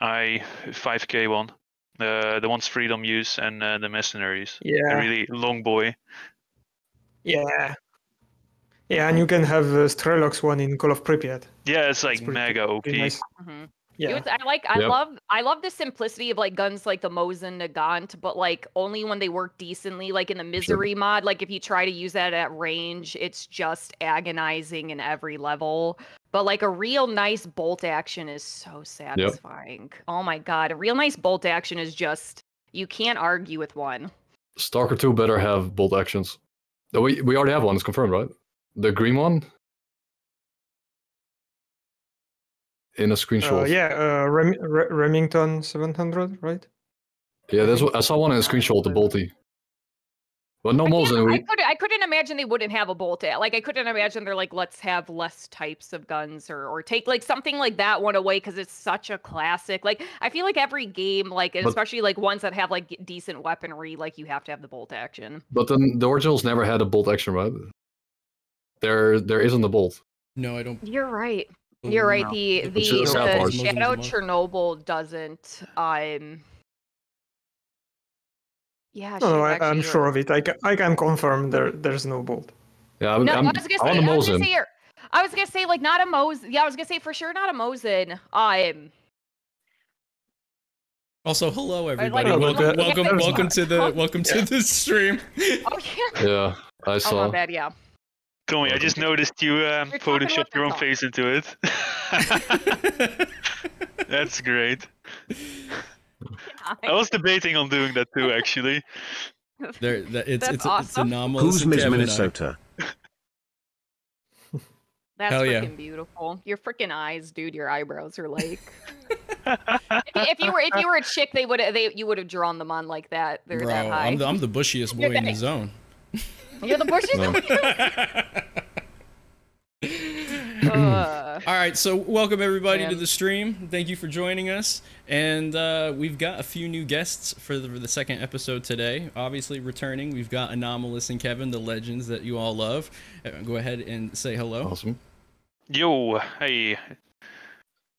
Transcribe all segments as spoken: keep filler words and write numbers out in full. I five K one, uh, the ones Freedom use, and uh, the Mercenaries. Yeah, a really long boy. Yeah, yeah, and you can have uh, Strelok's one in Call of Pripyat. Yeah, it's like mega O P. Nice. Mm-hmm. Yeah. Was, I like. I yep. love. I love the simplicity of like guns like the Mosin Nagant, but like only when they work decently. Like in the Misery sure. mod, like if you try to use that at range, it's just agonizing in every level. But like a real nice bolt action is so satisfying. Yep. Oh my god, a real nice bolt action is just, you can't argue with one. Stalker two better have bolt actions. We we already have one. It's confirmed, right? The green one. In a screenshot. Uh, yeah, uh, Rem Re Remington seven hundred, right? Yeah, that's what I saw one in a screenshot, the bolty. But no Mosin. I, I, could, I couldn't imagine they wouldn't have a bolt at. Like, I couldn't imagine they're like, let's have less types of guns, or or take like something like that one away, because it's such a classic. Like, I feel like every game, like but, especially like ones that have like decent weaponry, like you have to have the bolt action. But then the originals never had a bolt action, right? There, there isn't a bolt. No, I don't. You're right. You're right. No. The the, the, the Shadow of Chernobyl doesn't. Um. Yeah. No, no I, I'm right. sure of it. I can, I can confirm there there's no bolt. Yeah, I'm, no, I'm, I was gonna say, I was gonna say, I was gonna say like not a Mosin. Yeah, I was gonna say for sure not a Mosin. Um. Also, hello everybody. Like, welcome, welcome, welcome, yeah, welcome to the oh, welcome yeah. to the stream. Oh yeah. Yeah, I saw. Oh my bad. Yeah. Tommy, I just noticed you um, photoshopped your own face into it. That's great. I was debating on doing that too, actually. There, that, it's, That's it's, awesome. It's anomalous. Who's Miss Minnesota? That's Hell freaking yeah. beautiful. Your freaking eyes, dude. Your eyebrows are like. if, if you were, if you were a chick, they would, they you would have drawn them on like that. They're Bro, that high. I'm the, I'm the bushiest boy in the zone. You're the bushes. No. uh, All right, so welcome everybody man. to the stream. Thank you for joining us, and uh, we've got a few new guests for the, for the second episode today. Obviously, returning, we've got Anomalous and Kevin, the legends that you all love. Go ahead and say hello. Awesome. Yo, hey.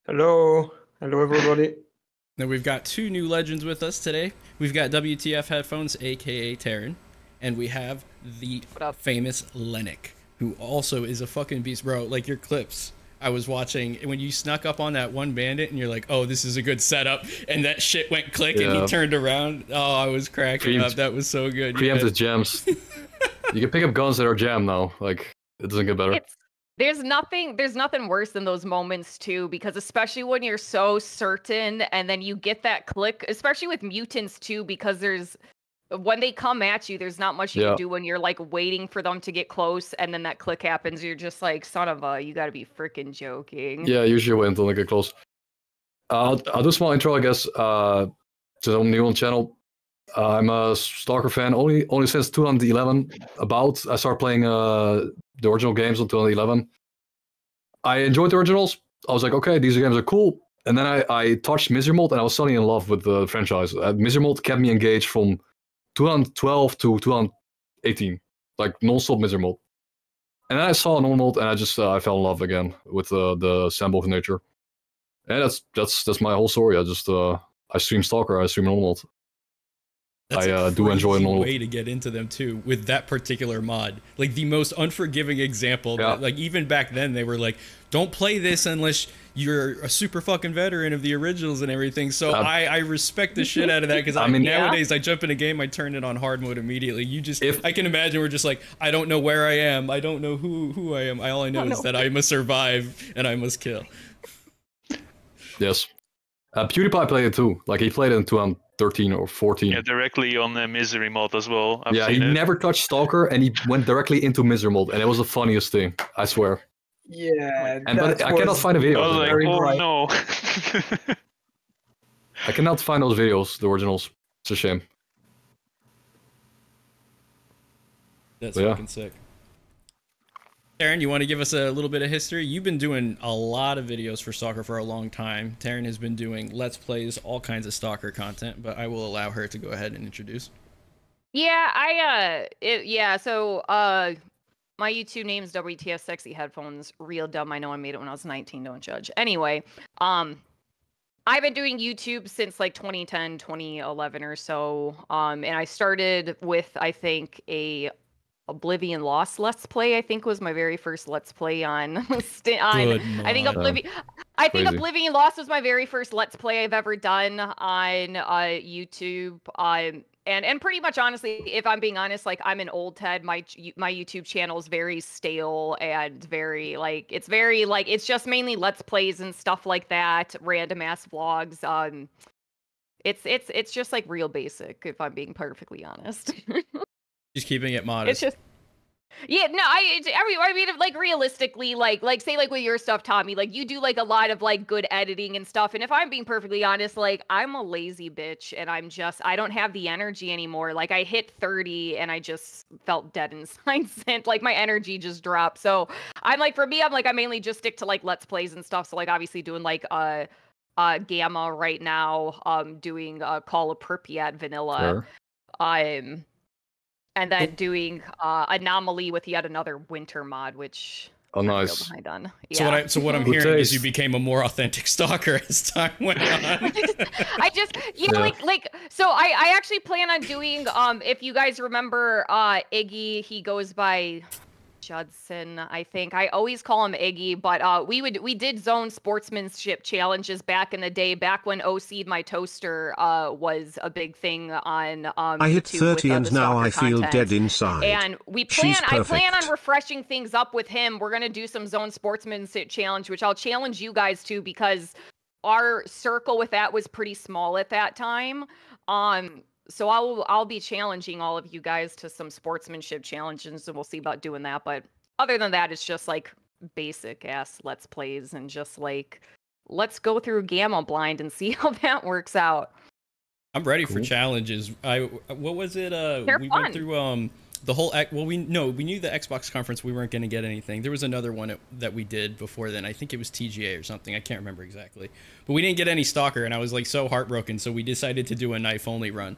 Hello, hello everybody. Now we've got two new legends with us today. We've got W T F Headphones, aka Taryn. And we have the famous Lennic, who also is a fucking beast, bro. Like your clips, I was watching when you snuck up on that one bandit, and you're like, "Oh, this is a good setup," and that shit went click, yeah. and he turned around. Oh, I was cracking Preempt, up. That was so good. Preempted gems. You can pick up guns that are jammed now. Like it doesn't get better. It's There's nothing there's nothing worse than those moments too, because especially when you're so certain, and then you get that click, especially with mutants too, because there's. When they come at you, there's not much you yeah. can do when you're like waiting for them to get close, and then that click happens. You're just like, son of a, you gotta be freaking joking. Yeah, usually wait until they get close. Uh, I'll, I'll do a small intro, I guess, uh, to the new on channel. Uh, I'm a Stalker fan only only since two thousand eleven. About I started playing uh, the original games in two thousand eleven. I enjoyed the originals. I was like, okay, these games are cool. And then I, I touched Misery Mod, and I was suddenly in love with the franchise. Uh, Misery Mod kept me engaged from twenty twelve to twenty eighteen, like non-stop Misery Mod. And then I saw Anomaly Mod, and I just uh, I fell in love again with uh, the sandbox nature. And that's that's that's my whole story. I just uh, I stream Stalker, I stream Anomaly Mod. That's I uh, do enjoy Anomaly Mod. Way to get into them too with that particular mod, like the most unforgiving example. Yeah. That, like even back then, they were like, "Don't play this unless you're a super fucking veteran of the originals and everything." So um, I, I respect the shit out of that, because I mean, nowadays yeah. I jump in a game, I turn it on hard mode immediately. You just, if, I can imagine we're just like, I don't know where I am. I don't know who, who I am. I, all I know I is know. that I must survive and I must kill. Yes. Uh, PewDiePie played it too. Like he played it in twenty thirteen or fourteen. Yeah, directly on the Misery Mod as well. I've yeah, he it. never touched Stalker, and he went directly into Misery Mod, and it was the funniest thing, I swear. Yeah, and but I cannot find a video. I was like, oh bright. no! I cannot find those videos, the originals. It's a shame. That's but fucking yeah. sick. Taryn, you want to give us a little bit of history? You've been doing a lot of videos for Stalker for a long time. Taryn has been doing Let's Plays, all kinds of Stalker content, but I will allow her to go ahead and introduce. Yeah, I, uh, it, yeah, so, uh, my YouTube name is W T F Sexy Headphones. Real dumb. I know I made it when I was nineteen. Don't judge. Anyway, um, I've been doing YouTube since like twenty ten, twenty eleven or so. Um, and I started with, I think, a Oblivion Lost Let's Play, I think was my very first Let's Play on, on I think Oblivion, I think Crazy. Oblivion Lost was my very first Let's Play I've ever done on uh, YouTube. Um, and, and pretty much, honestly, if I'm being honest, like I'm an old Ted, my, my YouTube channel is very stale and very like, it's very like, it's just mainly Let's Plays and stuff like that. Random ass vlogs. Um, it's, it's, it's just like real basic, if I'm being perfectly honest. Just keeping it modest. It's just, yeah, no, I, I mean, like realistically, like, like say, like with your stuff, Tommy, like you do like a lot of like good editing and stuff. And if I'm being perfectly honest, like I'm a lazy bitch, and I'm just, I don't have the energy anymore. Like I hit thirty, and I just felt dead inside. Like my energy just dropped. So I'm like, for me, I'm like, I mainly just stick to like Let's Plays and stuff. So like obviously doing like uh, uh Gamma right now, um, doing uh Call of Pripyat vanilla. Sure. Um. And then doing uh, Anomaly with yet another winter mod, which oh nice. Behind on. Yeah. So what I so what I'm hearing is you became a more authentic stalker as time went on. I just, I just you know, yeah. like like so I I actually plan on doing um if you guys remember uh Iggy, he goes by Judson, I think. I always call him Iggy, but uh, we would we did zone sportsmanship challenges back in the day, back when O C'd My Toaster uh, was a big thing on um, I hit thirty with, uh, and now I feel content. Dead inside. And we plan, I plan on refreshing things up with him. We're gonna do some zone sportsmanship challenge, which I'll challenge you guys to because our circle with that was pretty small at that time. Um. So I'll I'll be challenging all of you guys to some sportsmanship challenges, and we'll see about doing that. But other than that, it's just like basic ass Let's Plays and just like let's go through Gamma blind and see how that works out. I'm ready cool. for challenges. I what was it? Uh, They're we fun. went through um the whole well we no we knew the Xbox conference we weren't going to get anything. There was another one that we did before then. I think it was T G A or something. I can't remember exactly, but we didn't get any Stalker, and I was like so heartbroken. So we decided to do a knife only run.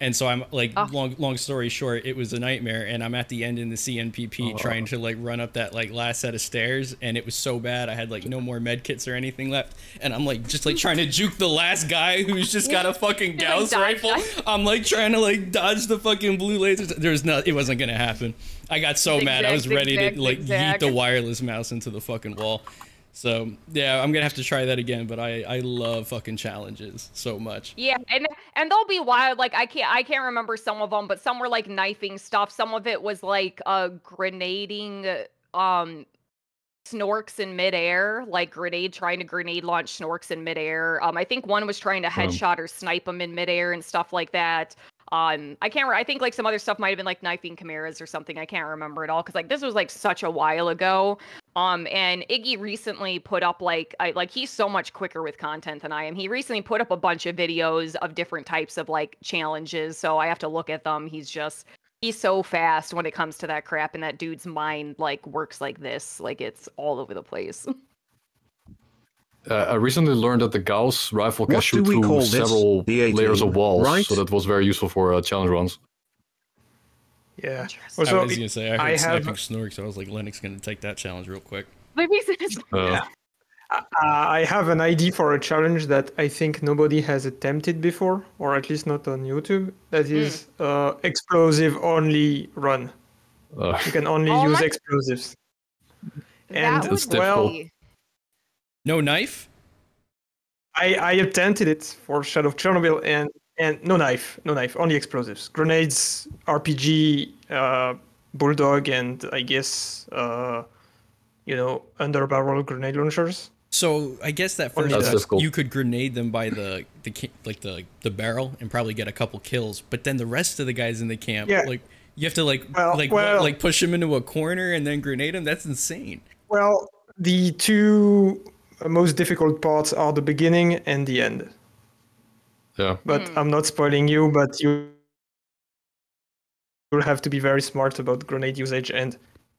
And so I'm like, oh. long long story short, it was a nightmare, and I'm at the end in the C N P P oh. trying to like run up that like last set of stairs, and it was so bad I had like no more med kits or anything left, and I'm like just like trying to juke the last guy who's just got a fucking Gauss like, rifle. I'm like trying to like dodge the fucking blue lasers. There's no, it wasn't gonna happen. I got so zig mad zag, I was ready zig, to like yeet the wireless mouse into the fucking wall. So yeah, I'm gonna have to try that again, but I I love fucking challenges so much. Yeah, and and they'll be wild. Like I can't I can't remember some of them, but some were like knifing stuff. Some of it was like uh grenading um snorks in midair, like grenade trying to grenade launch snorks in midair. Um, I think one was trying to headshot or snipe them in midair and stuff like that. Um, I can't. I think like some other stuff might have been like knifing chimeras or something. I can't remember it all because like this was like such a while ago. Um, and Iggy recently put up like I, like he's so much quicker with content than I am. He recently put up a bunch of videos of different types of like challenges. So I have to look at them. He's just he's so fast when it comes to that crap. And that dude's mind like works like this. Like it's all over the place. Uh, I recently learned that the Gauss rifle can shoot through several layers of walls, right? So that was very useful for uh, challenge runs. Yeah. I was going to say, I heard I sniping have... snorks, so I was like, Lennic's going to take that challenge real quick. Uh, yeah. uh, I have an idea for a challenge that I think nobody has attempted before, or at least not on YouTube. That is mm. uh, explosive-only run. Uh, you can only oh, use explosives. And, that's well... Difficult. No knife? I, I attempted it for Shadow of Chernobyl, and, and no knife, no knife, only explosives. Grenades, R P G, uh, Bulldog, and I guess, uh, you know, under-barrel grenade launchers. So I guess that first step, you could grenade them by the, the like the, the barrel and probably get a couple kills, but then the rest of the guys in the camp, yeah. like you have to like, well, like, well, like push them into a corner and then grenade them? That's insane. Well, the two... most difficult parts are the beginning and the end. Yeah. But mm. I'm not spoiling you, but you will have to be very smart about grenade usage. And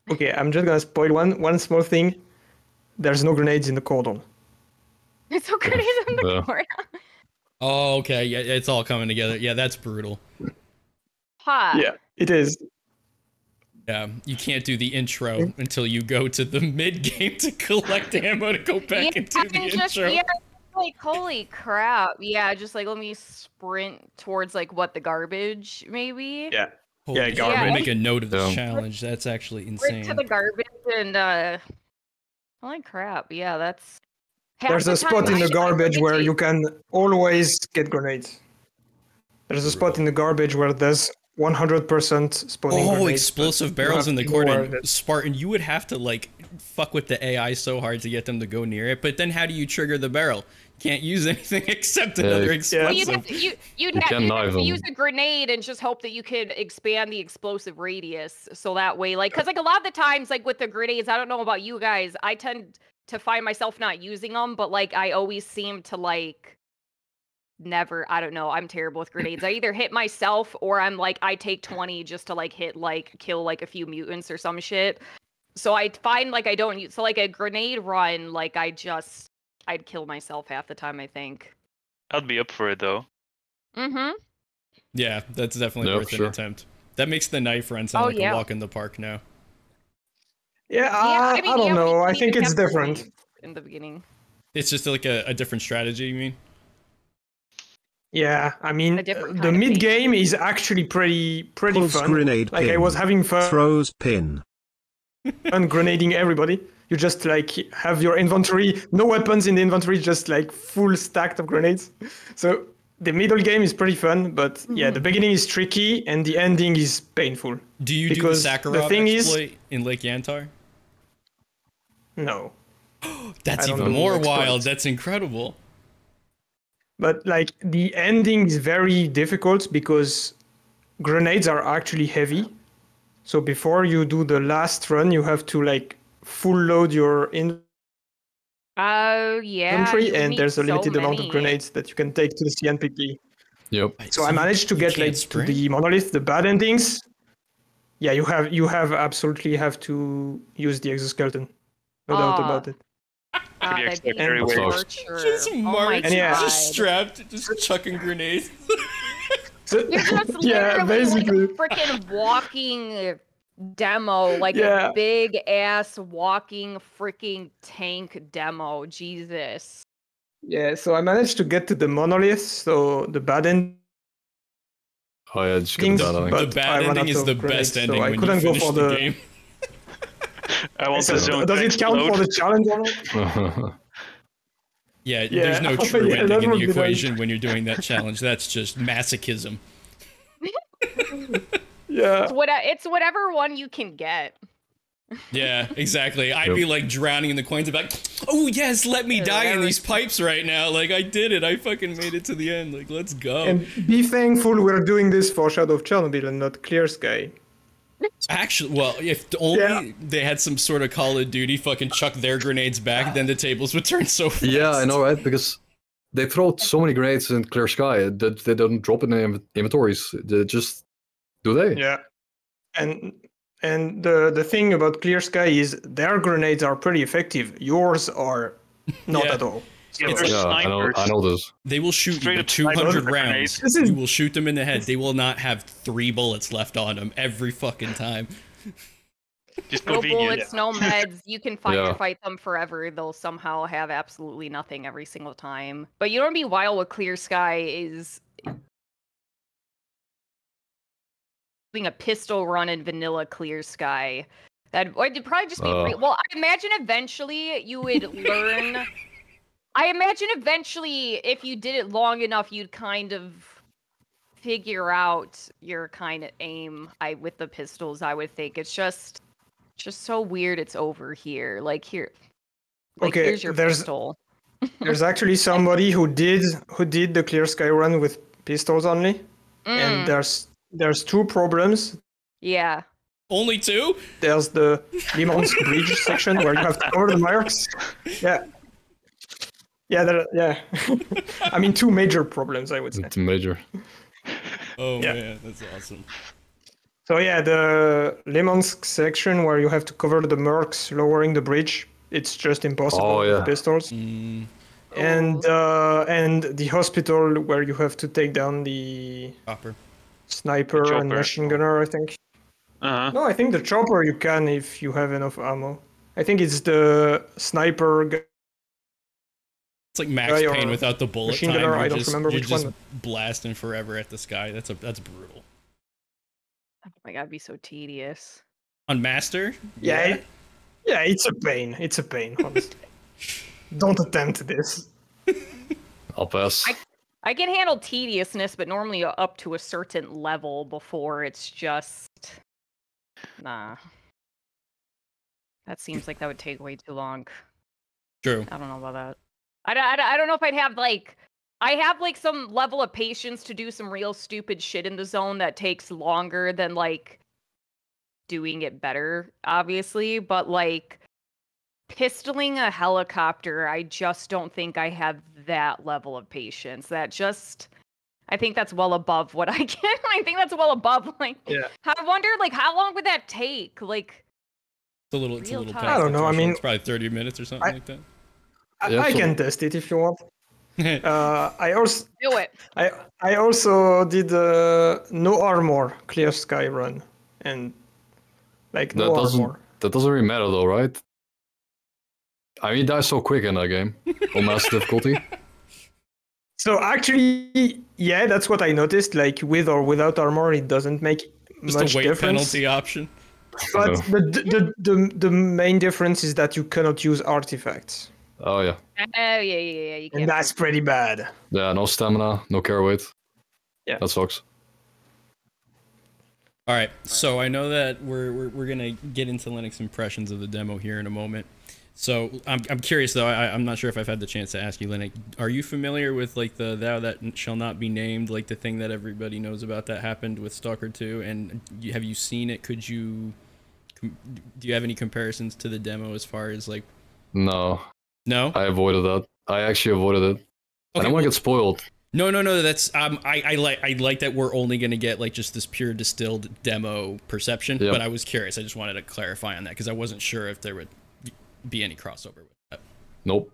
okay, I'm just gonna spoil one one small thing. There's no grenades in the cordon. There's no grenades in the yeah. cordon. Oh, okay. Yeah, it's all coming together. Yeah, that's brutal. Ha. Yeah, it is. Yeah, you can't do the intro until you go to the mid game to collect ammo to go back yeah, into the just, intro. Yeah, like, holy crap. Yeah, just like, let me sprint towards like what the garbage, maybe. Yeah. Holy yeah, garbage. Yeah. Make a note of this challenge. That's actually insane. Sprint to the garbage and, uh, holy crap. Yeah, that's. There's a spot in the garbage where you can always get grenades. There's a spot in the garbage where there's one hundred percent spawning oh, grenades. Explosive barrels in the cordon. Spartan, you would have to like fuck with the A I so hard to get them to go near it, but then how do you trigger the barrel? Can't use anything except another yeah, explosive. You'd have to, you, you'd you have, you'd have to use a grenade and just hope that you could expand the explosive radius so that way, like, because like a lot of the times, like with the grenades, I don't know about you guys, I tend to find myself not using them, but like I always seem to like never, I don't know, I'm terrible with grenades. I either hit myself or I'm like, I take twenty just to like hit, like kill like a few mutants or some shit. So I find like I don't use, so like a grenade run, like I just, I'd kill myself half the time, I think. I'd be up for it though. Mm-hmm. Yeah, that's definitely nope, worth sure. an attempt. That makes the knife run sound oh, like yeah. a walk in the park now. Yeah, yeah I, I mean, don't yeah, know. I think it's different. In the beginning. It's just like a, a different strategy, you mean? Yeah, I mean, the mid game is actually pretty pretty Pulse fun. Grenade like pin. I was having fun. Throws pin. And grenading everybody. You just like have your inventory, no weapons in the inventory, just like full stacked of grenades. So the middle game is pretty fun, but mm-hmm. yeah, the beginning is tricky and the ending is painful. Do you do the Sakharov the thing exploit is, in Lake Yantar? No. That's even more wild. That's incredible. But like the ending is very difficult because grenades are actually heavy. So before you do the last run, you have to like full load your in oh yeah inventory, and there's a limited so amount of grenades that you can take to the C N P P. Yep. So I managed to get like sprint. to the monolith, the bad endings. Yeah, you have you have absolutely have to use the exoskeleton. No oh. doubt about it. Oh, that'd be and just march, oh yeah. just strapped, just chucking grenades. So, you're just yeah, basically like a freaking walking demo, like yeah. a big ass walking freaking tank demo. Jesus. Yeah, so I managed to get to the monolith, so the bad end. Oh yeah, just things, down, but the bad ending is the best ending. So I when couldn't you go for the, the game. I want so, to does it count load. for the challenge or not? yeah, yeah, there's no true yeah, ending in the equation like... when you're doing that challenge. That's just masochism. yeah. It's, what, it's whatever one you can get. Yeah, exactly. I'd yep. be like drowning in the coins, about like, oh yes, let me yeah, die in these pipes right now. Like I did it. I fucking made it to the end. Like let's go. And be thankful we're doing this for Shadow of Chernobyl and not Clear Sky. Actually, well, if only yeah. they had some sort of Call of Duty fucking chuck their grenades back, then the tables would turn so fast. Yeah, I know, right? Because they throw so many grenades in Clear Sky that they don't drop in the inventories. They just do they? Yeah. And and the the thing about Clear Sky is their grenades are pretty effective. Yours are not yeah. at all. So yeah, yeah, I, know, I know this. They will shoot you two hundred rounds. Is... You will shoot them in the head. They will not have three bullets left on them every fucking time. Just no bullets, no meds. You can fight, yeah. fight them forever. They'll somehow have absolutely nothing every single time. But you don't be wild with Clear Sky is... doing a pistol run in vanilla Clear Sky. That would probably just be... Uh. Well, I imagine eventually you would learn... I imagine eventually, if you did it long enough, you'd kind of figure out your kind of aim I, with the pistols, I would think. It's just just so weird it's over here. Like, here, like, okay, here's your there's, pistol. There's actually somebody who did who did the Clear Sky run with pistols only. Mm. And there's there's two problems. Yeah. Only two? There's the Limon's Bridge section where you have to cover the marks. Yeah. Yeah, there, yeah. I mean, two major problems, I would say. It's major. Oh yeah. Man, that's awesome. So yeah, the Lemansk section where you have to cover the mercs lowering the bridge, it's just impossible oh, yeah. with pistols. Mm. And uh, and the hospital where you have to take down the chopper. sniper the and machine gunner, I think. Uh-huh. No, I think the chopper you can if you have enough ammo. I think it's the sniper gun. It's like Max uh, Payne without the bullet machine time. Gunner, I don't just, remember which just one. Blasting forever at the sky. That's a that's brutal. Oh my god, it'd be so tedious. On Master? Yeah, yeah, it, yeah it's a pain. It's a pain, honestly. Don't attempt this. I'll pass. I, I can handle tediousness, but normally up to a certain level before it's just nah. That seems like that would take way too long. True. I don't know about that. I, I, I don't know if I'd have, like... I have, like, some level of patience to do some real stupid shit in the zone that takes longer than, like, doing it better, obviously. But, like, pistoling a helicopter, I just don't think I have that level of patience. That just... I think that's well above what I can. I think that's well above, like... Yeah. I wonder, like, how long would that take? Like... It's a little, it's a little past. I don't know. I mean, it's probably thirty minutes or something I, like that. I, yeah, I can test it if you want. uh, I also do it. I I also did uh, no armor Clear Sky run, and like no that armor. That doesn't really matter though, right? I mean, you die so quick in that game on mass difficulty. So actually, yeah, that's what I noticed. Like with or without armor, it doesn't make Just much a weight difference. Penalty option. But the the, the the main difference is that you cannot use artifacts. Oh yeah. Oh yeah, yeah, yeah. You can't, and that's pretty bad. Yeah, no stamina, no carry weight. Yeah. That sucks. All right, so I know that we're we're, we're gonna get into Lennic's impressions of the demo here in a moment. So I'm I'm curious though. I I'm not sure if I've had the chance to ask you, Lennic. Are you familiar with like the thou that shall not be named, like the thing that everybody knows about that happened with Stalker two? And have you seen it? Could you? Do you have any comparisons to the demo as far as like? No. No. I avoided that. I actually avoided it. Okay, I don't want to well, get spoiled. No, no, no. That's um. I I like I like that we're only gonna get like just this pure distilled demo perception. Yep. But I was curious. I just wanted to clarify on that because I wasn't sure if there would be any crossover with that. Nope.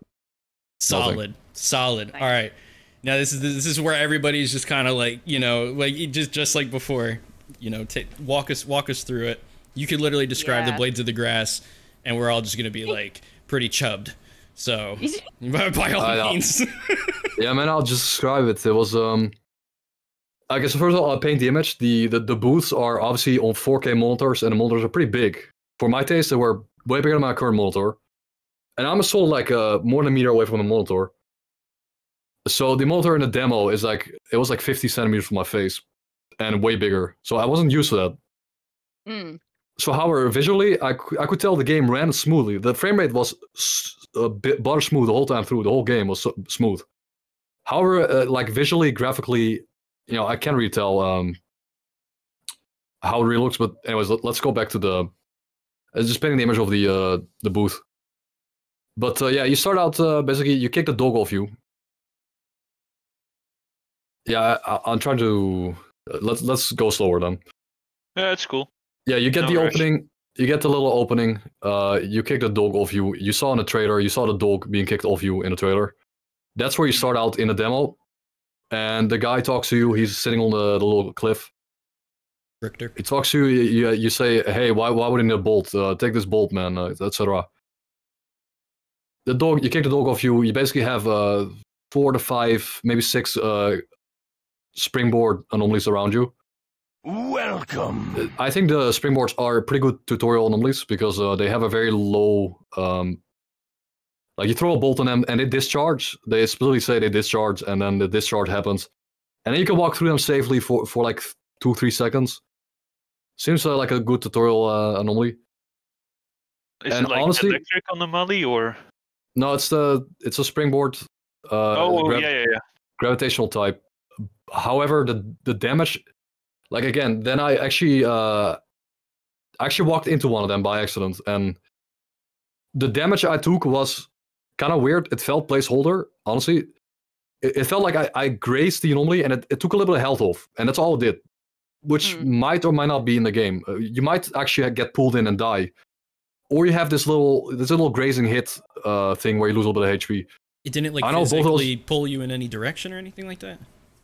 Solid. Nothing. Solid. All right. Now this is this is where everybody's just kind of like you know like just just like before, you know, t walk us walk us through it. You could literally describe yeah. the blades of the grass, and we're all just gonna be like pretty chubbed. So by, by all I means. Yeah, man, I'll just describe it. It was um, I guess first of all, I'll paint the image. The the the booths are obviously on four K monitors, and the monitors are pretty big for my taste. They were way bigger than my current monitor, and I'm still like uh, more than a meter away from the monitor. So the monitor in the demo is like it was like fifty centimeters from my face, and way bigger. So I wasn't used to that. Mm. So, however, visually, I, I could tell the game ran smoothly. The frame rate was a bit butter smooth the whole time through. The whole game was so smooth. However, uh, like visually, graphically, you know, I can't really tell um, how it really looks. But anyways, let, let's go back to the uh, just painting the image of the uh, the booth. But uh, yeah, you start out uh, basically you kick the dog off you. Yeah, I, I'm trying to uh, let's let's go slower then. Yeah, it's cool. Yeah, you get no the rush. opening, you get the little opening, uh, you kick the dog off you, you saw in the trailer, you saw the dog being kicked off you in the trailer. That's where you start out in the demo, and the guy talks to you, he's sitting on the, the little cliff. Richter. He talks to you, you, you say, hey, why, why would you need a bolt? Uh, take this bolt, man, uh, et cetera. The dog, you kick the dog off you, you basically have uh, four to five, maybe six uh, springboard anomalies around you. Welcome. I think the springboards are pretty good tutorial anomalies because uh, they have a very low, um, like you throw a bolt on them and they discharge. They specifically say they discharge, and then the discharge happens, and then you can walk through them safely for for like two three seconds. Seems uh, like a good tutorial uh, anomaly. Is and it like honestly, electric anomaly or? No, it's the it's a springboard. Uh, oh yeah, yeah, yeah. Gravitational type. However, the the damage. Like again, then I actually uh, actually walked into one of them by accident, and the damage I took was kind of weird. It felt placeholder, honestly. It, it felt like I, I grazed the anomaly, and it, it took a little bit of health off, and that's all it did, which mm. might or might not be in the game. Uh, you might actually get pulled in and die, or you have this little this little grazing hit uh, thing where you lose a little bit of H P. It didn't like I know physically both those... pull you in any direction or anything like that.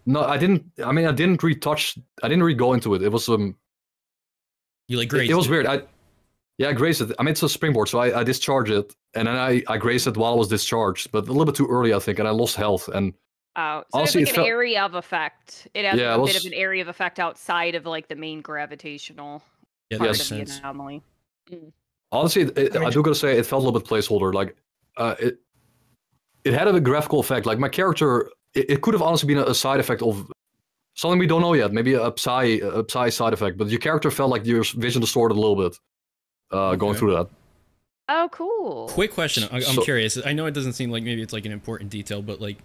No, I didn't. I mean, I didn't retouch. I didn't re-go into it. It was um. You like grazed. It, it was weird. I, Yeah, I grazed it. I mean, it's a springboard, so I, I discharged it, and then I, I grazed it while I was discharged, but a little bit too early, I think, and I lost health. And oh, so honestly, it's like it an felt... area of effect. It has yeah, a it was... bit of an area of effect outside of like the main gravitational yeah, part of sense. the anomaly. Mm. Honestly, it, it, I do gotta say, it felt a little bit placeholder. Like, uh, it it had a graphical effect. Like my character, it, it could have honestly been a, a side effect of something we don't know yet. Maybe a psi, a psi side effect. But your character felt like your vision distorted a little bit uh, okay. going through that. Oh, cool. Quick question. I, I'm so, curious. I know it doesn't seem like maybe it's like an important detail, but like,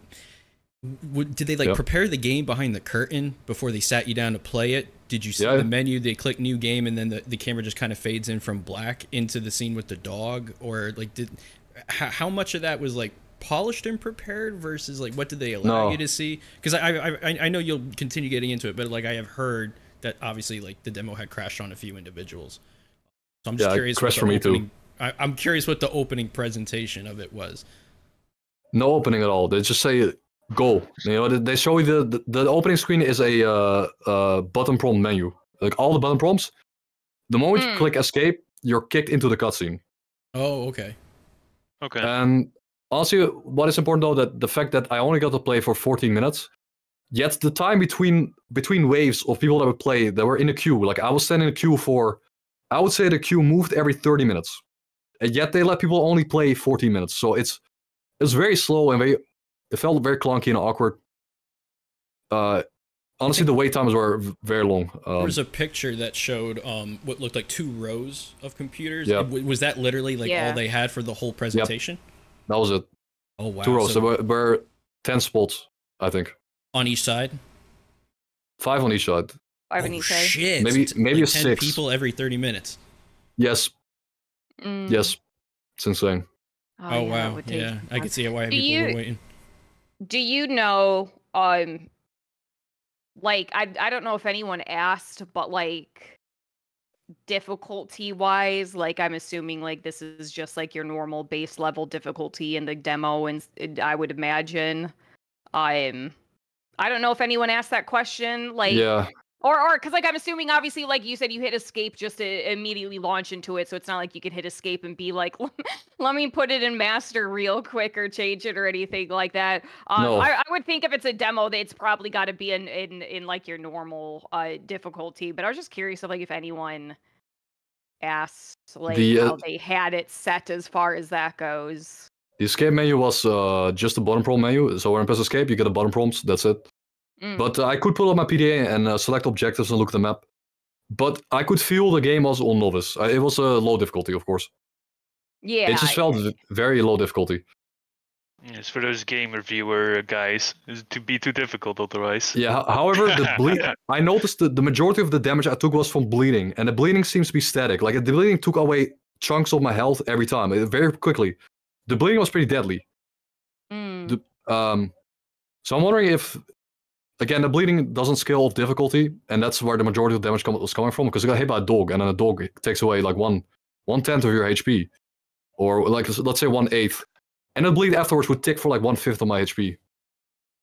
would, did they like yeah. prepare the game behind the curtain before they sat you down to play it? Did you see yeah. the menu? They click new game, and then the, the camera just kind of fades in from black into the scene with the dog, or like did how, how much of that was like polished and prepared versus like what did they allow no. you to see? Because I, I I know you'll continue getting into it, but like I have heard that obviously like the demo had crashed on a few individuals. So I'm just yeah, curious. Crashed for me opening, too. I, I'm curious what the opening presentation of it was. No opening at all. They just say. Go. You know, they show you the, the the opening screen is a uh, uh, button prompt menu. Like all the button prompts, the moment mm. you click escape, you're kicked into the cutscene. Oh, okay. Okay. And honestly, what is important though that the fact that I only got to play for fourteen minutes, yet the time between between waves of people that would play that were in the queue, like I was standing in the queue for, I would say the queue moved every thirty minutes, and yet they let people only play fourteen minutes. So it's it's very slow and very. It felt very clunky and awkward. Uh, honestly, the wait times were very long. Um, there was a picture that showed um, what looked like two rows of computers. Yep. Was that literally like yeah. all they had for the whole presentation? Yep. That was it. Oh, wow. Two rows. So there were, were ten spots, I think. On each side? Five on each side. Five on each side? Shit. Maybe, maybe like a six. People every thirty minutes. Yes. Mm. Yes. It's insane. Oh, oh wow. Yeah. Take... yeah. I could see why people you... were waiting. Do you know, um, like, I, I don't know if anyone asked, but, like, difficulty-wise, like, I'm assuming, like, this is just, like, your normal base level difficulty in the demo, and, and I would imagine, um, I don't know if anyone asked that question, like, yeah. or, or, because, like, I'm assuming, obviously, like, you said you hit escape just to immediately launch into it, so it's not like you could hit escape and be like, let me put it in master real quick or change it or anything like that. Um, no. I, I would think if it's a demo, that it's probably got to be in, in, in like your normal uh, difficulty. But I was just curious if like if anyone asked like the, uh, how they had it set as far as that goes. The escape menu was uh, just a button prompt menu. So when I press escape, you get a button prompt. That's it. Mm. But uh, I could pull up my P D A and uh, select objectives and look at the map. But I could feel the game was on novice. Uh, it was a uh, low difficulty, of course. Yeah, it just felt very low difficulty. Yes, for those game reviewer guys, it's to be too difficult otherwise. Yeah. However, the bleed. I noticed that the majority of the damage I took was from bleeding, and the bleeding seems to be static. Like the bleeding took away chunks of my health every time, very quickly. The bleeding was pretty deadly. Mm. The, um, so I'm wondering if, again, the bleeding doesn't scale of difficulty, and that's where the majority of the damage com was coming from. Because I got hit by a dog, and then a dog takes away like one one tenth of your H P. Or like let's say one eighth, and the bleed afterwards would tick for like one fifth of my H P.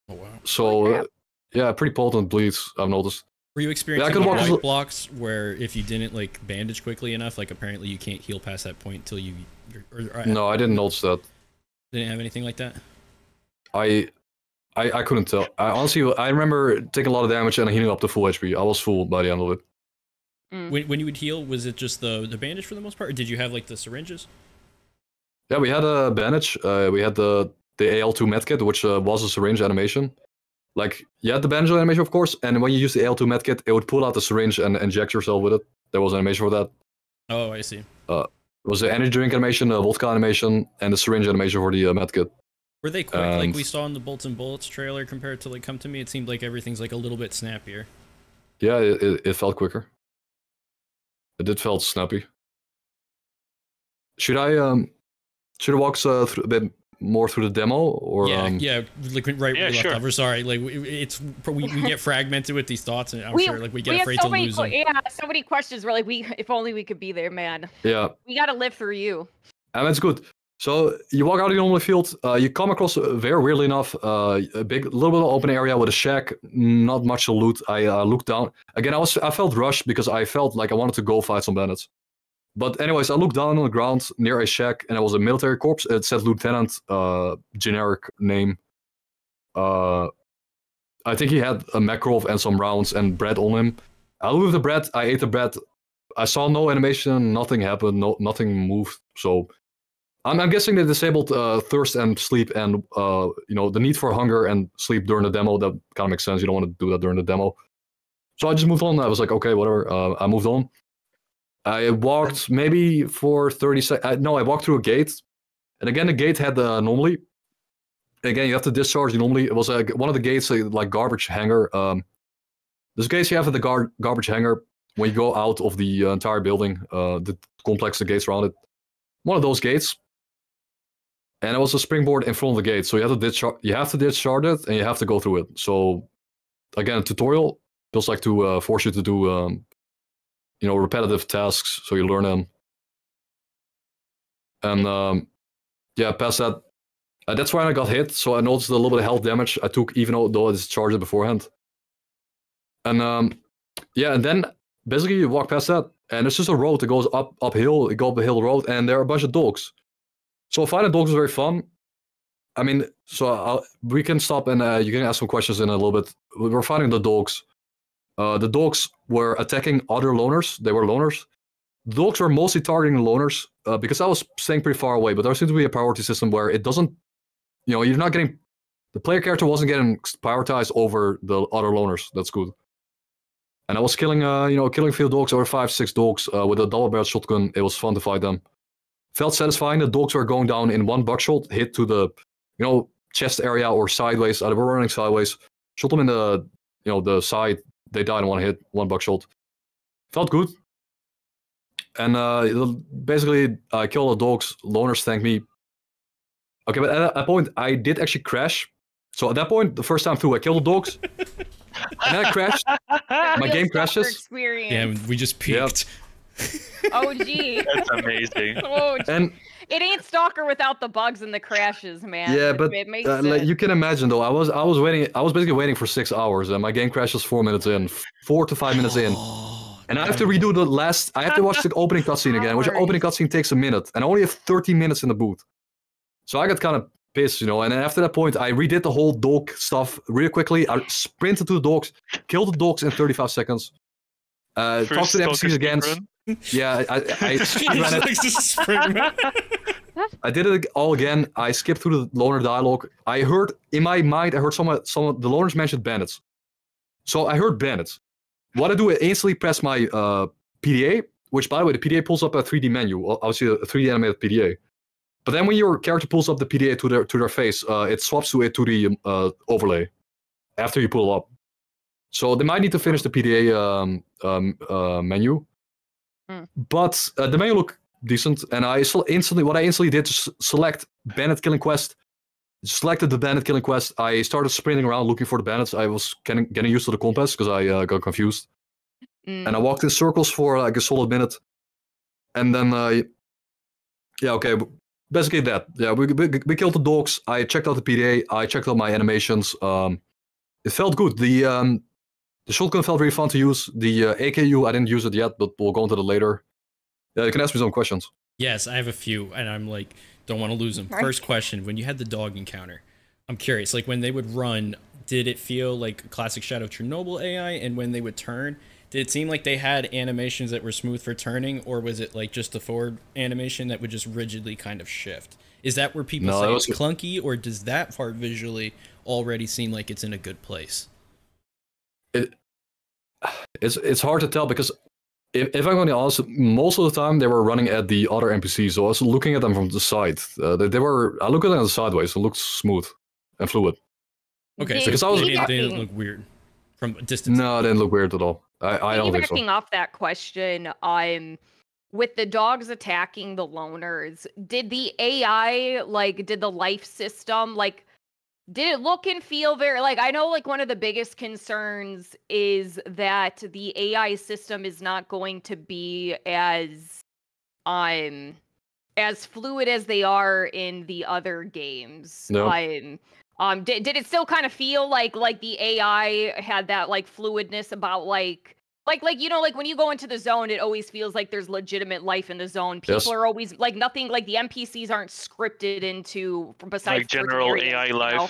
Oh wow! So uh, yeah, pretty potent bleeds I've noticed. Were you experiencing yeah, like blocks where if you didn't like bandage quickly enough, like apparently you can't heal past that point till you? Or, or, no, I didn't notice that. Didn't have anything like that. I, I, I couldn't tell. I honestly, I remember taking a lot of damage and healing up to full H P. I was full by the end of it. Mm. When when you would heal, was it just the the bandage for the most part, or did you have like the syringes? Yeah, we had a bandage. Uh, we had the the A L two medkit, which uh, was a syringe animation. Like, you had the bandage animation, of course, and when you use the A L two medkit, it would pull out the syringe and inject yourself with it. There was an animation for that. Oh, I see. Uh, it was the energy drink animation, the vodka animation, and the syringe animation for the uh, medkit. Were they quick, and... like we saw in the Bolts and Bullets trailer compared to, like, Come to Me? It seemed like everything's, like, a little bit snappier. Yeah, it, it, it felt quicker. It did felt snappy. Should I, um... Should I walk uh, through a bit more through the demo, or yeah, um... yeah, like right, yeah, we left sure. over. Sorry, like it's we, we get fragmented with these thoughts, and I'm we, sure like we get we afraid so to many, lose them. Yeah, so many questions. We're like, we if only we could be there, man. Yeah, we gotta live through you. And that's good. So you walk out of the normal field, uh, you come across uh, very weirdly enough uh, a big, little bit of open area with a shack, not much to loot. I uh, looked down again. I was I felt rushed because I felt like I wanted to go fight some bandits. But anyways, I looked down on the ground near a shack, and it was a military corpse. It said Lieutenant, uh, generic name. Uh, I think he had a Makarov and some rounds and bread on him. I looked at the bread, I ate the bread. I saw no animation, nothing happened, no, nothing moved. So I'm, I'm guessing they disabled uh, thirst and sleep and uh, you know, the need for hunger and sleep during the demo. That kind of makes sense. You don't want to do that during the demo. So I just moved on. I was like, okay, whatever. Uh, I moved on. I walked maybe for thirty seconds. No, I walked through a gate. And again, the gate had the anomaly. Again, you have to discharge the anomaly. It was uh, one of the gates, uh, like garbage hanger. Um, this case you have at the gar garbage hanger when you go out of the uh, entire building, uh, the complex, the gates around it. One of those gates. And it was a springboard in front of the gate. So you have to discharge, you have to discharge it, and you have to go through it. So again, a tutorial. Feels like to uh, force you to do... Um, you know, repetitive tasks, so you learn them. And um, yeah, past that, uh, that's when I got hit, so I noticed a little bit of health damage I took, even though I discharged it beforehand. And um, yeah, and then basically you walk past that, and it's just a road that goes up, uphill, you go up a hill road, and there are a bunch of dogs. So finding dogs was very fun. I mean, so I'll, we can stop and uh, you can ask some questions in a little bit. We're finding the dogs. Uh, the dogs were attacking other loners. They were loners. The dogs were mostly targeting loners uh, because I was staying pretty far away, but there seems to be a priority system where it doesn't, you know, you're not getting, the player character wasn't getting prioritized over the other loners. That's good. And I was killing, uh, you know, killing a few dogs, over five, six dogs uh, with a double-barreled shotgun. It was fun to fight them. Felt satisfying. The dogs were going down in one buckshot, hit to the, you know, chest area or sideways. They were running sideways. Shot them in the, you know, the side. They died in one hit, one buckshot. Felt good. And uh, basically, I killed the dogs. Loners thanked me. Okay, but at that point, I did actually crash. So at that point, the first time through, I killed the dogs. And then I crashed. My game crashes. Damn, we just peaked. Yep. Oh, gee. That's amazing. Oh, gee. And it ain't Stalker without the bugs and the crashes, man. Yeah, but it makes uh, sense. Like, you can imagine though. I was I was waiting. I was basically waiting for six hours, and my game crashes four minutes in, four to five minutes in, and I have to redo the last. I have to watch the opening cutscene again, which opening cutscene takes a minute, and I only have thirteen minutes in the booth. So I got kind of pissed, you know. And after that point, I redid the whole dog stuff really quickly. I sprinted to the dogs, killed the dogs in thirty-five seconds. Uh, talked to the N P Cs again. Yeah, I, I, I, I did it all again. I skipped through the loner dialogue. I heard, in my mind, I heard some of, some of the loners mentioned bandits. So I heard bandits. What I do, I instantly press my uh, P D A, which, by the way, the P D A pulls up a three D menu, obviously a three D animated P D A. But then when your character pulls up the P D A to their, to their face, uh, it swaps to a two D uh, overlay after you pull up. So they might need to finish the P D A um, um, uh, menu. Mm. But uh, the menu looked decent, and I instantly, what I instantly did is select bandit killing quest. Selected the bandit killing quest. I started sprinting around looking for the bandits. I was getting, getting used to the compass because I uh, got confused. Mm. And I walked in circles for like a solid minute. And then, uh, yeah, okay, basically that. Yeah, we, we, we killed the dogs. I checked out the P D A. I checked out my animations. Um, it felt good. The... Um, The shotgun felt really fun to use. The uh, A K U, I didn't use it yet, but we'll go into that later. Yeah, you can ask me some questions. Yes, I have a few, and I'm like, don't want to lose them. Right. First question, when you had the dog encounter, I'm curious, like when they would run, did it feel like classic Shadow of Chernobyl A I? And when they would turn, did it seem like they had animations that were smooth for turning, or was it like just the forward animation that would just rigidly kind of shift? Is that where people no, say it's clunky, or does that part visually already seem like it's in a good place? It, it's it's hard to tell because if, if I'm going to be honest, most of the time they were running at the other N P Cs, so I was looking at them from the side. Uh, they, they were I looked at them sideways. It looked smooth and fluid. Okay, so because I was they, they didn't look weird from a distance. No, it didn't look weird at all. I, I don't think so. Backing off that question, I'm. Um... With the dogs attacking the loners, did the A I like? Did the life system like? Did it look and feel very like I know like one of the biggest concerns is that the A I system is not going to be as um as fluid as they are in the other games. No. Um, um did, did it still kind of feel like like the A I had that like fluidness about like Like, like you know, like when you go into the zone, it always feels like there's legitimate life in the zone. People yes. are always, like, nothing, like, the N P Cs aren't scripted into, besides... Like, general A I life. You know?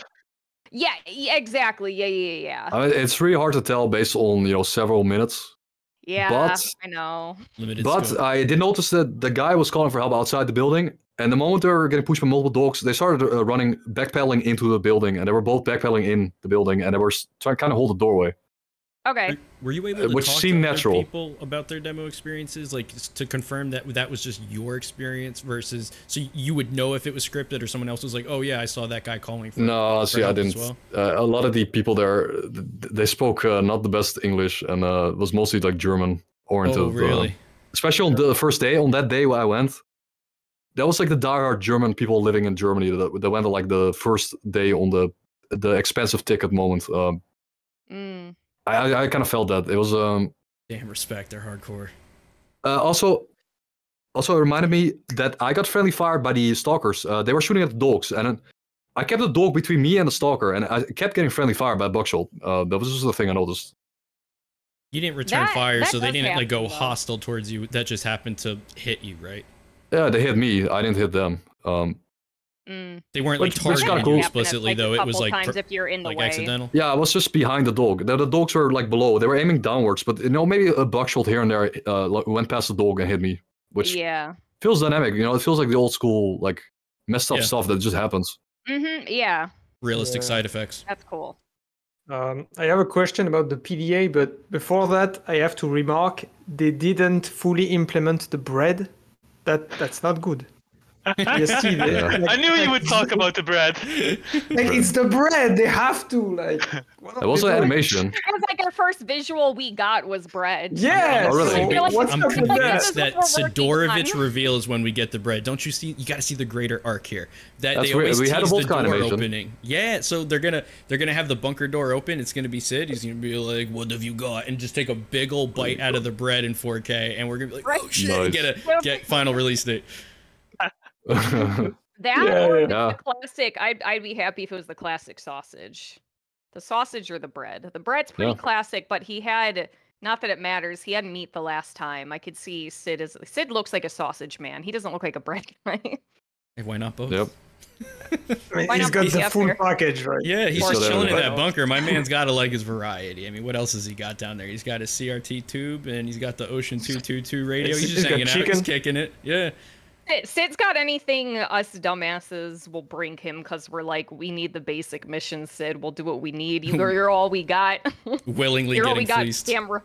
Yeah, exactly. Yeah, yeah, yeah. I mean, it's really hard to tell based on, you know, several minutes. Yeah, but, I know. Limited but scope. I did notice that the guy was calling for help outside the building, and the moment they were getting pushed by multiple dogs, they started uh, running, backpedaling into the building, and they were both backpedaling in the building, and they were trying to kind of hold the doorway. Okay. Were you able to Which talk seemed to natural. Other people about their demo experiences, like to confirm that that was just your experience versus, so you would know if it was scripted or someone else was like, oh yeah, I saw that guy calling for No, see, I didn't. Well. Uh, a lot of the people there, they spoke uh, not the best English and uh, was mostly like German oriented. Oh, really? Uh, especially on the first day, on that day where I went, that was like the diehard German people living in Germany that, that went like the first day on the the expensive ticket moment. Um, mm. I, I kind of felt that it was um damn respect, they're hardcore. Uh, also, also it reminded me that I got friendly fired by the stalkers. Uh, they were shooting at the dogs, and I kept the dog between me and the stalker, and I kept getting friendly fired by buckshot. Uh, that was just the thing I noticed. You didn't return that, fire, that so they didn't like go hostile towards you. That just happened to hit you, right? Yeah, they hit me. I didn't hit them. Um. Mm. They weren't like, like targeted cool. explicitly like, though. It was like times if you're in the like way. Accidental. Yeah, I was just behind the dog. The, the dogs were like below. They were aiming downwards, but you know maybe a buckshot here and there uh, went past the dog and hit me, which yeah feels dynamic. You know, it feels like the old school like messed up yeah. stuff that just happens. Mm-hmm. Yeah. Realistic yeah. side effects. That's cool. Um, I have a question about the P D A, but before that, I have to remark they didn't fully implement the bread. That that's not good. Yes, see, they, yeah. like, I knew you would talk about the bread. Like, it's the bread. They have to like. It was an animation. It was like our first visual we got was bread. Yeah. Oh, really? So, like, what's I'm convinced that, that Sidorovich reveal is when we get the bread. Don't you see? You got to see the greater arc here. That That's they always we had a Volk animation. Opening. Yeah. So they're gonna they're gonna have the bunker door open. It's gonna be Sid. He's gonna be like, "What have you got?" and just take a big old bite out of the bread in four K, and we're gonna be like, "Oh shit!" Nice. Get a get final release date. that yeah, or yeah. the classic, I'd, I'd be happy if it was the classic sausage. The sausage or the bread. The bread's pretty yeah. classic, but he had, not that it matters, he had meat the last time. I could see Sid is, Sid looks like a sausage man. He doesn't look like a bread guy. Hey, why not both? Yep. I mean, he's got the full package, right? Yeah, he's just chilling in that bunker. My man's got to like his variety. I mean, what else has he got down there? He's got a C R T tube, and he's got the Ocean two two two radio. He's just hanging out, he's kicking it. Yeah. Sid's got anything us dumbasses will bring him because we're like, we need the basic mission, Sid. We'll do what we need. You're, you're all we got. Willingly you're all we got, Scam.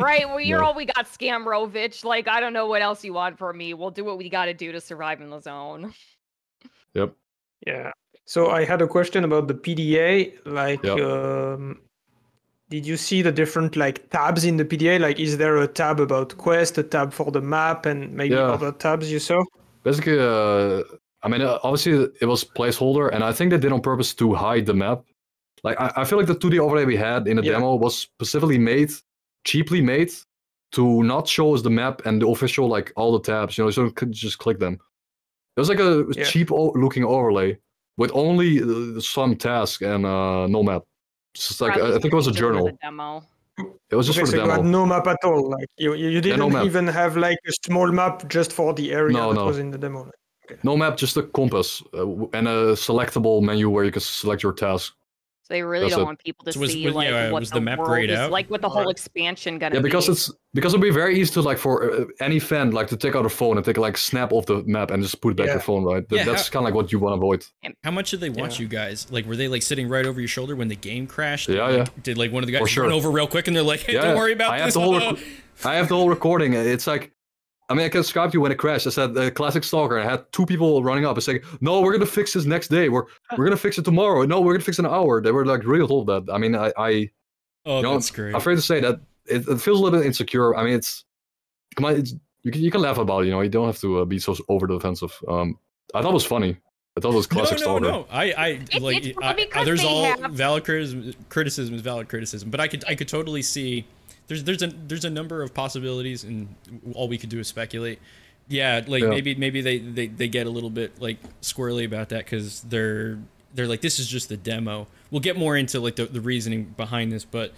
Right? Well, you're no. all we got, Scamrovich. Like, I don't know what else you want from me. We'll do what we got to do to survive in the zone. Yep. Yeah. So I had a question about the P D A. Like, yep. um... did you see the different like tabs in the P D A? Like, is there a tab about quest, a tab for the map, and maybe yeah. other tabs you saw? Basically, uh, I mean, uh, obviously it was placeholder, and I think they did on purpose to hide the map. Like, I, I feel like the two D overlay we had in the yeah. demo was specifically made, cheaply made, to not show us the map and the official like all the tabs. You know, so you could just click them. It was like a yeah. cheap looking overlay with only uh, some task and uh, no map. Just like, I think it was a journal. Demo. It was just okay, for the so demo. You had no map at all. Like you, you, you didn't yeah, no even have like a small map just for the area no, that no. was in the demo. Like, okay. No map, just a compass uh, and a selectable menu where you can select your task. So they really That's don't it. want people to so was, see was, like yeah, what was the, the map grayed out? Like what the whole right. expansion gonna yeah, because be. It's because it'd be very easy to like for uh, any fan like to take out a phone and take like snap off the map and just put it back yeah. your phone, right? Th yeah, that's kind of like what you want to avoid. How much did they watch yeah. you guys? Like, were they like sitting right over your shoulder when the game crashed? Yeah, yeah. Like, did like one of the guys sure. run over real quick and they're like, "Hey, yeah, don't worry about I this." Have the whole I have the whole recording. It's like, I mean, I can describe to you when it crashed. I said uh, classic Stalker. I had two people running up and saying, "No, we're gonna fix this next day. We're we're gonna fix it tomorrow. No, we're gonna fix it in an hour." They were like real told that. I mean, I, I oh, you know, that's great. I'm afraid to say that it, it feels a little bit insecure. I mean, it's come on, it's, you can you can laugh about it. You know, you don't have to uh, be so over the defensive. Um, I thought it was funny. I thought it was classic no, no, Stalker. No, no, I, I it, like it's, I, I, there's all have... valid criticism. Criticism is valid criticism, but I could I could totally see. There's there's a there's a number of possibilities, and all we could do is speculate. Yeah, like yeah. maybe maybe they, they they get a little bit like squirrely about that because they're they're like, this is just the demo. We'll get more into like the the reasoning behind this, but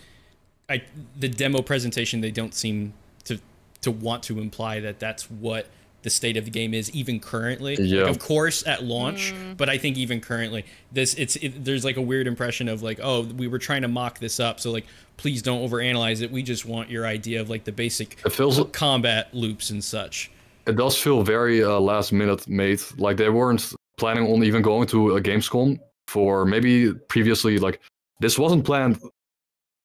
I, the demo presentation, they don't seem to to want to imply that that's what the state of the game is even currently. Yeah. Like, of course at launch, mm. but I think even currently this it's it, there's like a weird impression of like, oh, we were trying to mock this up, so like please don't overanalyze it. We just want your idea of like the basic it feels, combat loops and such. It does feel very uh, last minute made. Like they weren't planning on even going to a Gamescom for maybe previously. Like this wasn't planned.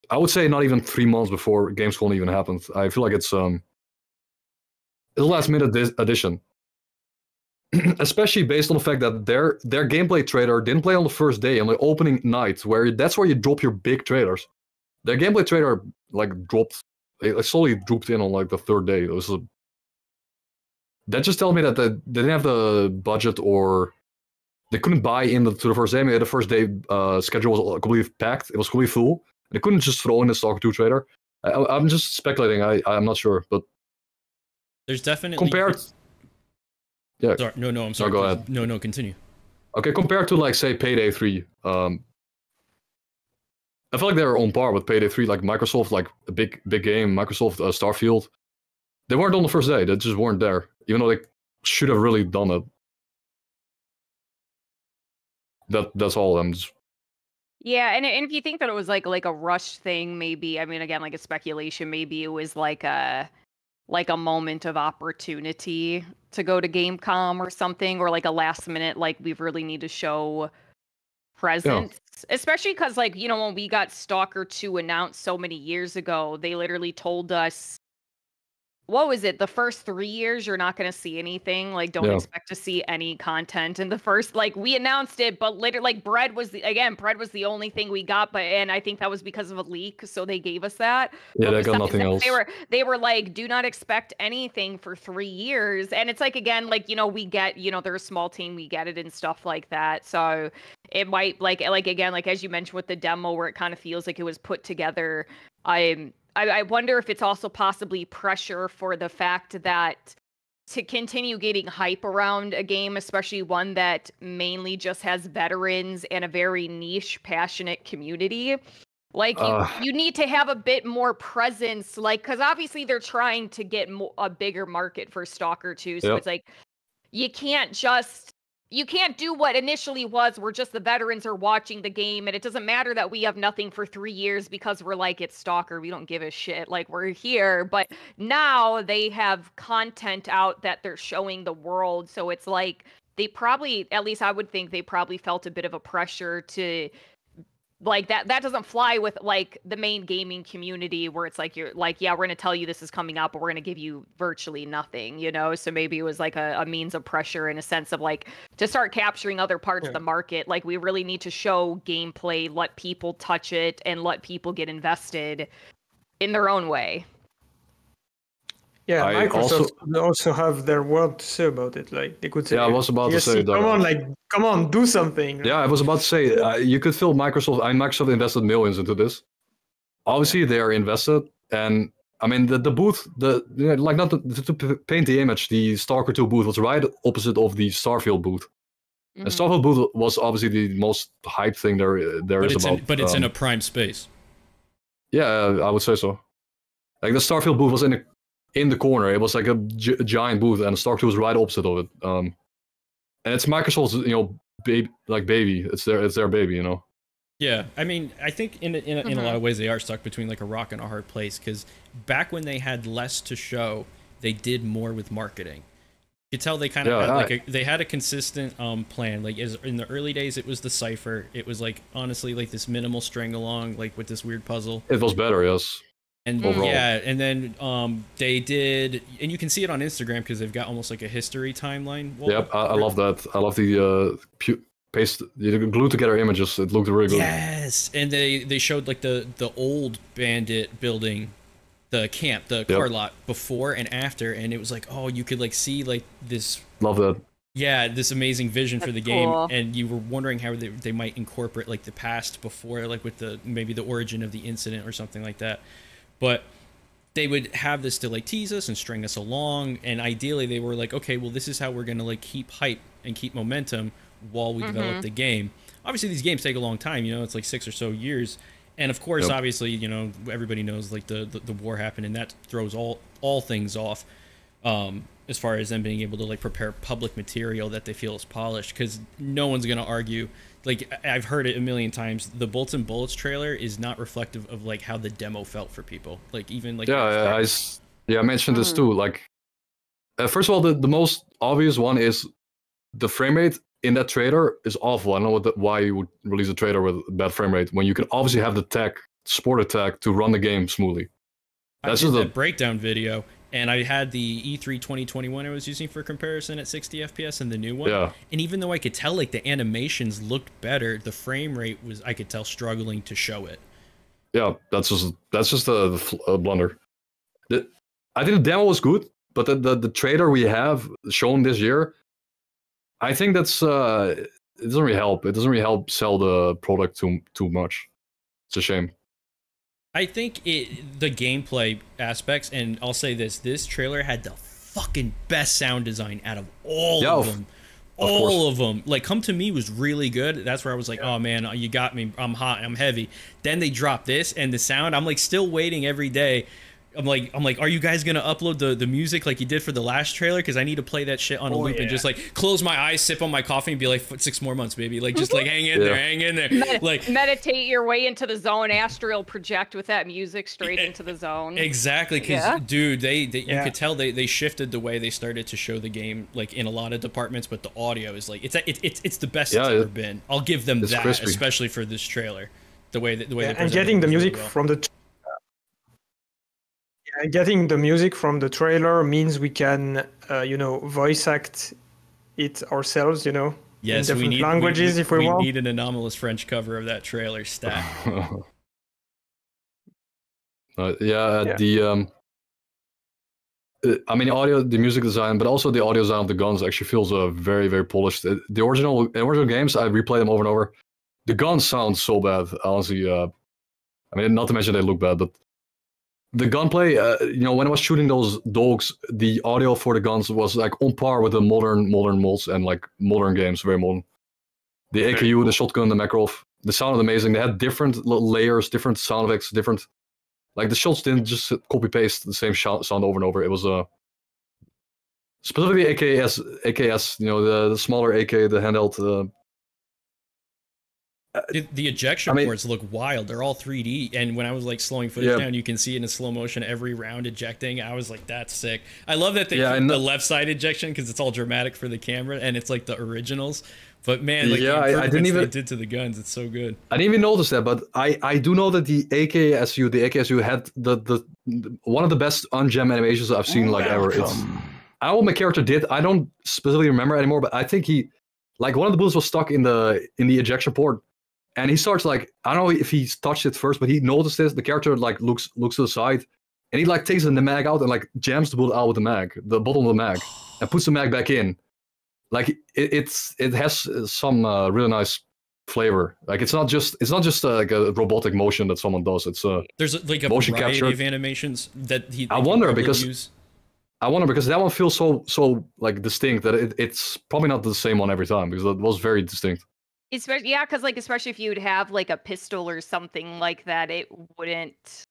I would say not even three months before Gamescom even happened. I feel like it's um. It's a last-minute addition, especially based on the fact that their their gameplay trailer didn't play on the first day, on the opening night, where that's where you drop your big trailers. Their gameplay trailer like dropped, it slowly drooped in on like the third day. It was a, that just tells me that they, they didn't have the budget, or they couldn't buy in the, to the first day. Maybe the first day uh, schedule was completely packed. It was completely full. They couldn't just throw in the Stalker two trailer. I, I'm just speculating. I I'm not sure, but. There's definitely compared. Yeah. Sorry. No, no, I'm sorry. No, go ahead. No, no, continue. Okay, compared to like say Payday three, um, I feel like they were on par with Payday three. Like Microsoft, like a big, big game. Microsoft uh, Starfield. They weren't on the first day. They just weren't there, even though they should have really done it. That that's all. I'm just... Yeah, and and if you think that it was like like a rush thing, maybe. I mean, again, like a speculation. Maybe it was like a. like a moment of opportunity to go to Gamescom or something, or like a last minute, like we really need to show presence, yeah. Especially because like, you know, when we got Stalker two announced so many years ago, they literally told us, what was it? The first three years, you're not going to see anything. Like, don't yeah. expect to see any content in the first, like we announced it, but later, like Bread was the, again, Bread was the only thing we got. But, and I think that was because of a leak. So they gave us that. Yeah, they got nothing else. They were, they were like, do not expect anything for three years. And it's like, again, like, you know, we get, you know, they're a small team, we get it and stuff like that. So it might like, like, again, like, as you mentioned with the demo where it kind of feels like it was put together, I'm, I wonder if it's also possibly pressure for the fact that to continue getting hype around a game, especially one that mainly just has veterans and a very niche, passionate community. Like, uh, you, you need to have a bit more presence, like, because obviously they're trying to get mo a bigger market for Stalker two. So yep. It's like, you can't just... You can't do what initially was where just the veterans are watching the game and it doesn't matter that we have nothing for three years because we're like, it's Stalker, we don't give a shit, like we're here. But now they have content out that they're showing the world. So it's like they probably, at least I would think they probably felt a bit of a pressure to like that. That doesn't fly with like the main gaming community where it's like, you're like, yeah, we're going to tell you this is coming out, but we're going to give you virtually nothing, you know? So maybe it was like a, a means of pressure in a sense of like to start capturing other parts yeah. of the market. Like we really need to show gameplay, let people touch it and let people get invested in their own way. Yeah, I Microsoft also, also have their word to say about it. Like they could say, yeah, I was about to say, come on, like come on, do something. Yeah, I was about to say, uh, you could feel Microsoft. I mean, Microsoft invested millions into this. Obviously, they are invested, and I mean the the booth, the you know, like not to, to, to paint the image, the Stalker two booth was right opposite of the Starfield booth. Mm-hmm. And Starfield booth was obviously the most hyped thing there there but is about. In, but it's um, in a prime space. Yeah, I would say so. Like the Starfield booth was in a in the corner. It was like a gi giant booth, and Stalker two was right opposite of it. Um, and it's Microsoft's, you know, baby, like baby. It's their, it's their baby, you know. Yeah, I mean, I think in a, in, a, mm-hmm. in a lot of ways they are stuck between like a rock and a hard place, because back when they had less to show, they did more with marketing. You could tell they kind of yeah, had I... like a, they had a consistent um plan. Like as in the early days, it was the cipher. It was like honestly like this minimal string along, like with this weird puzzle. It was better, yes. And overall. Yeah, and then um, they did, and you can see it on Instagram because they've got almost like a history timeline. Wall. Yep, I, I love that. I love the uh, paste, you glue together images. It looked really good. Yes, and they they showed like the the old bandit building, the camp, the yep. car lot before and after, and it was like, oh, you could like see like this. Love that. Yeah, this amazing vision That's for the game, cool. and you were wondering how they, they might incorporate like the past before, like with the maybe the origin of the incident or something like that. But they would have this to like tease us and string us along, and ideally they were like, okay, well this is how we're gonna like keep hype and keep momentum while we mm-hmm. develop the game. Obviously these games take a long time, you know, it's like six or so years, And of course, yep. obviously, you know, everybody knows like the, the, the war happened, and that throws all, all things off um, as far as them being able to like prepare public material that they feel is polished, because no one's going to argue. Like, I've heard it a million times. The Bolts and Bullets trailer is not reflective of like how the demo felt for people. Like even like. Yeah, yeah I, yeah, I mentioned this too. Like, uh, first of all, the, the most obvious one is the frame rate in that trailer is awful. I don't know what the, why you would release a trailer with a bad frame rate when you can obviously have the tech, sport attack, to run the game smoothly. That's I did just that a breakdown video, and I had the E three twenty twenty-one I was using for comparison at sixty F P S and the new one. Yeah. And even though I could tell like the animations looked better, the frame rate was, I could tell, struggling to show it. Yeah, that's just that's just a, a blunder. The, I think the demo was good, but the, the, the trailer we have shown this year, I think that's uh, it doesn't really help. It doesn't really help sell the product too too much. It's a shame. I think it the gameplay aspects, and I'll say this: this trailer had the fucking best sound design out of all yeah, of them. Of all course. of them. Like, Come to Me was really good. That's where I was like, yeah. oh man, you got me. I'm hot. I'm heavy. Then they dropped this, and the sound. I'm like still waiting every day. I'm like, I'm like, are you guys gonna upload the the music like you did for the last trailer? Because I need to play that shit on a oh, loop yeah. and just like close my eyes, sip on my coffee, and be like, six more months, baby. Like, just like hang in yeah. there, hang in there. Medi like meditate your way into the zone, astral project with that music straight into the zone. Exactly, because yeah. dude, they, they yeah. you could tell they they shifted the way they started to show the game like in a lot of departments, but the audio is like it's it's it's, it's the best yeah, it's it, ever been. I'll give them that, crispy. especially for this trailer. The way that the way yeah, and getting the music really well. from the. Getting the music from the trailer means we can, uh, you know, voice act it ourselves, you know, yes, in different we need, languages we, if we, we want. We need an anomalous French cover of that trailer stack. uh, yeah, yeah, the, um, I mean, audio, the music design, but also the audio design of the guns actually feels uh, very, very polished. The original, the original games, I replay them over and over. The guns sound so bad, honestly. Uh, I mean, not to mention they look bad, but the gunplay, uh, you know, when I was shooting those dogs, the audio for the guns was like on par with the modern, modern molds and like modern games, very modern. The A K U, the shotgun, the Makarov, the sound was amazing. They had different layers, different sound effects, different. Like the shots didn't just copy paste the same sound over and over. It was uh, specifically A K S, A K S, you know, the, the smaller A K, the handheld. Uh, The, the ejection I mean, ports look wild. They're all three D, and when I was like slowing footage yeah. down, you can see in a slow motion every round ejecting. I was like, that's sick. I love that they yeah, keep the left side ejection because it's all dramatic for the camera, and it's like the originals. But man, like, yeah, I, I didn't even they did to the guns. It's so good. I didn't even notice that, but I I do know that the A K S U, the A K S U had the the, the one of the best on-gem animations I've seen oh, like ever. It's, I don't know what my character did. I don't specifically remember anymore, but I think he like one of the bullets was stuck in the in the ejection port. And he starts like, I don't know if he touched it first, but he noticed this. The character like looks looks to the side, and he like takes the mag out and like jams the bullet out with the mag, the bottom of the mag, and puts the mag back in. Like it, it's it has some uh, really nice flavor. Like it's not just it's not just uh, like a robotic motion that someone does. It's uh, there's like a motion variety capture of animations that he. I wonder because use. I wonder because that one feels so so like distinct that it, it's probably not the same one every time because that was very distinct. Especially, yeah, because like especially if you'd have like a pistol or something like that, it wouldn't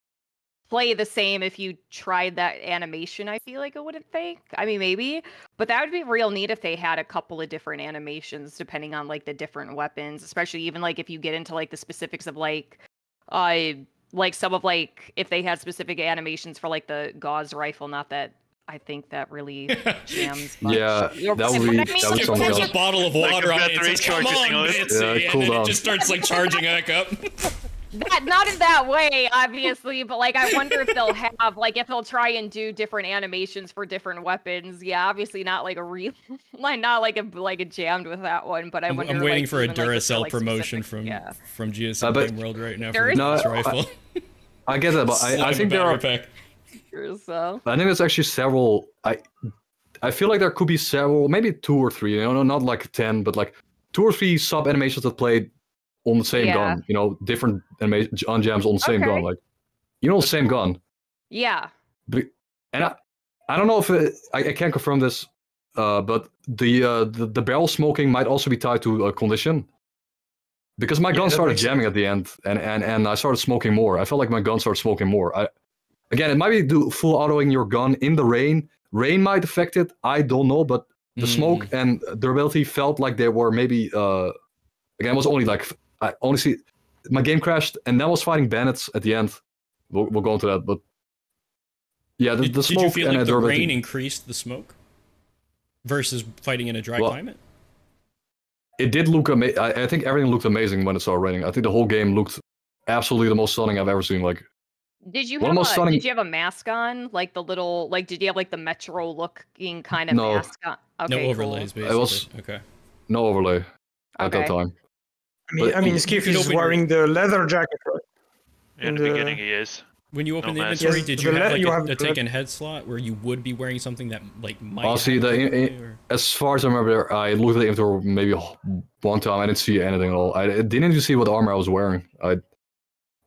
play the same if you tried that animation. I feel like it wouldn't think. I mean, maybe, but that would be real neat if they had a couple of different animations depending on like the different weapons. Especially even like if you get into like the specifics of like, uh, like some of like if they had specific animations for like the Gauss rifle. Not that I think that really jams. Much. Yeah, You're, that would be. I mean, that would it puts else. a bottle of water like on it and says, "Come on, Nancy," yeah, and cool then down. It just starts like charging back up. That, not in that way, obviously, but like I wonder if they'll have like if they'll try and do different animations for different weapons. Yeah, obviously not like a real, like not like a like a jammed with that one. But I wonder. I'm, I'm waiting like, for a Duracell like, promotion specific, from yeah. from G S C Game World right now for no, the rifle. I, I get that, but I, I think there are. So. I think there's actually several. I I feel like there could be several, maybe two or three. You know, not like ten, but like two or three sub animations that played on the same yeah. gun. You know, different animations on jams on the same okay. gun. Like, you know, same gun. Yeah. But, and I I don't know if it, I, I can't confirm this, uh, but the, uh, the the barrel smoking might also be tied to a condition. Because my yeah, gun started jamming sense. at the end, and, and, and I started smoking more. I felt like my gun started smoking more. I, again, it might be do full autoing your gun in the rain. Rain might affect it. I don't know, but the mm. smoke and durability felt like they were maybe... Uh, again, it was only like... I honestly... My game crashed, and then I was fighting bandits at the end. We'll, we'll go into that, but... Yeah, the, did, the smoke and durability... Did you feel like the rain increased the smoke? Versus fighting in a dry well, climate? It did look amazing. I think everything looked amazing when it started raining. I think the whole game looked absolutely the most stunning I've ever seen. Like, did you have a, stunning... did you have a mask on? Like the little, like, did you have like the Metro looking kind of no. mask on? Okay, no overlays, cool. basically. It was okay. No overlay at okay. that time. I mean, but, I mean, Skiff is wearing the leather jacket, right? Yeah, in the, the beginning, he is. When you open no the inventory, yes, did you have like you a, have a taken head slot where you would be wearing something that like might? I'll see the, in, or... as far as I remember, I looked at the inventory maybe one time. I didn't see anything at all. I didn't even see what armor I was wearing. I,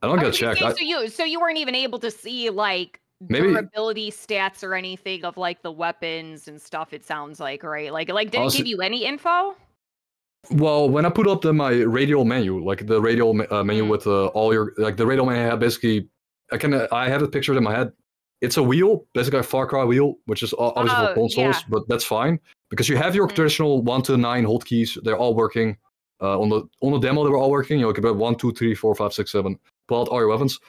I don't get checked. So you, so you weren't even able to see like maybe durability stats or anything of like the weapons and stuff. It sounds like right, like like did it give you any info? Well, when I put up the, my radial menu, like the radial uh, menu mm. with uh, all your like the radial menu had basically. I can. Uh, I have the picture in my head. It's a wheel, basically a Far Cry wheel, which is obviously oh, for consoles, yeah. but that's fine because you have your mm-hmm. traditional one to nine hotkeys. They're all working. Uh, on the on the demo, they were all working. You know, you could put one, two, three, four, five, six, seven. Pull out all your weapons.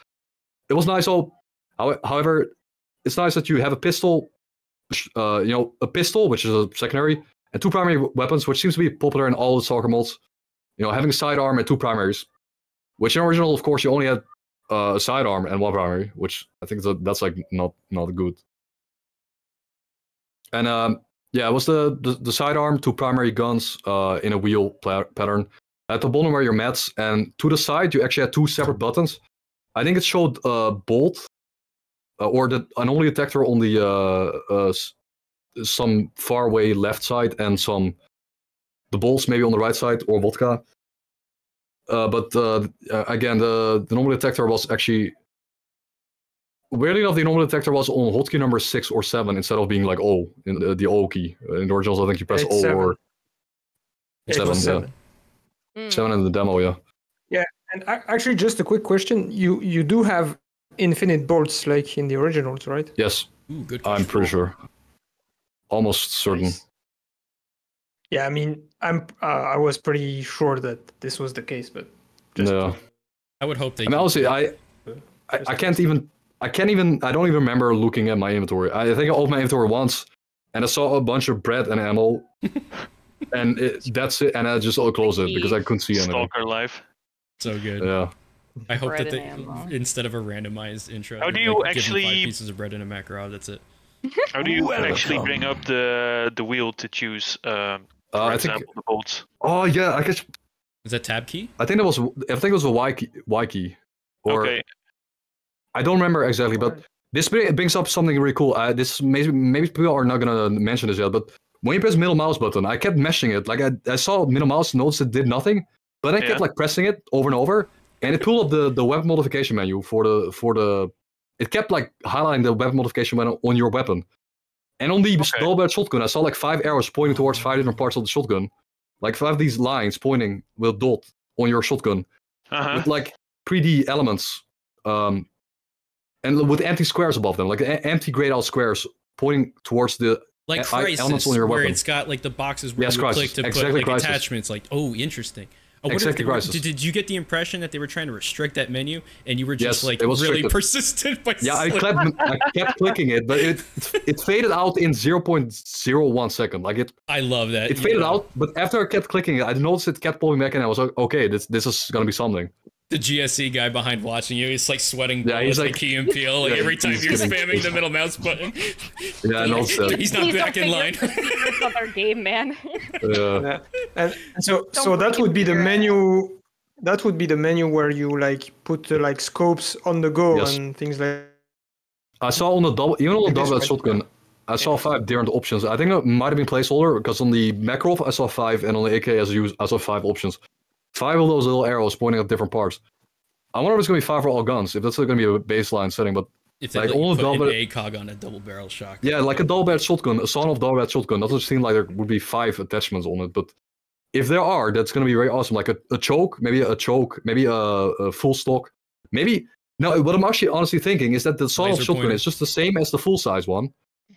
It was nice. All, however, it's nice that you have a pistol. Uh, you know, a pistol, which is a secondary, and two primary weapons, which seems to be popular in all the soccer mods. You know, having a sidearm and two primaries, which in original, of course, you only had. Uh, a sidearm and one primary, which I think that that's like not not good. And um, yeah, it was the, the the sidearm, two primary guns uh, in a wheel pattern. At the bottom were your mats, and to the side you actually had two separate buttons. I think it showed uh, bolt uh, or the anomaly detector on the uh, uh, some far away left side, and some the bolts maybe on the right side or vodka. Uh, but uh, again, the, the normal detector was actually... Weirdly enough, the normal detector was on hotkey number six or seven instead of being like O, in the, the O key. In the originals, I think you press it's O seven. Or... seven, seven. Yeah. Mm. seven in the demo, yeah. Yeah, and actually, just a quick question. You you do have infinite bolts like in the originals, right? Yes. Ooh, good question. I'm pretty sure. Almost certain. Nice. Yeah, I mean, I'm. Uh, I was pretty sure that this was the case, but just no. I would hope they. I mean, honestly, I, I, I can't even. I can't even. I don't even remember looking at my inventory. I think I opened my inventory once, and I saw a bunch of bread and ammo, and it, that's it. And I just all closed it because I couldn't see anything. Stalker life. So good. Yeah. I hope bread that they, instead of a randomized intro, how do you actually five pieces of bread and a Makarov? That's it. How do you actually bring up the the wheel to choose? Um, Uh, I example, think. The bolts. Oh yeah, I guess. Is that tab key? I think that was. I think it was a Y key. Y key. Or, okay. I don't remember exactly, but this brings up something really cool. Uh, this maybe maybe people are not gonna mention this yet, but when you press middle mouse button, I kept meshing it. Like I, I saw middle mouse, noticed it did nothing, but I yeah. kept like pressing it over and over, and it pulled up the the weapon modification menu for the for the. It kept like highlighting the weapon modification menu on your weapon. And on the okay. double-barreled shotgun, I saw like five arrows pointing towards five different parts of the shotgun. Like five of these lines pointing with a dot on your shotgun. Uh-huh. With like three D elements. Um, and with empty squares above them. Like empty grayed out squares pointing towards the like Crisis, elements on your weapon. Where it's got like the boxes where yes, you Crisis. click to exactly put like, attachments. Like, oh, interesting. Oh, exactly were, did, did you get the impression that they were trying to restrict that menu, and you were just yes, like really restricted. persistent? By yeah, I kept, I kept clicking it, but it it faded out in zero point zero one second. Like it, I love that. It faded know. out, but after I kept clicking it, I noticed it kept pulling back, and I was like, okay, this this is gonna be something. The G S C guy behind watching you, he's like sweating yeah, he's like Key and Peele like, yeah, every time you're kidding. spamming the middle mouse button. Yeah, no, so. He's not Please back in line. Other game, man. Yeah. Yeah. And so, don't so that would be the menu. That would be the menu where you like put uh, like scopes on the go yes. and things like. I saw on the double, even on the double right. shotgun, I saw five different options. I think it might have been placeholder because on the Makarov I saw five, and on the A K S U I saw five options. Five of those little arrows pointing at different parts. I wonder if it's going to be five for all guns, if that's going to be a baseline setting, but... If they like, like, put double an ACOG on a double-barrel shotgun. Yeah, like a double-barrel shotgun, a son of double-barrel shotgun. Doesn't seem like there would be five attachments on it, but if there are, that's going to be very awesome. Like a, a choke, maybe a choke, maybe a, a full stock. Maybe, no, what I'm actually honestly thinking is that the sawed off shotgun is just the same as the full size one.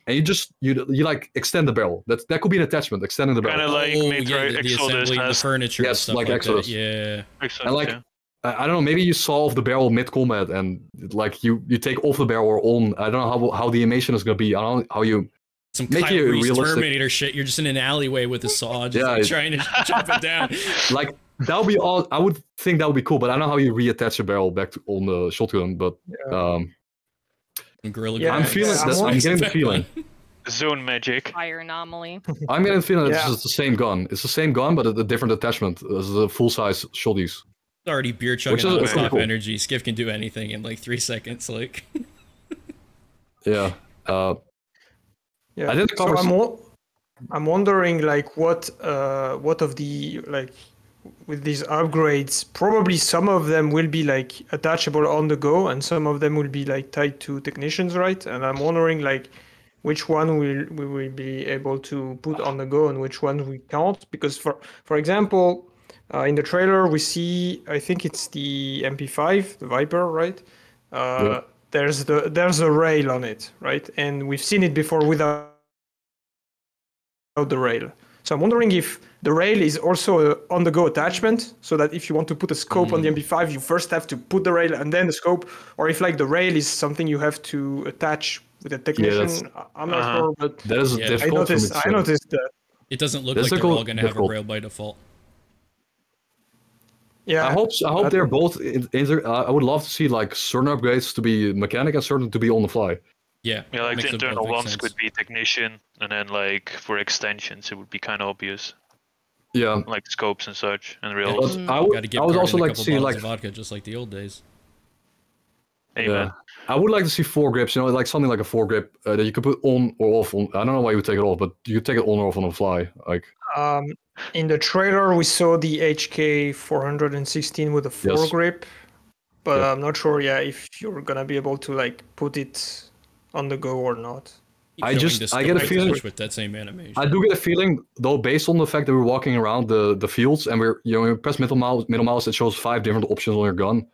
And you just, you you like extend the barrel. That, that could be an attachment, extending the barrel. Kind of like oh, Metro, yeah, Exodus has. Furniture yes, like, like Exodus. That. Yeah. Exodus, and like, yeah. I don't know, maybe you solve the barrel mid-combat and like you, you take off the barrel or on. I don't know how how the animation is going to be. I don't know how you... Some make Kyle Reese Terminator shit. You're just in an alleyway with a saw just yeah, like, trying to chop it down. Like, that would be all... I would think that would be cool, but I don't know how you reattach a barrel back to, on the shotgun, but... Yeah. Um, Gorilla yeah, I'm feeling. Yeah, that's, I'm getting the feeling. Zone magic. Fire anomaly. I'm getting the feeling yeah. it's just the same gun. It's the same gun, but a different attachment. It's the full size shotties. Already beer chugging on top cool. energy. Skiff can do anything in like three seconds. Like. yeah. Uh, yeah. I didn't cover so I'm, wo I'm wondering, like, what, uh, what of the like, with these upgrades, probably some of them will be like attachable on the go and some of them will be like tied to technicians, right? And I'm wondering like which one will we will be able to put on the go and which one we can't, because for for example uh, in the trailer we see, I think it's the M P five, the Viper, right? uh yeah. there's the there's a rail on it, right? And we've seen it before without the rail. So I'm wondering if the rail is also an on-the-go attachment, so that if you want to put a scope mm. on the M P five, you first have to put the rail and then the scope, or if like the rail is something you have to attach with a technician. Yeah, I'm not uh, sure, but that is yeah. I noticed. I noticed that it doesn't look like they're all going to have a rail by default. Yeah, I hope. So. I hope they're both. In, in there, I would love to see like certain upgrades to be mechanic and certain to be on the fly. Yeah, yeah, like the internal ones sense. Could be technician, and then like for extensions, it would be kind of obvious. Yeah, like scopes and such, and reels. Yeah, I would, I would also like to see like vodka, just like the old days. Amen. Yeah. I would like to see four grips, you know, like something like a four grip uh, that you could put on or off. On, I don't know why you would take it off, but you could take it on or off on the fly. Like um, in the trailer, we saw the H K four sixteen with a four yes. grip, but yeah. I'm not sure, yeah, if you're gonna be able to like put it on the go or not. I just, I get a feeling with that same animation. I do get a feeling though, based on the fact that we're walking around the the fields and we're, you know, when you press middle mouse, middle mouse, it shows five different options on your gun.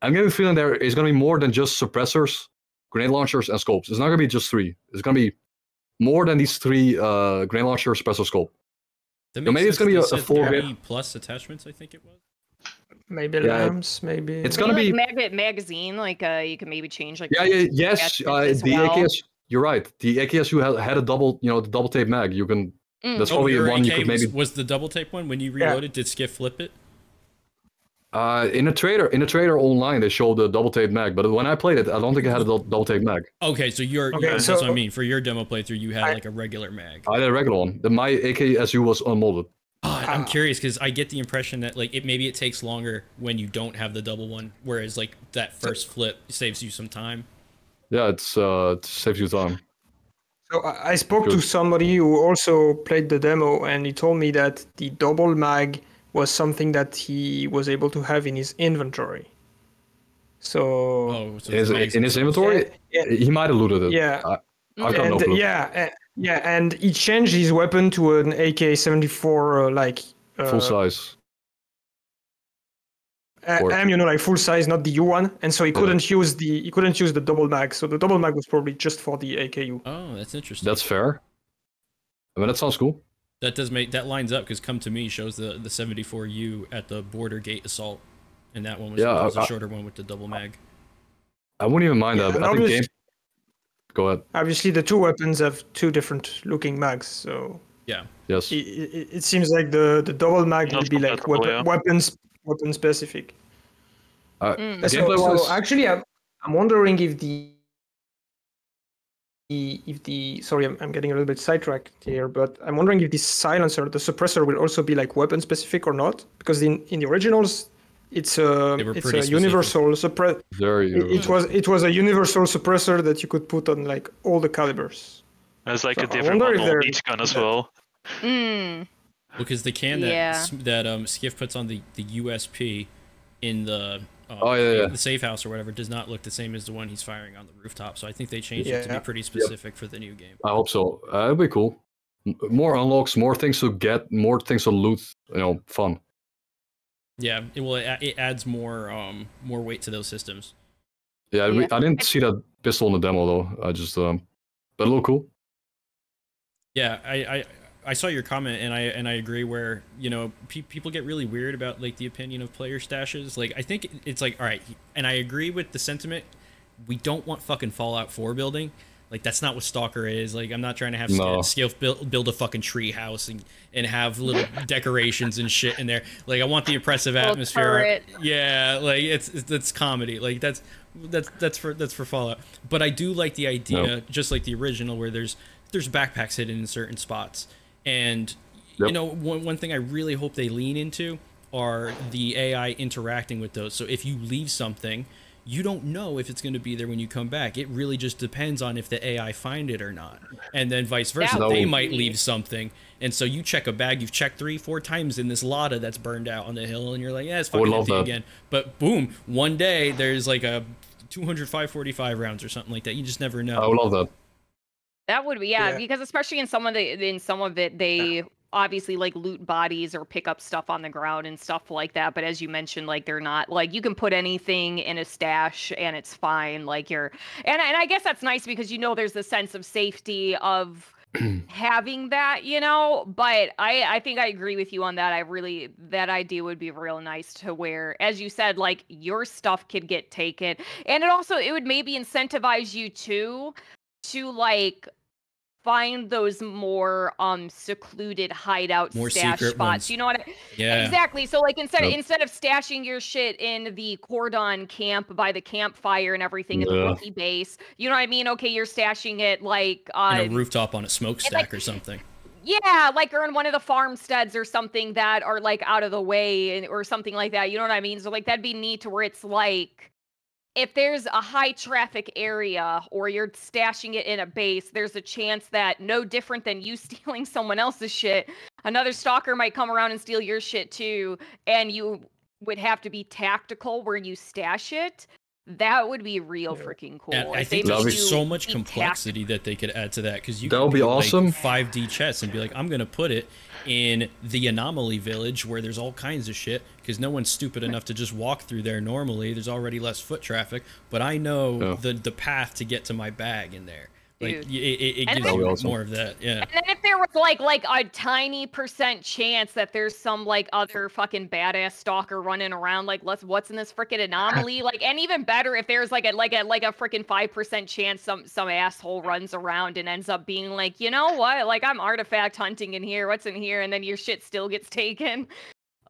I'm getting a feeling there is going to be more than just suppressors, grenade launchers, and scopes. It's not going to be just three. It's going to be more than these three: uh, grenade launcher, suppressor, scope. You know, maybe it's going to be a, a four plus attachments. I think it was. Maybe yeah. lamps, maybe it's gonna maybe be like mag magazine. Like uh, you can maybe change like yeah, yeah, yes. Uh, the well. A K S, you're right. The A K S U had, had a double, you know, the double tape mag. You can mm. that's oh, probably one A K you could maybe was, was the double tape one when you reloaded. Yeah. Did Skiff flip it? Uh, in a trader, in a trader online, they showed the double tape mag, but when I played it, I don't think I had a double tape mag. Okay, so you're okay, yeah, so, that's what I mean. For your demo playthrough, you had I, like a regular mag. I had a regular one. My A K S U was unmolded. Oh, I'm curious because I get the impression that like it maybe it takes longer when you don't have the double one, whereas like that first flip saves you some time. Yeah, it's uh, it saves you time. So I spoke Good. to somebody who also played the demo, and he told me that the double mag was something that he was able to have in his inventory. So, oh, so is it in his inventory, yeah, yeah. he might have looted it. Yeah, I, I've got and, no clue. Yeah. And, Yeah, and he changed his weapon to an A K seventy-four, uh, like... Uh, full size. Am, you know, like full size, not the U one. And so he couldn't yeah. use the he couldn't use the double mag. So the double mag was probably just for the A K U. Oh, that's interesting. That's fair. I mean, that sounds cool. That does make... That lines up, because Come to Me shows the, the seventy-four U at the border gate assault. And that one was, yeah, was I, a shorter I, one with the double mag. I wouldn't even mind yeah, that. But I think game... Go ahead. Obviously, the two weapons have two different looking mags, so yeah, yes. It, it, it seems like the the double mag would be like weapon, yeah. weapons weapon specific. Uh, mm. so, so actually, I'm I'm wondering if the if the sorry, I'm, I'm getting a little bit sidetracked here, but I'm wondering if the silencer, the suppressor, will also be like weapon specific or not, because in in the originals. It's a it's a universal suppressor. It, it was it was a universal suppressor that you could put on like all the calibers. That's like so a different one on each gun as well. Mm. Because the can that yeah. that um Skiff puts on the the U S P in the uh, oh, yeah, yeah. the safe house or whatever does not look the same as the one he's firing on the rooftop. So I think they changed yeah. it to be pretty specific yep. for the new game. I hope so. Uh, that'd be cool. more unlocks, more things to get, more things to loot, you know, fun. Yeah, it will, it adds more um more weight to those systems. Yeah, yeah. I didn't see that pistol in the demo though. I just um but it looked cool. Yeah, I, I I saw your comment and I and I agree where, you know, pe people get really weird about like the opinion of player stashes. Like I think it's like, all right, and I agree with the sentiment. We don't want fucking Fallout four building. Like that's not what Stalker is. Like I'm not trying to have no. Skiff build build a fucking tree house and and have little decorations and shit in there. Like I want the oppressive atmosphere. Yeah, like it's that's comedy. Like that's that's that's for that's for Fallout. But I do like the idea, no. just like the original, where there's there's backpacks hidden in certain spots. And yep. you know, one one thing I really hope they lean into are the A I interacting with those. So if you leave something, you don't know if it's going to be there when you come back. It really just depends on if the A I find it or not. And then vice versa, no. they might leave something. And so you check a bag, you've checked three, four times in this Lada that's burned out on the hill, and you're like, yeah, it's fucking empty again. But boom, one day there's like a two hundred five forty-five rounds or something like that. You just never know. I would love that. That would be, yeah, yeah. because especially in some of the, in some of it, they... Yeah. obviously like loot bodies or pick up stuff on the ground and stuff like that. But as you mentioned, like they're not like you can put anything in a stash and it's fine. Like you're, and, and I guess that's nice because, you know, there's the sense of safety of having that, you know, but I, I think I agree with you on that. I really, that idea would be real nice to where, as you said, like your stuff could get taken. And it also, it would maybe incentivize you to, to like, find those more um secluded hideout more stash spots ones. You know what I, yeah exactly so like instead yep. instead of stashing your shit in the cordon camp by the campfire and everything in yeah. the rookie base, you know what I mean, okay, you're stashing it like on uh, a rooftop on a smokestack like, or something. Yeah, like or in one of the farmsteads or something that are like out of the way and, or something like that, you know what I mean? So like that'd be neat to where it's like if there's a high traffic area or you're stashing it in a base, there's a chance that no different than you stealing someone else's shit, another stalker might come around and steal your shit too. And you would have to be tactical where you stash it. That would be real yeah. freaking cool. And I think there's so much complexity that they could add to that, because you that would be awesome. Like five D chess and be like, I'm going to put it in the anomaly village where there's all kinds of shit because no one's stupid enough to just walk through there normally. There's already less foot traffic, but I know yeah. the the path to get to my bag in there. Like, Dude. it, it gives you awesome. more of that, yeah. And then if there was like like a tiny percent chance that there's some like other fucking badass stalker running around, like let's what's in this frickin' anomaly, like, and even better if there's like a like a like a frickin' five percent chance some some asshole runs around and ends up being like, you know what, like I'm artifact hunting in here, what's in here, and then your shit still gets taken.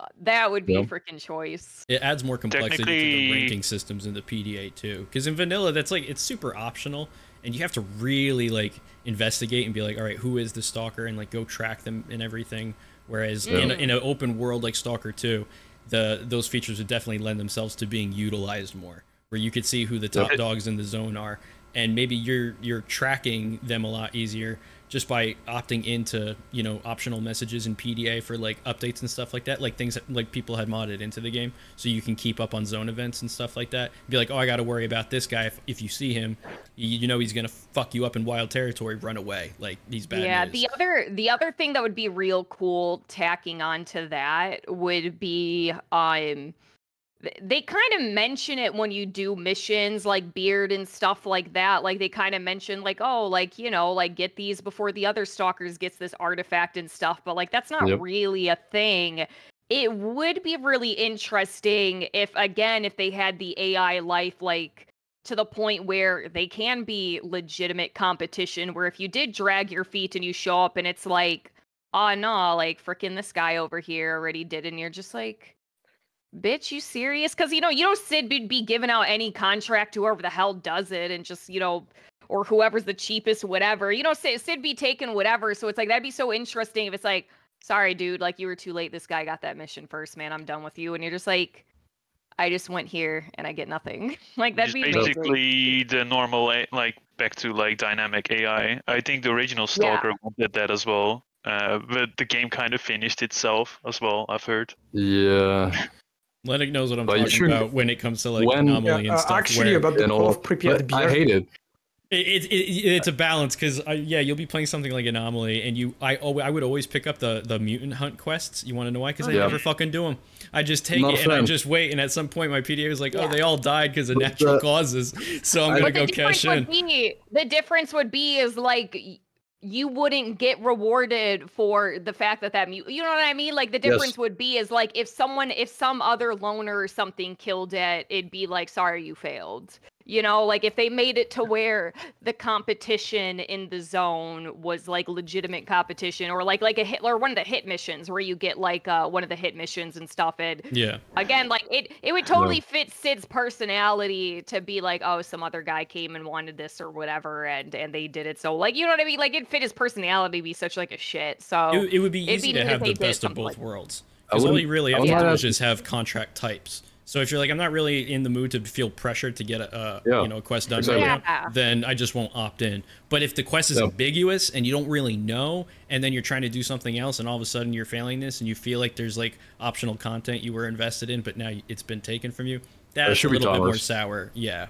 Uh, that would be yep. a freaking choice. It adds more complexity to the ranking systems in the P D A too, because in vanilla that's like it's super optional. And you have to really like investigate and be like, all right, who is the stalker, and like go track them and everything. Whereas yeah. in, in an open world like Stalker two, the those features would definitely lend themselves to being utilized more, where you could see who the top dogs in the zone are, and maybe you're you're tracking them a lot easier just by opting into, you know, optional messages in P D A for like updates and stuff like that, like things that like people had modded into the game, so you can keep up on zone events and stuff like that. Be like, oh, I got to worry about this guy. If, if you see him, you, you know he's gonna fuck you up in wild territory. Run away, like he's bad. Yeah. News. The other the other thing that would be real cool tacking onto that would be um. they kind of mention it when you do missions like Beard and stuff like that. Like they kind of mention like, oh, like, you know, like get these before the other stalkers gets this artifact and stuff. But like, that's not yep. really a thing. It would be really interesting if, again, if they had the A I life, like to the point where they can be legitimate competition, where if you did drag your feet and you show up and it's like, oh no, like frickin' this guy over here already did. And you're just like, bitch, you serious? Because, you know, you know, Sid would be giving out any contract to whoever the hell does it, and just, you know, or whoever's the cheapest, whatever. You know, Sid, Sid be taking whatever. So it's like, that'd be so interesting if it's like, sorry, dude, like you were too late. This guy got that mission first, man. I'm done with you. And you're just like, I just went here and I get nothing. Like that'd be basically the normal, like back to like dynamic A I. I think the original Stalker yeah. wanted that as well. Uh, but the game kind of finished itself as well, I've heard. Yeah. Lennic knows what I'm but talking about when it comes to like when, anomaly yeah, and uh, stuff. Actually, where, about the Call of Pripyat Beard. I hate it. It, it, it's a balance because uh, yeah, you'll be playing something like Anomaly, and you, I, I would always pick up the the mutant hunt quests. You want to know why? Because I yeah. never fucking do them. I just take Not it and I just wait, and at some point my P D A was like, yeah. oh, they all died because of but natural the, causes, so I'm gonna go cash in. Be, the difference would be is like you wouldn't get rewarded for the fact that that mut. You know what I mean? Like the difference yes. would be is like if someone, if some other loner or something killed it, it'd be like, sorry, you failed. You know, like if they made it to where the competition in the zone was like legitimate competition, or like like a hit or one of the hit missions where you get like uh, one of the hit missions and stuff. And yeah, again, like it, it would totally no. fit Sid's personality to be like, oh, some other guy came and wanted this or whatever, and and they did it. So like, you know what I mean? Like it fit his personality to be such like a shit. So it, it would be easy be to have the best of both worlds. Because all you really have to do is just have contract types. So if you're like, I'm not really in the mood to feel pressured to get a uh, yeah. you know, quest done, exactly. right now, then I just won't opt in. But if the quest is yeah. ambiguous and you don't really know, and then you're trying to do something else, and all of a sudden you're failing this, and you feel like there's like optional content you were invested in, but now it's been taken from you, that's a little bit more sour. Yeah.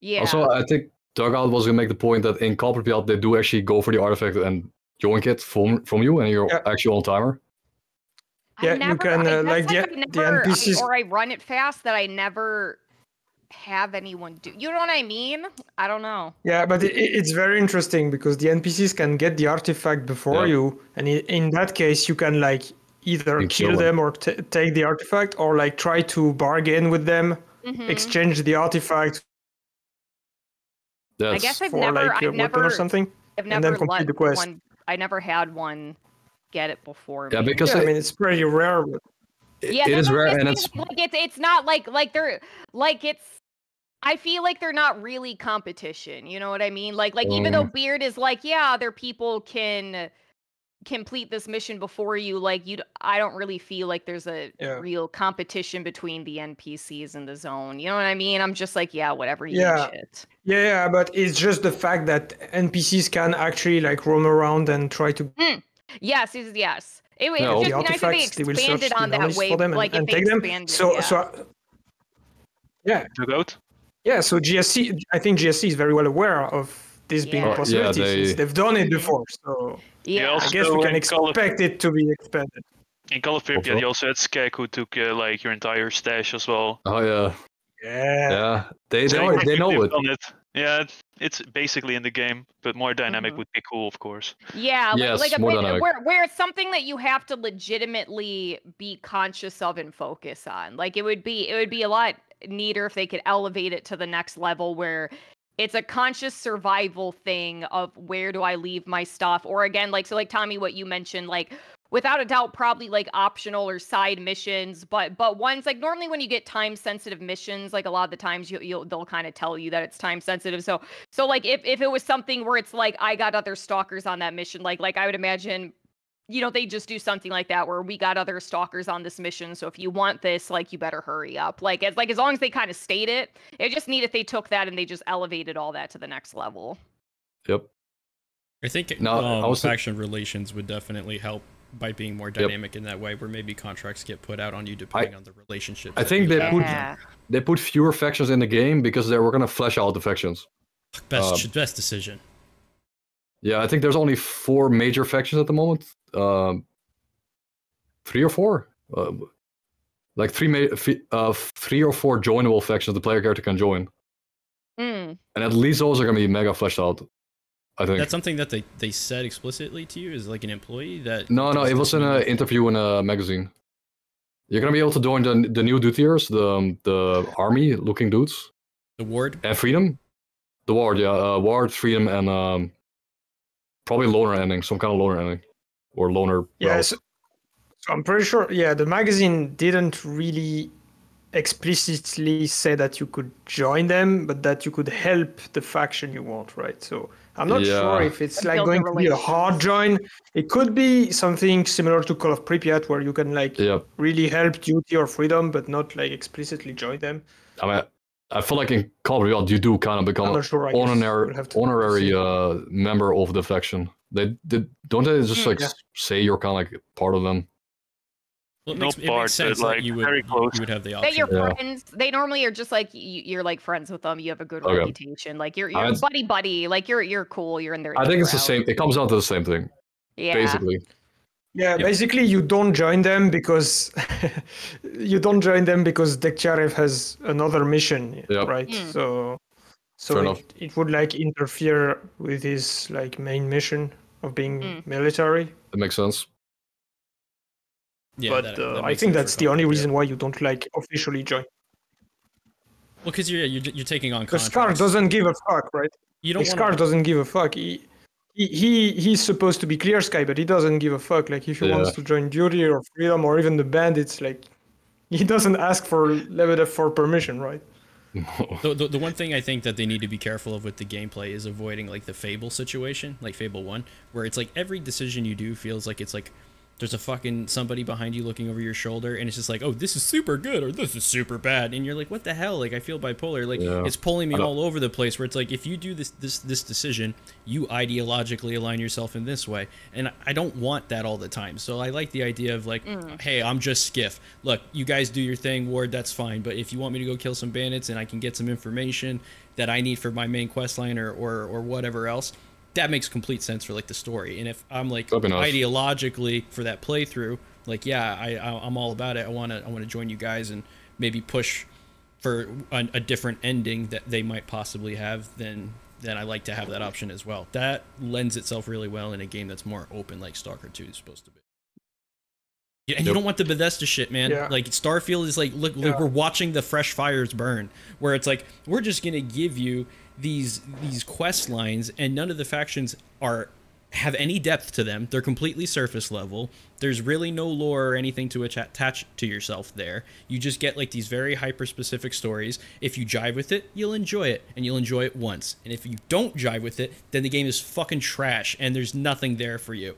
Yeah. Also, I think Dugout was gonna make the point that in Call of Pripyat they do actually go for the artifact and joink it from from you, and you're yeah. actually on timer. Yeah, never, you can uh, like the, never, the N P Cs, I, or I run it fast that I never have anyone do. You know what I mean? I don't know. Yeah, but it, it's very interesting because the N P Cs can get the artifact before yeah. you, and in that case, you can like either you kill, kill them, them or t take the artifact, or like try to bargain with them, mm-hmm. exchange the artifact. That's I guess I've for, never, like, I've never, or something, I've never and then complete the quest. One, I never had one. Get it before yeah me. Because yeah, I mean it's pretty rare it, yeah, it is rare and it's like it's it's not like like they're like it's I feel like they're not really competition, you know what I mean? Like like mm. even though Beard is like yeah other people can complete this mission before you, like you I don't really feel like there's a yeah. real competition between the N P Cs in the zone, you know what I mean? I'm just like yeah whatever you yeah shit. Yeah, but it's just the fact that N P Cs can actually like roam around and try to mm. Yes, yes, yes. It was no. just the nice that they expanded they on the that way, like and, if and they expanded. So, yeah. so, yeah. Yeah, so G S C, I think G S C is very well aware of this yeah. being a possibility. Yeah, they... They've done it before, so yeah. also, I guess we can expect of... it to be expanded. In Call of Pripyat, you also had Skek, who took uh, like your entire stash as well. Oh yeah. Yeah. Yeah. They so they, they know it. it. Yeah. It's basically in the game, but more dynamic mm-hmm. would be cool, of course. Yeah, like, yes, like a bit, where, where it's something that you have to legitimately be conscious of and focus on. Like it would be, it would be a lot neater if they could elevate it to the next level where it's a conscious survival thing of where do I leave my stuff? Or again, like, so like Tommy, what you mentioned, like without a doubt, probably like optional or side missions, but but ones like normally when you get time sensitive missions, like a lot of the times you you'll they'll kind of tell you that it's time sensitive. So so like if if it was something where it's like I got other stalkers on that mission, like like I would imagine, you know, they just do something like that where we got other stalkers on this mission. So if you want this, like you better hurry up. Like as like as long as they kind of state it, it just needed they took that and they just elevated all that to the next level. Yep. I think no, um, also faction relations would definitely help by being more dynamic yep. in that way, where maybe contracts get put out on you depending I, on the relationship. I think they yeah. put they put fewer factions in the game because they were gonna flesh out the factions. Best um, best decision. Yeah, I think there's only four major factions at the moment. Um, three or four, uh, like three uh, three or four joinable factions the player character can join. Mm. And at least those are gonna be mega fleshed out. I think. That's something that they, they said explicitly to you as like an employee that... No, no, it was in an interview in a magazine. You're going to be able to join the, the new dutiers, the the army-looking dudes. The Ward? And Freedom. The Ward, yeah. Uh, Ward, Freedom, and um, probably Loner Ending, some kind of Loner Ending. Or Loner... Yeah, so, so I'm pretty sure, yeah, the magazine didn't really explicitly say that you could join them, but that you could help the faction you want, right? So... I'm not yeah. sure if it's like going to be a hard join. It could be something similar to Call of Pripyat, where you can like yeah. really help duty or freedom, but not like explicitly join them. I mean, I feel like in Call of Pripyat, you do kind of become an sure, honorary, honorary uh, member of the faction. They, they don't they just like yeah. say you're kind of like part of them. Well, it no makes, part, it makes sense like that you would, very close. you would have the option. That your yeah. friends, they normally are just like, you're like friends with them. You have a good okay. reputation. Like you're, you're buddy buddy. Like you're you're cool. You're in their. I think it's route. the same. It comes down to the same thing. Yeah. Basically. Yeah. Yep. Basically, you don't join them because you don't join them because Dekcharev has another mission, yep. right? Mm. So, so it, it would like interfere with his like main mission of being mm. military. That makes sense. Yeah, but that, that uh, I think that's the only reason yeah. why you don't like officially join. Well, because you're, you're you're taking on. Because Scar doesn't give a fuck, right? You don't. Scar wanna... doesn't give a fuck. He, he he he's supposed to be Clear Sky, but he doesn't give a fuck. Like if he yeah. wants to join Duty or Freedom or even the Bandits, like he doesn't ask for Lebedev for permission, right? No. The, the, the one thing I think that they need to be careful of with the gameplay is avoiding like the Fable situation, like Fable one, where it's like every decision you do feels like it's like. There's a fucking somebody behind you looking over your shoulder, and it's just like, oh, this is super good, or this is super bad, and you're like, what the hell? Like, I feel bipolar. Like, yeah. it's pulling me all over the place. Where it's like, if you do this, this, this decision, you ideologically align yourself in this way, and I don't want that all the time. So I like the idea of like, mm. hey, I'm just Skiff. Look, you guys do your thing, Ward. That's fine. But if you want me to go kill some bandits, and I can get some information that I need for my main quest line or or, or whatever else. That makes complete sense for like the story, and if I'm like ideologically for that playthrough, like yeah, I, I I'm all about it. I wanna I wanna join you guys and maybe push for a, a different ending that they might possibly have. Then then I like to have that option as well. That lends itself really well in a game that's more open, like Stalker two is supposed to be. Yeah, and nope. you don't want the Bethesda shit, man. Yeah. Like Starfield is like look, yeah. like we're watching the fresh fires burn, where it's like we're just gonna give you. these these quest lines, and none of the factions are have any depth to them. They're completely surface level. There's really no lore or anything to attach to yourself there. You just get like these very hyper specific stories. If you jive with it, you'll enjoy it, and you'll enjoy it once. And if you don't jive with it, then the game is fucking trash and there's nothing there for you.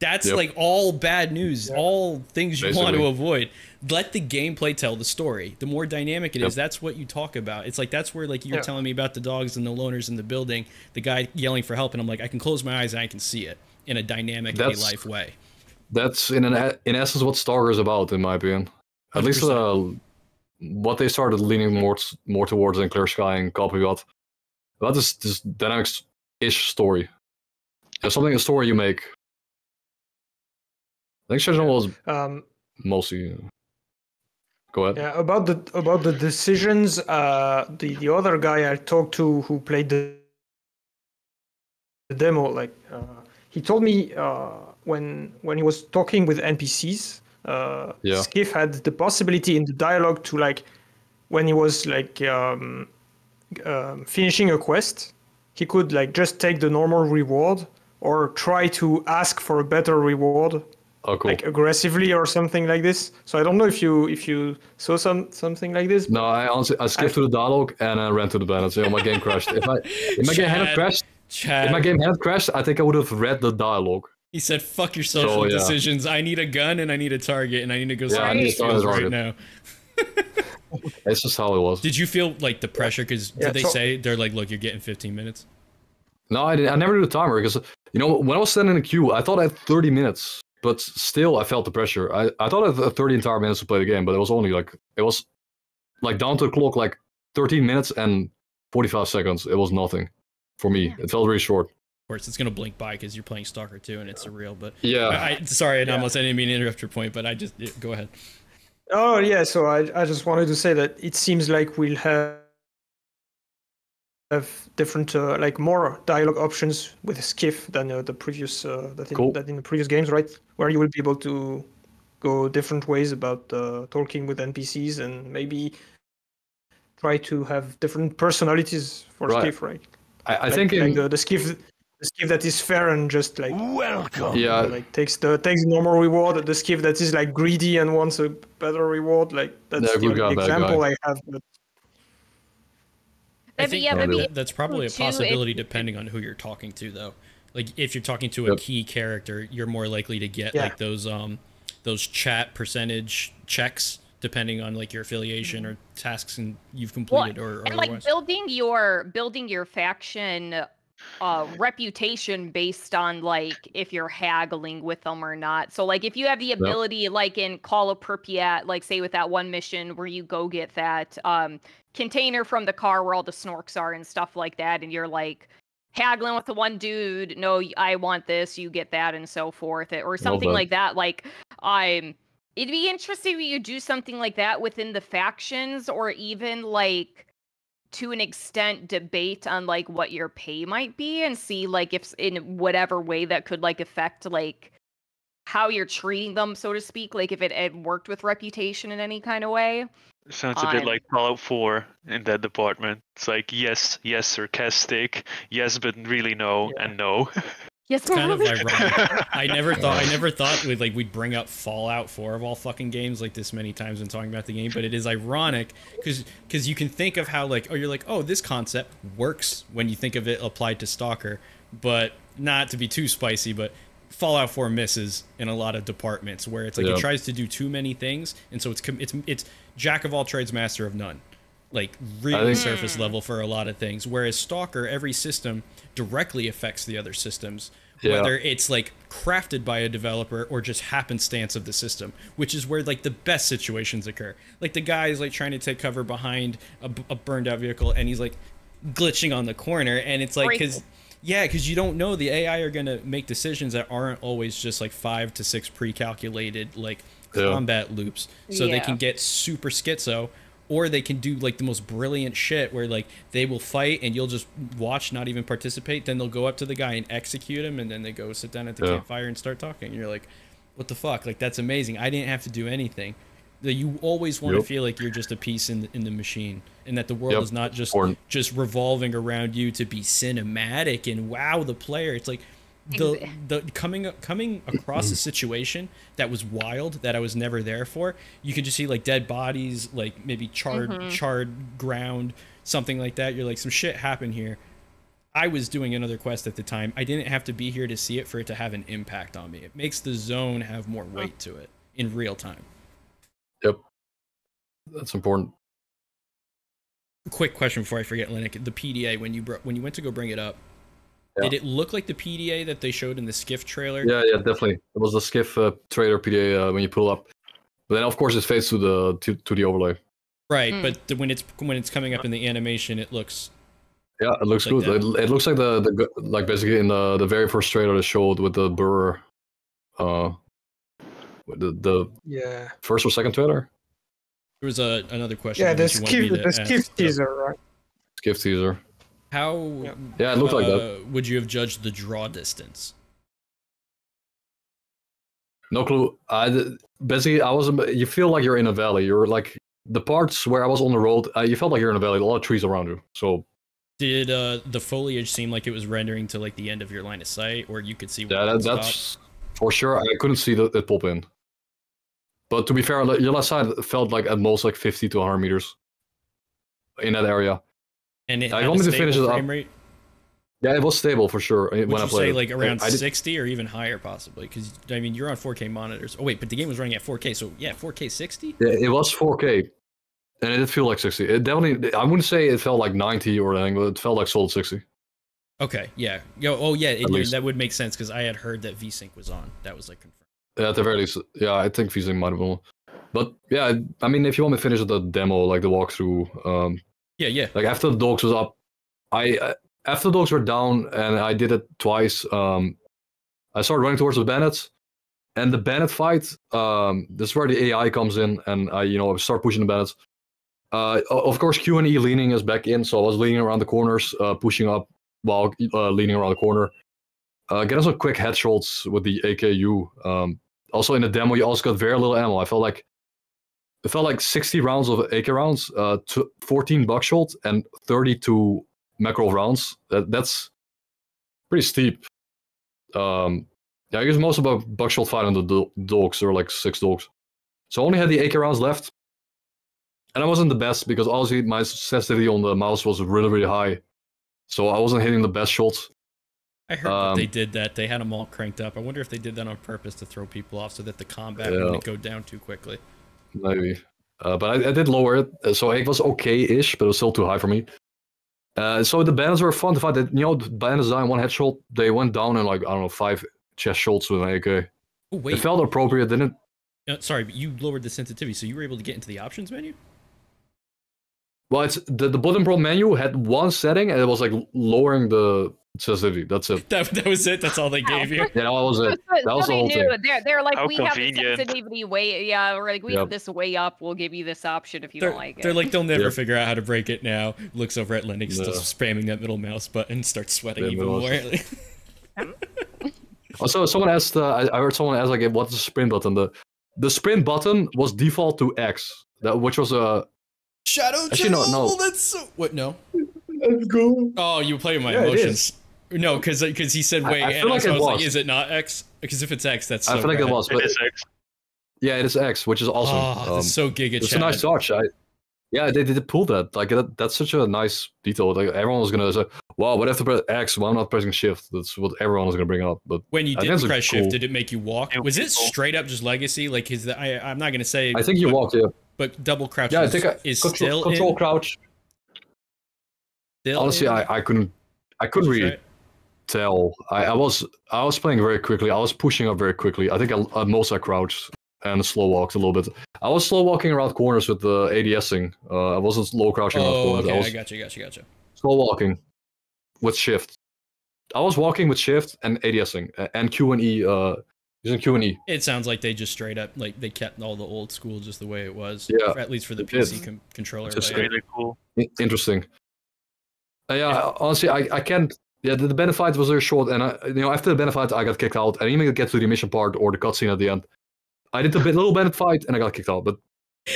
That's yep. like all bad news, yep. all things you Basically. want to avoid. Let the gameplay tell the story. The more dynamic it yep. is, that's what you talk about. It's like, that's where like you're yep. telling me about the dogs and the loners in the building, the guy yelling for help. And I'm like, I can close my eyes and I can see it in a dynamic life way. That's in an, in essence what Stalker is about, in my opinion. At one hundred percent. Least uh, what they started leaning more, more towards in Clear Sky and Call of Pripyat. That is this dynamics-ish story. There's something, a story you make. I think Chernobyl was um, mostly. Go ahead. Yeah, about the about the decisions. Uh, the the other guy I talked to who played the, the demo, like uh, he told me uh, when when he was talking with N P Cs, uh, yeah. Skiff had the possibility in the dialogue to like, when he was like um, um, finishing a quest, he could like just take the normal reward or try to ask for a better reward. Oh, cool. Like aggressively or something like this. So I don't know if you if you saw some something like this. No, I honestly I skipped I... through the dialogue and I ran to the bandits. So my game crashed. If, I, if my Chad, game had crashed, Chad. if my game had crashed, I think I would have read the dialogue. He said, "Fuck your social so, yeah. decisions. I need a gun and I need a target and I need to go." Yeah, I need to target right now. That's just how it was. Did you feel like the pressure? Because yeah, did they so... say they're like, "Look, you're getting fifteen minutes." No, I didn't. I never did a timer because you know when I was standing in the queue, I thought I had thirty minutes. But still, I felt the pressure. I, I thought I had thirty entire minutes to play the game, but it was only like, it was like down to the clock, like thirteen minutes and forty-five seconds. It was nothing for me. Yeah. It felt really short. Of course, it's going to blink by because you're playing Stalker two and it's surreal, but yeah. I, I, sorry, Anomalous, yeah. I didn't mean to interrupt your point, but I just, yeah, go ahead. Oh, yeah. So I, I just wanted to say that it seems like we'll have, have different uh, like more dialogue options with Skiff than uh, the previous uh, that, in, cool. that in the previous games, right? Where you will be able to go different ways about uh, talking with N P Cs and maybe try to have different personalities for right. Skiff, right? I, I like, think like in... the, the Skiff the Skiff that is fair and just like welcome, yeah, like takes the takes the normal reward. The Skiff that is like greedy and wants a better reward, like that's yeah, the example that I have. But... I think yeah, maybe that's probably a possibility depending on who you're talking to, though. Like if you're talking to a yep. key character, you're more likely to get yeah. like those um those chat percentage checks depending on like your affiliation or tasks and you've completed well, or, or and otherwise. Like building your building your faction uh, reputation based on like if you're haggling with them or not. So like if you have the ability, nope. like in Call of Pripyat, like say with that one mission where you go get that um, container from the car where all the snorks are and stuff like that, and you're like haggling with the one dude, no, I want this, you get that, and so forth, or something like that. Like I'm, it'd be interesting if you do something like that within the factions, or even like to an extent debate on like what your pay might be and see like if in whatever way that could like affect like how you're treating them, so to speak, like if it, it worked with reputation in any kind of way. Sounds a um, bit like Fallout four in that department. It's like, yes, yes, sarcastic, yes, but really no, yeah. and no. Yes, it's kind of ironic. I never thought, I never thought we'd like we'd bring up Fallout four of all fucking games like this many times when talking about the game, but it is ironic because because you can think of how like, oh, you're like, oh, this concept works when you think of it applied to Stalker, but not to be too spicy, but Fallout four misses in a lot of departments where it's like, yep. it tries to do too many things, and so it's it's it's jack of all trades, master of none, like really surface mm. level for a lot of things. Whereas Stalker, every system directly affects the other systems, yeah. whether it's like crafted by a developer or just happenstance of the system, which is where like the best situations occur. Like the guy is like trying to take cover behind a, a burned out vehicle, and he's like glitching on the corner, and it's like because. Yeah, because you don't know, the A I are going to make decisions that aren't always just like five to six pre-calculated like yeah. combat loops. So yeah. they can get super schizo, or they can do like the most brilliant shit where like they will fight and you'll just watch, not even participate. Then they'll go up to the guy and execute him, and then they go sit down at the yeah. campfire and start talking. And you're like, what the fuck? Like, that's amazing. I didn't have to do anything. You always want yep. to feel like you're just a piece in the, in the machine, and that the world yep. is not just Important. just revolving around you to be cinematic and wow the player. It's like the the coming up coming across a situation that was wild that I was never there for. You could just see like dead bodies, like maybe charred mm-hmm. charred ground, something like that. You're like, some shit happened here. I was doing another quest at the time. I didn't have to be here to see it for it to have an impact on me. It makes the zone have more weight to it in real time. Yep, that's important. Quick question before I forget, Lennic. The P D A, when you br when you went to go bring it up, yeah. did it look like the P D A that they showed in the Skiff trailer? Yeah, yeah, definitely. It was the Skiff uh, trailer P D A uh, when you pull up. But then, of course, it fades to the to, to the overlay. Right, mm. but the, when it's when it's coming up in the animation, it looks. Yeah, it looks like good. It, it looks like the the like basically in the the very first trailer they showed with the burr. Uh, The, the yeah first or second trailer. There was a another question. Yeah, the Skiff teaser, right? Skiff teaser. How? Yeah, yeah it looked uh, like that. Would you have judged the draw distance? No clue. I basically I was. You feel like you're in a valley. You're like the parts where I was on the road. Uh, you felt like you're in a valley. A lot of trees around you. So. Did uh, the foliage seem like it was rendering to like the end of your line of sight, or you could see? Yeah, that, that's for sure. I couldn't see the, it pop in. But to be fair, your last side felt like at most like fifty to a hundred meters in that area. And it I had a stable to finish frame it rate? Yeah, it was stable for sure. Would when you I played say like around I, sixty I or even higher possibly? Because, I mean, you're on four K monitors. Oh, wait, but the game was running at four K, so yeah, four K sixty? Yeah, it was four K, and it did feel like sixty. It definitely, I wouldn't say it felt like ninety or anything, but it felt like solid sixty. Okay, yeah. Yo, oh, yeah, it, that would make sense because I had heard that VSync was on. That was like confirmed. At the very least, yeah, I think VSync might have been. But yeah, I mean, if you want to finish the demo, like the walkthrough, um, yeah, yeah. Like after the dogs was up, I after the dogs were down, and I did it twice. Um, I started running towards the bandits, and the bandit fight. Um, this is where the A I comes in, and I, you know, start pushing the bandits. Uh, of course, Q and E leaning is back in, so I was leaning around the corners, uh, pushing up while uh, leaning around the corner. Uh, get us some quick headshots with the A K U. Um, Also, in the demo, you also got very little ammo. I felt like it felt like sixty rounds of A K rounds, uh, to fourteen buckshot, and thirty-two Makarov rounds. That, that's pretty steep. Um, yeah, I guess most of my buckshot fight on the do dogs, or like six dogs. So I only had the A K rounds left, and I wasn't the best because obviously my sensitivity on the mouse was really, really high, so I wasn't hitting the best shots. I heard um, that they did that. They had them all cranked up. I wonder if they did that on purpose to throw people off so that the combat yeah. wouldn't go down too quickly. Maybe. Uh, but I, I did lower it, so it was okay-ish, but it was still too high for me. Uh, so the banners were fun. The fact that, you know, the banners died in one headshot, they went down in like, I don't know, five chest shots with an A K. Oh, wait. It felt appropriate, didn't it? Uh, sorry, but you lowered the sensitivity, so you were able to get into the options menu? Well, it's the, the bottom pro menu had one setting, and it was like lowering the sensitivity. That's it. That, that was it. That's all they gave you. Yeah, that was it. That was the whole thing. They're, they're like, How we convenient. have the sensitivity way, yeah, or like we yep. have this way up. We'll give you this option if you they're, don't like it. They're like, they'll never yep. figure out how to break it now. Looks over at Lennox, yeah. still spamming that middle mouse button, starts sweating yeah, even more. Also, someone asked. Uh, I, I heard someone ask, like, "What's the sprint button?" The the sprint button was default to X, that which was a. Uh, Shadow Actually, Chernobyl, no, no. that's so... What, no? Let's go. Oh, you play with my yeah, emotions. No, because because he said, wait, I, I and like I was, was like, is it not X? Because if it's X, that's so I feel bad. like it was, but... It is X. Yeah, it is X, which is awesome. Oh, um, that's so giga It's a nice touch. I, yeah, they did pull that. Like, that, that's such a nice detail. Like, everyone was going to say, wow, but I have to press X, well, I'm not pressing shift. That's what everyone was going to bring up. But when you did press shift, cool. did it make you walk? It was, was it cool. straight up just legacy? Like, is the, I, I'm not going to say... I think you but, walked, yeah. But double crouch yeah, is, I think I, is control, still control in? crouch. Still Honestly, in? I I couldn't I couldn't really right. tell. I, I was I was playing very quickly. I was pushing up very quickly. I think I, at most I crouched and slow walked a little bit. I was slow walking around corners with the ADSing. Uh, I wasn't slow crouching around corners. Oh, okay, I, was I gotcha, gotcha, gotcha. Slow walking with shift. I was walking with shift and ADSing and Q and E. Uh, Using Q and E. It sounds like they just straight up, like, they kept all the old school just the way it was. Yeah. At least for the P C com controller. It's really cool. Interesting. Uh, yeah, yeah, honestly, I, I can't... Yeah, the, the benefit was very short, and, I, you know, after the benefit, I got kicked out. I didn't even get to the mission part or the cutscene at the end. I did a bit, little benefit fight, and I got kicked out, but...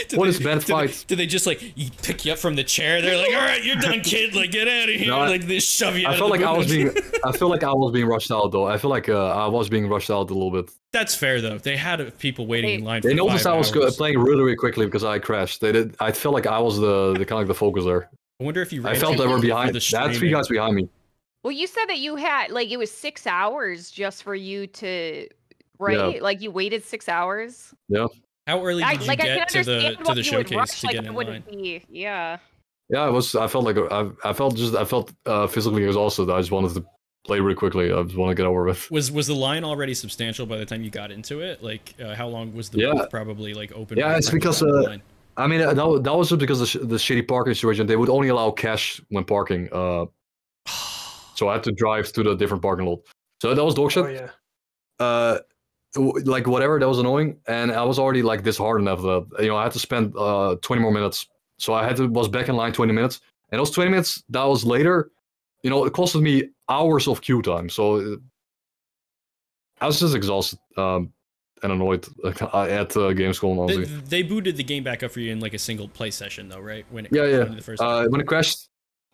Did what they, is bad fight? Did they just like pick you up from the chair? They're like, "All right, you're done, kid. Like, get out of here." No, I, like, they shove you. I felt like I was being. I feel like I was being rushed out, though. I feel like uh, I was being rushed out a little bit. That's fair, though. They had people waiting they, in line. They noticed I was playing really, really quickly because I crashed. They did. I felt like I was the, the kind of like the focus there. I wonder if you. Ran I felt they were behind. The That's three guys behind me. Well, you said that you had like it was six hours just for you to, right? Yeah. Like you waited six hours. Yeah. How early did you like, get to the to the showcase rush, to like, get in line? Be, yeah. Yeah, I was. I felt like I. I felt just. I felt uh, physically exhausted. I just wanted to play really quickly. I just want to get over with. Was was the line already substantial by the time you got into it? Like, uh, how long was the yeah. booth probably like open? Yeah, it's because. Uh, I mean, that was, that was just because of the, sh the shitty parking situation. They would only allow cash when parking. Uh, so I had to drive to the different parking lot. So that was dog shit. Oh, yeah. Uh. Like whatever, that was annoying, and I was already like disheartened after that. You know, I had to spend uh, twenty more minutes, so I had to was back in line twenty minutes, and those twenty minutes that was later, you know, it costed me hours of queue time. So I was just exhausted um, and annoyed at uh, Gamescom. They, they booted the game back up for you in like a single play session, though, right? When it yeah, yeah. The first uh, when it crashed,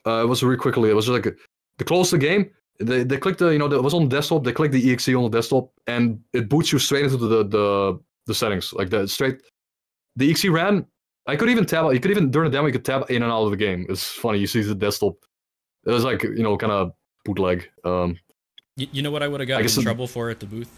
uh, it was really quickly. It was just like they closed the game. They they click the you know it was on the desktop. They click the E X E on the desktop, and it boots you straight into the the the settings like the straight. The E X E ran. I could even tab. You could even during the demo you could tab in and out of the game. It's funny. You see the desktop. It was like you know kind of bootleg. Um, you, you know what I would have gotten in trouble for at the booth?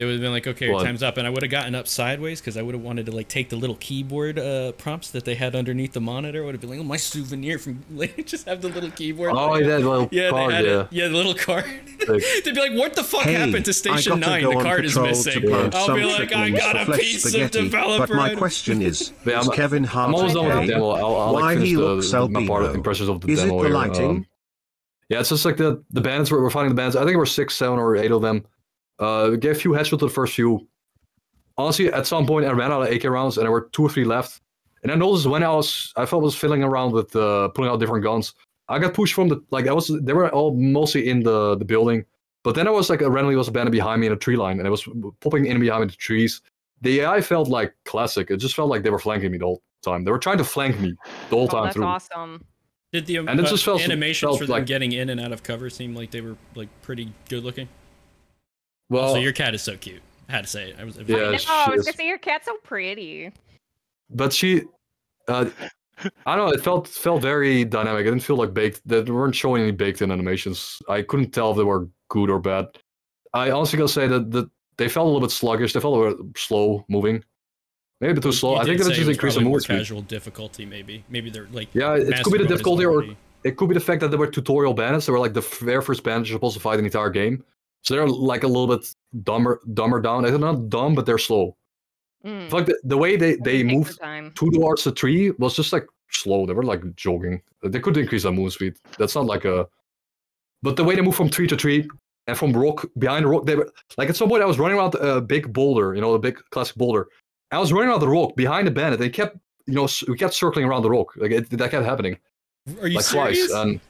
It would have been like, okay, your time's up, and I would have gotten up sideways because I would have wanted to like take the little keyboard uh, prompts that they had underneath the monitor. I would have been like, oh, my souvenir from like, just have the little keyboard. Oh, yeah, the little yeah, card, yeah. A, yeah, the little card. Like, they'd be like, what the fuck hey, happened to Station Nine? The card is missing. I'll be like, I got a piece of developer. But my question is, is Kevin Hart why he looks albino? Is it the lighting? Yeah, it's just like the the bands we're finding the bands. I think there were six, seven, or eight of them. Uh, we gave a few headshots to the first few. Honestly, at some point I ran out of A K rounds, and there were two or three left. And I noticed when I was, I felt I was fiddling around with uh, pulling out different guns. I got pushed from the like I was. They were all mostly in the the building, but then I was like uh, randomly was a banner behind me in a tree line, and I was popping in behind me the trees. The A I felt like classic. It just felt like they were flanking me the whole time. They were trying to flank me the whole oh, time that's through. That's awesome. Did the um, and it just felt, animations felt for them like, getting in and out of cover seem like they were like pretty good looking? Well, also, your cat is so cute. I had to say it. I was, yeah, I know, I was gonna say your cat's so pretty. But she, uh, I don't know. It felt felt very dynamic. It didn't feel like baked. They weren't showing any baked-in animations. I couldn't tell if they were good or bad. I honestly gotta say that that they felt a little bit sluggish. They felt a little slow moving. Maybe a bit too slow. You I think that's just increasing more speed. Casual difficulty, maybe. Maybe they're like yeah, it could be the difficulty or It could be the fact that there were tutorial bandits. They were like the very first bandits you're supposed to fight in the entire game. So they're like a little bit dumber, dumber down. They're not dumb, but they're slow. Mm. Like the, the way they, they moved the towards the tree was just like slow. They were like jogging. They could increase their move speed. That's not like a... But the way they moved from tree to tree and from rock, behind the rock, they were... Like at some point I was running around a big boulder, you know, the big classic boulder. I was running around the rock behind the bandit. They kept, you know, we kept circling around the rock. Like it, that kept happening. Are you like serious? Twice. And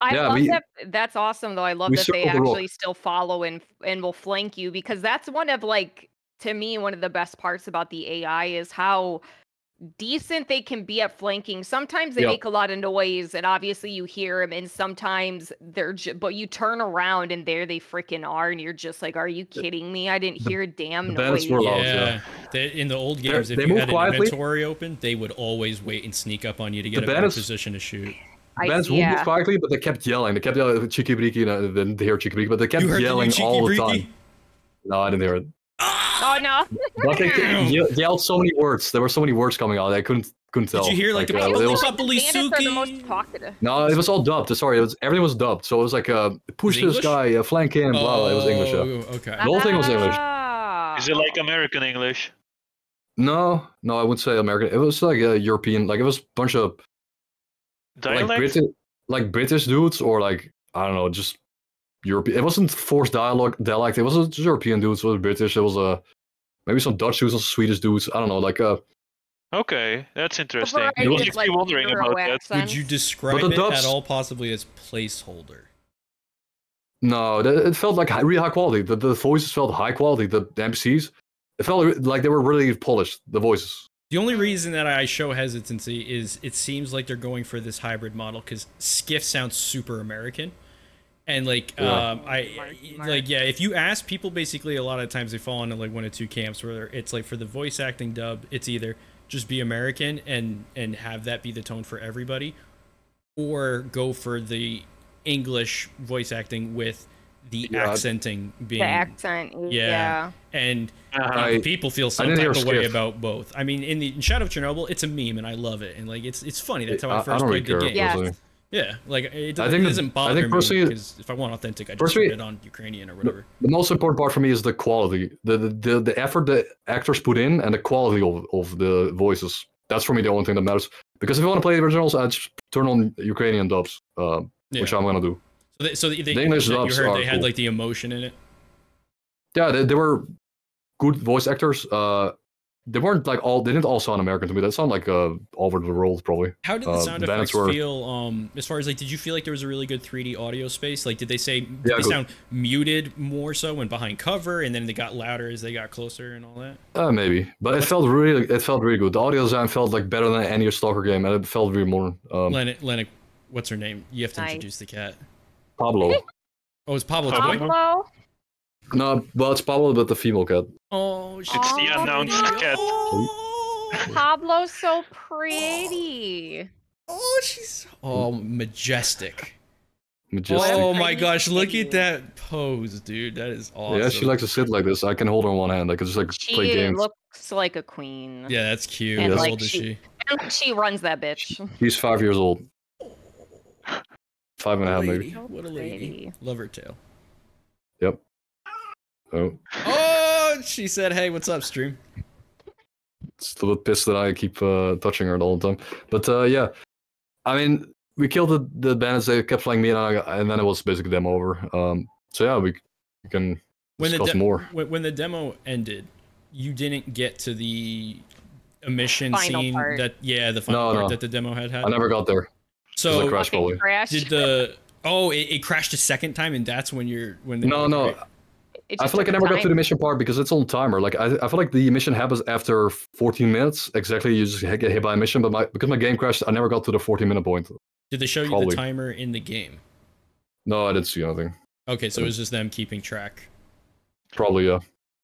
I yeah, love we, that. That's awesome, though. I love that they actually the still follow and and will flank you, because that's one of, like, to me, one of the best parts about the A I is how decent they can be at flanking. Sometimes they yep. make a lot of noise, and obviously you hear them, and sometimes they're ju- but you turn around and there they freaking are, and you're just like, are you kidding me? I didn't hear a damn noise. Yeah. yeah. They, in the old games, They're, if you had quietly. an inventory open, they would always wait and sneak up on you to get the a better position to shoot. The bandits yeah. moved quietly, but they kept yelling. They kept yelling, Chikibriki, you know, didn't hear Chikibriki, but they kept yelling the all the time. No, I didn't hear it. Oh no! Like they yelled so many words. There were so many words coming out. I couldn't couldn't tell. Did you hear like, like the, uh, was, like, the most talkative? No, it was all dubbed. Sorry, it was everything was dubbed. So it was like uh, push this guy, uh, flank him, oh, blah, blah. It was English. Yeah. Okay. The whole thing was English. Is it like American English? No, no, I wouldn't say American. It was like a European. Like it was a bunch of dialect? like British, like British dudes, or like I don't know, just. European. It wasn't forced dialogue dialect. It was a European dudes. It was British. It was a maybe some Dutch dudes, some Swedish dudes. I don't know. Like uh. Okay, that's interesting. I was just like wondering about that. Would you describe it dubs, at all possibly as placeholder? No, that, it felt like high, really high quality. The the voices felt high quality. The, the N P Cs, it felt like they were really polished. The voices. The only reason that I show hesitancy is it seems like they're going for this hybrid model because Skiff sounds super American. And like, yeah. um, I like, yeah, if you ask people, basically a lot of times they fall into like one of two camps where it's like for the voice acting dub, it's either just be American and, and have that be the tone for everybody, or go for the English voice acting with the yeah. accenting being the accent. Yeah. yeah. And uh, I, people feel some type of way about both. I mean, in the in Shadow of Chernobyl, it's a meme and I love it. And like, it's, it's funny. That's how I, I first played the game. Yeah. Yeah, like it, I think it doesn't bother I think me because if I want authentic, I just put it on Ukrainian or whatever. The most important part for me is the quality, the the the, the effort the actors put in, and the quality of, of the voices. That's for me the only thing that matters. Because if I want to play the originals, I just turn on Ukrainian dubs, uh, yeah. which I'm gonna do. So, they, so the, the, the English dubs, you heard, they had cool. like the emotion in it. Yeah, they, they were good voice actors. Uh, They weren't like all. They didn't all sound American to me. That sounded like uh, all over the world, probably. How did the sound uh, effects were... feel? Um, as far as like, did you feel like there was a really good three D audio space? Like, did they say did yeah, they good. sound muted more so when behind cover, and then they got louder as they got closer and all that? Uh, maybe, but it felt really, it felt really good. The audio design felt like better than any Stalker game, and it felt really modern. Um, Lennic, Lennic, what's her name? You have to nice. introduce the cat. Pablo. Oh, it's Pablo. Pablo. No, well, it's Pablo, but the female cat. Oh, it's oh, the announced no. cat. Oh, Pablo's so pretty. Oh, she's oh majestic. Majestic. Oh my gosh, look at that pose, dude. That is awesome. Yeah, she likes to sit like this. I can hold her in one hand. I can just like she play games. She looks like a queen. Yeah, that's cute. And How like old she, is she? And she runs that bitch. She, she's five years old. Five and a, a half, maybe. What a lady. Love her tail. Yep. Oh. oh, she said, "Hey, what's up, stream?" It's a little pissed that I keep uh, touching her the whole time, but uh, yeah, I mean, we killed the the bandits. They kept flying me, and, I, and then it was basically demo over. Um, so yeah, we, we can when discuss the more. When the demo ended, you didn't get to the emission final scene. Part. That yeah, the final no, part no. that the demo had had. I never got there. So it crashed, probably. Crashed. Did the oh it, it crashed a second time, and that's when you're when the no no. Break. I feel like I never time. got to the mission part because it's on timer. Like I, I feel like the mission happens after fourteen minutes. Exactly, you just get hit by a mission. But my because my game crashed, I never got to the fourteen minute point. Did they show Probably. you the timer in the game? No, I didn't see anything. Okay, so it was just them keeping track. Probably, yeah.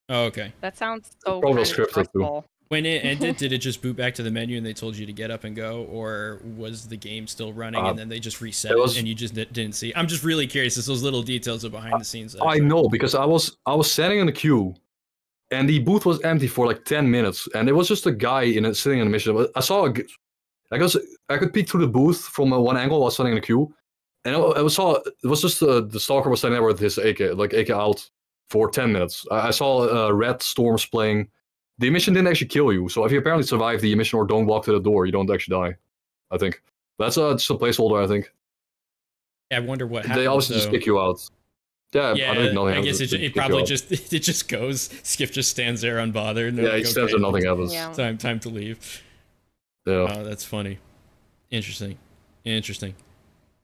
Oh, okay. That sounds so. Probably scripted too. When it ended, did it just boot back to the menu and they told you to get up and go, or was the game still running uh, and then they just reset it was, and you just didn't see? I'm just really curious. It's those little details of behind the scenes. I, I know because I was I was standing in the queue, and the booth was empty for like ten minutes, and it was just a guy in a, sitting in a mission. I saw a, I guess I could peek through the booth from one angle while standing in the queue, and I, I saw it was just uh, the stalker was standing there with his A K, like A K out for ten minutes. I, I saw uh, red storms playing. The emission didn't actually kill you, so if you apparently survive the emission or don't walk to the door, you don't actually die. I think that's uh, just a placeholder. I think. Yeah, I wonder what happened, they obviously though. Just kick you out. Yeah, yeah, I don't know. I guess it, it probably just it just goes. Skiff just stands there unbothered. Yeah, like, he stands there, okay, nothing happens. Yeah. Time, time to leave. Yeah, oh, that's funny. Interesting, interesting.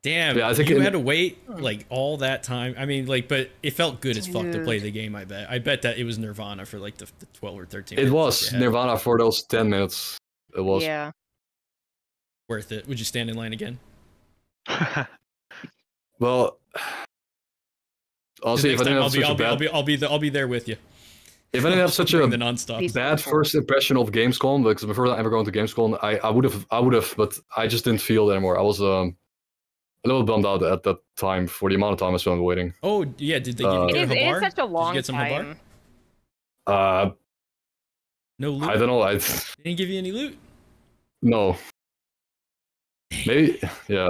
Damn, yeah, I think you it, had to wait like all that time. I mean, like, but it felt good as fuck dude. to play the game. I bet. I bet that it was Nirvana for like the, the twelve or thirteen. It was Nirvana for those ten minutes. It was. Yeah. Worth it. Would you stand in line again? Well. I'll see if I didn't have such a bad. I'll be. I'll be there with you. If I didn't have such a bad first impression of Gamescom, because before I ever going to Gamescom, I I would have. I would have, but I just didn't feel it anymore. I was um a little bummed out at that time for the amount of time I spent waiting. Oh yeah, did they give uh, you it, is, it is such a long did you get time. Uh, no loot. I don't know. I they didn't give you any loot. No. Maybe yeah.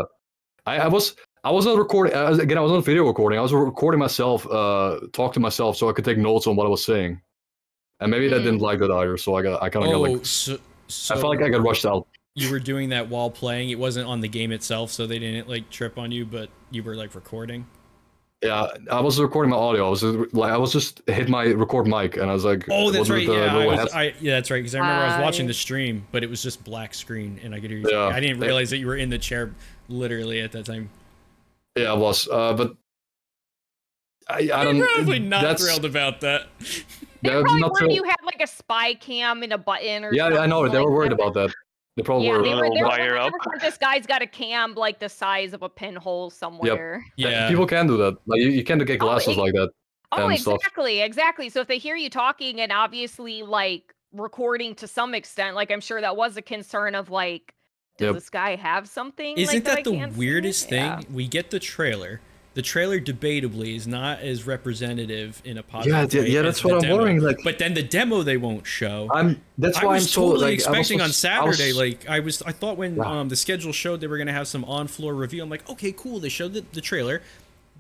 I I was. I wasn't recording, again, I was on video recording. I was recording myself, uh, talk to myself so I could take notes on what I was saying. And maybe mm. that didn't like that either, so I got, I kind of oh, got like, so, so I felt like I got rushed out. You were doing that while playing. It wasn't on the game itself, so they didn't like trip on you, but you were like recording. Yeah, I was recording my audio. I was just, like, I was just hit my record mic and I was like, oh, that's right. The, yeah, I was, I, yeah, that's right. Because I remember uh, I was watching the stream, but it was just black screen and I could hear you. Yeah. I didn't realize that you were in the chair literally at that time. Yeah, I was, uh, but I, I don't. They're probably not thrilled about that. They probably worried you had like a spy cam and a button or. Yeah, something. Yeah, I know. They like were worried that. about that. They probably yeah, were. They were, they were wire up. This guy's got a cam like the size of a pinhole somewhere. Yep. Yeah, people can do that. Like you, you can get glasses oh, it, like that. Oh, exactly, stuff. exactly. So if they hear you talking and obviously like recording to some extent, like I'm sure that was a concern of like. Does yep. this guy have something? Isn't like that, that the weirdest thing? Yeah. We get the trailer. The trailer debatably is not as representative in a positive yeah, way. Yeah, that's what I'm demo. worrying. Like, but then the demo they won't show. I'm. That's why I was I'm totally so, like, expecting was, on Saturday. I was, like I was, I thought when wow. um, the schedule showed they were gonna have some on-floor review. I'm like, okay, cool. They showed the, the trailer,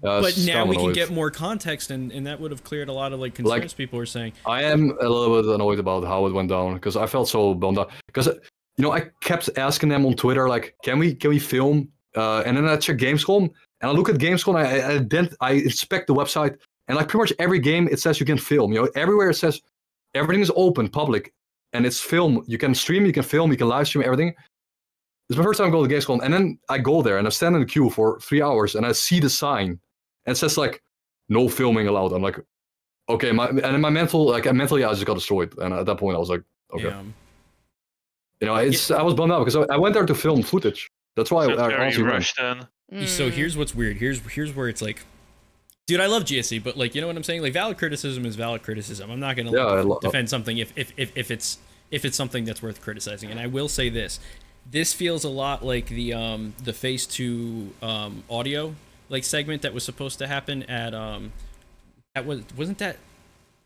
uh, but now we can get more context, and and that would have cleared a lot of like concerns like, people were saying. I am a little bit annoyed about how it went down because I felt so bummed out because. You know, I kept asking them on Twitter, like, can we can we film? Uh, and then I check Gamescom, and I look at Gamescom, and I I, didn't, I inspect the website, and like pretty much every game, it says you can film. You know, everywhere it says everything is open, public, and it's film. You can stream, you can film, you can live stream everything. It's my first time going to Gamescom, and then I go there, and I stand in the queue for three hours, and I see the sign, and it says like, no filming allowed. I'm like, okay, my and in my mental, like, mentally, I just got destroyed, and at that point, I was like, okay. Damn. You know, it's. I was bummed out because I went there to film footage. That's why so I, I honestly rushed in. Mm. So here's what's weird. Here's here's where it's like, dude, I love G S C, but like, you know what I'm saying? Like, valid criticism is valid criticism. I'm not gonna yeah, like, defend something if if, if if it's if it's something that's worth criticizing. And I will say this: this feels a lot like the um the phase two um audio like segment that was supposed to happen at um that was wasn't that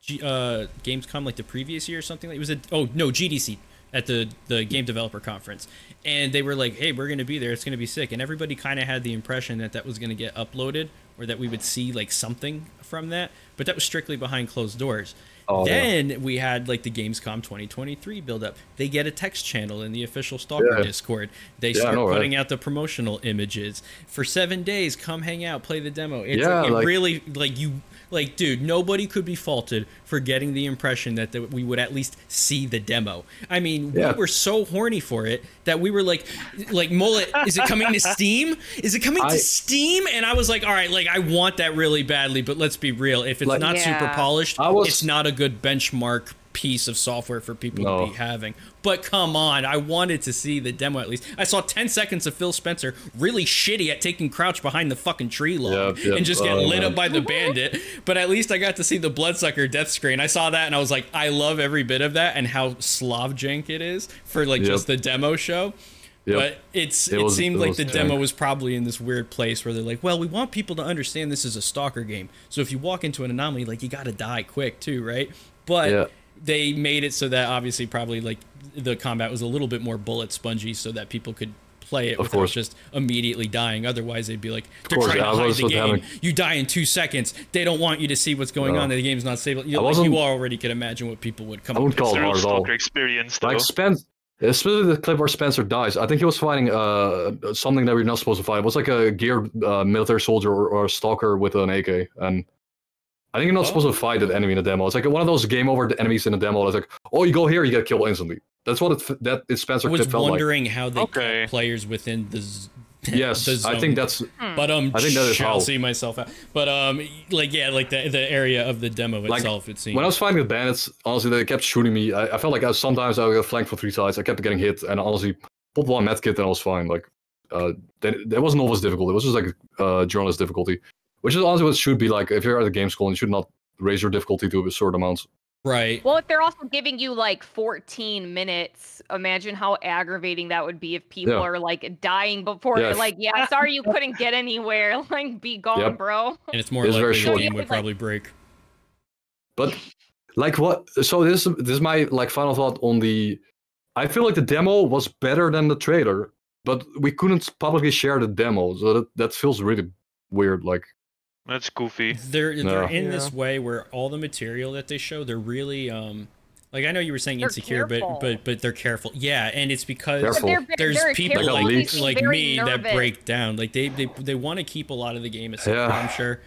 G, uh Gamescom like the previous year or something like it was a oh no G D C. At the the game developer conference, and they were like, hey, we're gonna be there, it's gonna be sick, and everybody kind of had the impression that that was gonna get uploaded or that we would see like something from that, but that was strictly behind closed doors. Oh, then yeah. we had like the Gamescom twenty twenty-three build up. They get a text channel in the official Stalker yeah. Discord. They yeah, start know, putting right? out the promotional images for seven days. Come hang out, play the demo. It's yeah, like, it like, really like you like, dude, nobody could be faulted for getting the impression that the, we would at least see the demo. I mean, yeah. we were so horny for it that we were like, like Mullet, is it coming to Steam? Is it coming I, to Steam? And I was like, all right, like I want that really badly, but let's be real. If it's like, not yeah. super polished, was, it's not a good benchmark piece of software for people no. to be having. But come on, I wanted to see the demo at least. I saw ten seconds of Phil Spencer really shitty at taking crouch behind the fucking tree log yep, yep. and just get oh, lit man. up by the bandit. But at least I got to see the bloodsucker death screen. I saw that and I was like, I love every bit of that and how Slavjank it is for like yep. just the demo show. Yep. But it's it, it was, seemed it like the strange. demo was probably in this weird place where they're like, well, we want people to understand this is a Stalker game. So if you walk into an anomaly, like you got to die quick too, right? But yeah. they made it so that obviously probably like the combat was a little bit more bullet spongy so that people could play it of without course. just immediately dying. Otherwise, they'd be like, they're trying to hide the game. Having... You die in two seconds. They don't want you to see what's going no. on. The game's not stable. You, like, you already can imagine what people would come up with. I wouldn't call it hard at all. Experience, though. Like Spence, especially the clip where Spencer dies. I think he was fighting uh, something that we're not supposed to fight. It was like a geared uh, military soldier or, or a stalker with an A K. And I think you're not oh. supposed to fight that enemy in the demo. It's like one of those game over enemies in the demo. It's like, oh, you go here, you get killed instantly. That's what it, that is Spencer I was felt wondering like. how they okay. cut players within the. Yes, the zone. I think that's. But um, I think that is how I'll see myself out. But um, like yeah, like the the area of the demo itself. Like, it seems when I was fighting the bandits, honestly, they kept shooting me. I, I felt like I, sometimes I would get flanked from three sides. I kept getting hit, and honestly, popped one medkit, and I was fine. Like, uh, that wasn't always difficult. It was just like uh, journalist difficulty, which is honestly what it should be like if you're at a game school, and you should not raise your difficulty to absurd amounts. Right. Well, if they're also giving you like fourteen minutes, imagine how aggravating that would be if people yeah. are like dying before yeah. you're like, yeah, sorry you couldn't get anywhere. Like, be gone, yep. bro. And it's more it's likely the game would probably like... break. But like what? So this this is my like final thought on the. I feel like the demo was better than the trailer, but we couldn't publicly share the demo, so that that feels really weird. Like. That's goofy. They're no. they're in yeah. this way where all the material that they show, they're really um, like I know you were saying they're insecure, careful. but but but they're careful. Yeah, and it's because they're, there's they're people like leaks. like me nervous. that break down. Like they they they want to keep a lot of the game aside, yeah. I'm sure.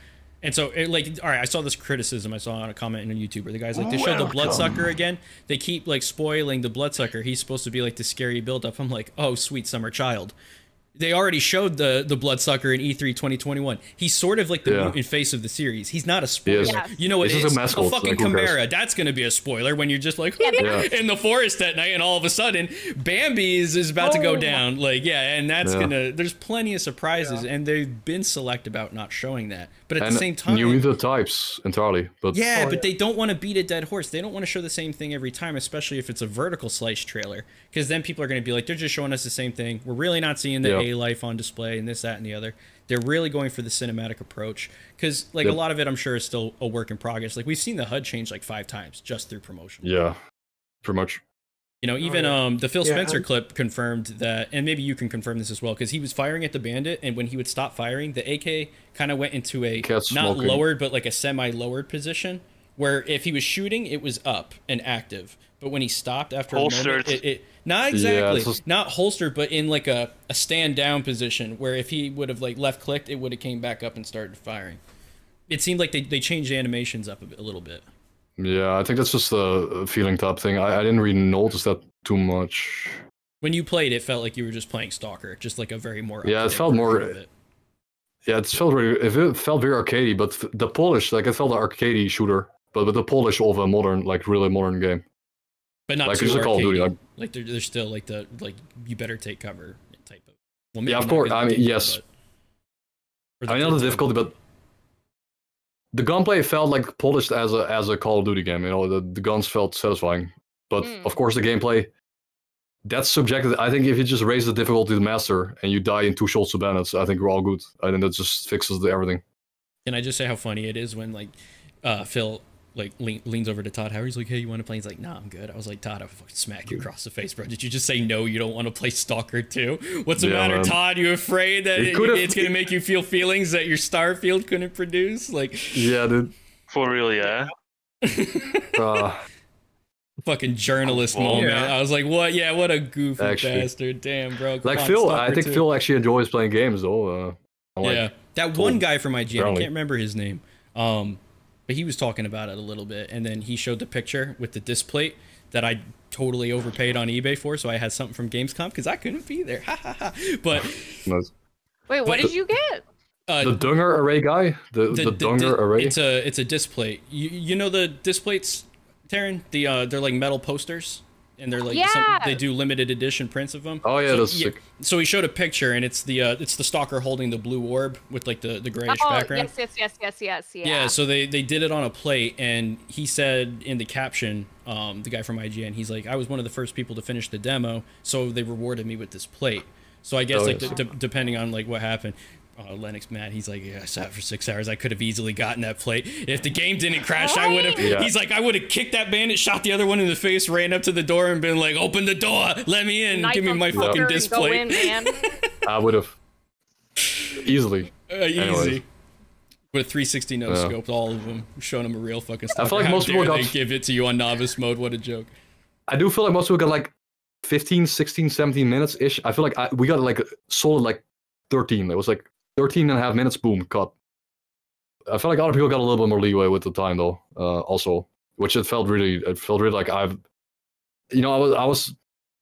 And so, it, like, all right, I saw this criticism I saw on a comment in a YouTuber. The guy's like, they Welcome. show the bloodsucker again. They keep like spoiling the bloodsucker. He's supposed to be like the scary buildup. I'm like, oh, sweet summer child. They already showed the the bloodsucker in E three twenty twenty-one. He's sort of like the yeah. mutant face of the series. He's not a spoiler. Yeah. You know what? It's, it's a, a fucking Chimera. Like, that's going to be a spoiler when you're just like yeah. in the forest at night, and all of a sudden Bambi is, is about oh. to go down. Like yeah, and that's yeah. gonna. There's plenty of surprises, yeah. and they've been select about not showing that. But at and the same time, new mutant types entirely. But yeah, oh, but yeah. they don't want to beat a dead horse. They don't want to show the same thing every time, especially if it's a vertical slice trailer, because then people are going to be like, they're just showing us the same thing. We're really not seeing the. Yeah. life on display and this, that, and the other. They're really going for the cinematic approach because, like, yep. a lot of it, I'm sure, is still a work in progress. Like, we've seen the H U D change like five times just through promotion. Yeah, pretty much. You know, even oh, yeah. um, the Phil yeah, Spencer I'm... clip confirmed that, and maybe you can confirm this as well, because he was firing at the bandit, and when he would stop firing, the A K kind of went into a not lowered, but like a semi-lowered position, where if he was shooting, it was up and active. But when he stopped after holstered. a moment, it, it not exactly yeah, just... not holstered, but in like a, a stand down position where if he would have like left clicked, it would have came back up and started firing. It seemed like they, they changed the animations up a, bit, a little bit. Yeah, I think that's just a feeling type thing. I, I didn't really notice that too much. When you played, it felt like you were just playing Stalker, just like a very more yeah, it felt more. It. Yeah, it felt really, it felt very arcadey, but the Polish like it felt an arcadey shooter, but with the Polish of a modern like really modern game. But not like too arcade, Call of Duty, like, like they're, they're still like the like you better take cover type of. Well, yeah, of course. I mean, yes. Cover, I know the difficulty, but the gunplay felt like polished as a as a Call of Duty game. You know, the, the guns felt satisfying, but mm. of course the gameplay, that's subjective. I think if you just raise the difficulty to master and you die in two shots of bandits, I think we're all good. I think that just fixes the, everything. Can I just say how funny it is when like uh, Phil. Like lean, leans over to Todd Howard. He's like, "Hey, you want to play?" He's like, "Nah, I'm good." I was like, "Todd, I'll fucking smack you across the face, bro. Did you just say no? You don't want to play Stalker two? What's the yeah, matter, man. Todd? You afraid that it it, it's gonna make you feel feelings that your Starfield couldn't produce?" Like, yeah, dude, for real, yeah. uh, fucking journalist well, moment. Yeah. I was like, "What? Yeah, what a goofy actually, bastard! Damn, bro." Like on, Phil, Stalker I think two. Phil actually enjoys playing games, though. Uh, like, yeah, that one guy from I G N, I can't remember his name. Um. But he was talking about it a little bit, and then he showed the picture with the disc plate that I totally overpaid on eBay for, so I had something from Gamescom because I couldn't be there. Ha ha ha. But nice. Wait, what but, did you get? Uh, the Dunger Array guy? The the, the Dunger Array? It's a it's a disc plate. You you know the disc plates, Taryn? The uh they're like metal posters. And they're like, yeah. some, they do limited edition prints of them. Oh yeah, so, that's yeah. sick. So he showed a picture, and it's the uh, it's the stalker holding the blue orb with like the the grayish oh, background. Yes, yes, yes, yes, yes. Yeah. Yeah. So they they did it on a plate, and he said in the caption, um, the guy from I G N, he's like, I was one of the first people to finish the demo, so they rewarded me with this plate. So I guess oh, like yes. d d depending on like what happened, Oh, Lennox, Matt, he's like, yeah, I sat for six hours. I could have easily gotten that plate. If the game didn't crash, right? I would have. Yeah. He's like, I would have kicked that bandit, shot the other one in the face, ran up to the door and been like, open the door, let me in, Night give me my fucking disc plate. In, man. I would have. Easily. Uh, easy. With a three sixty no yeah. scoped all of them, showing them a real fucking stuff. I feel like most people got... give it to you on novice mode, what a joke. I do feel like most people got like fifteen, sixteen, seventeen minutes-ish. I feel like I, we got like a solid like thirteen. It was like thirteen and a half minutes, boom, cut. I felt like other people got a little bit more leeway with the time though, uh, also, which it felt really, it felt really like I've, you know, I was, I was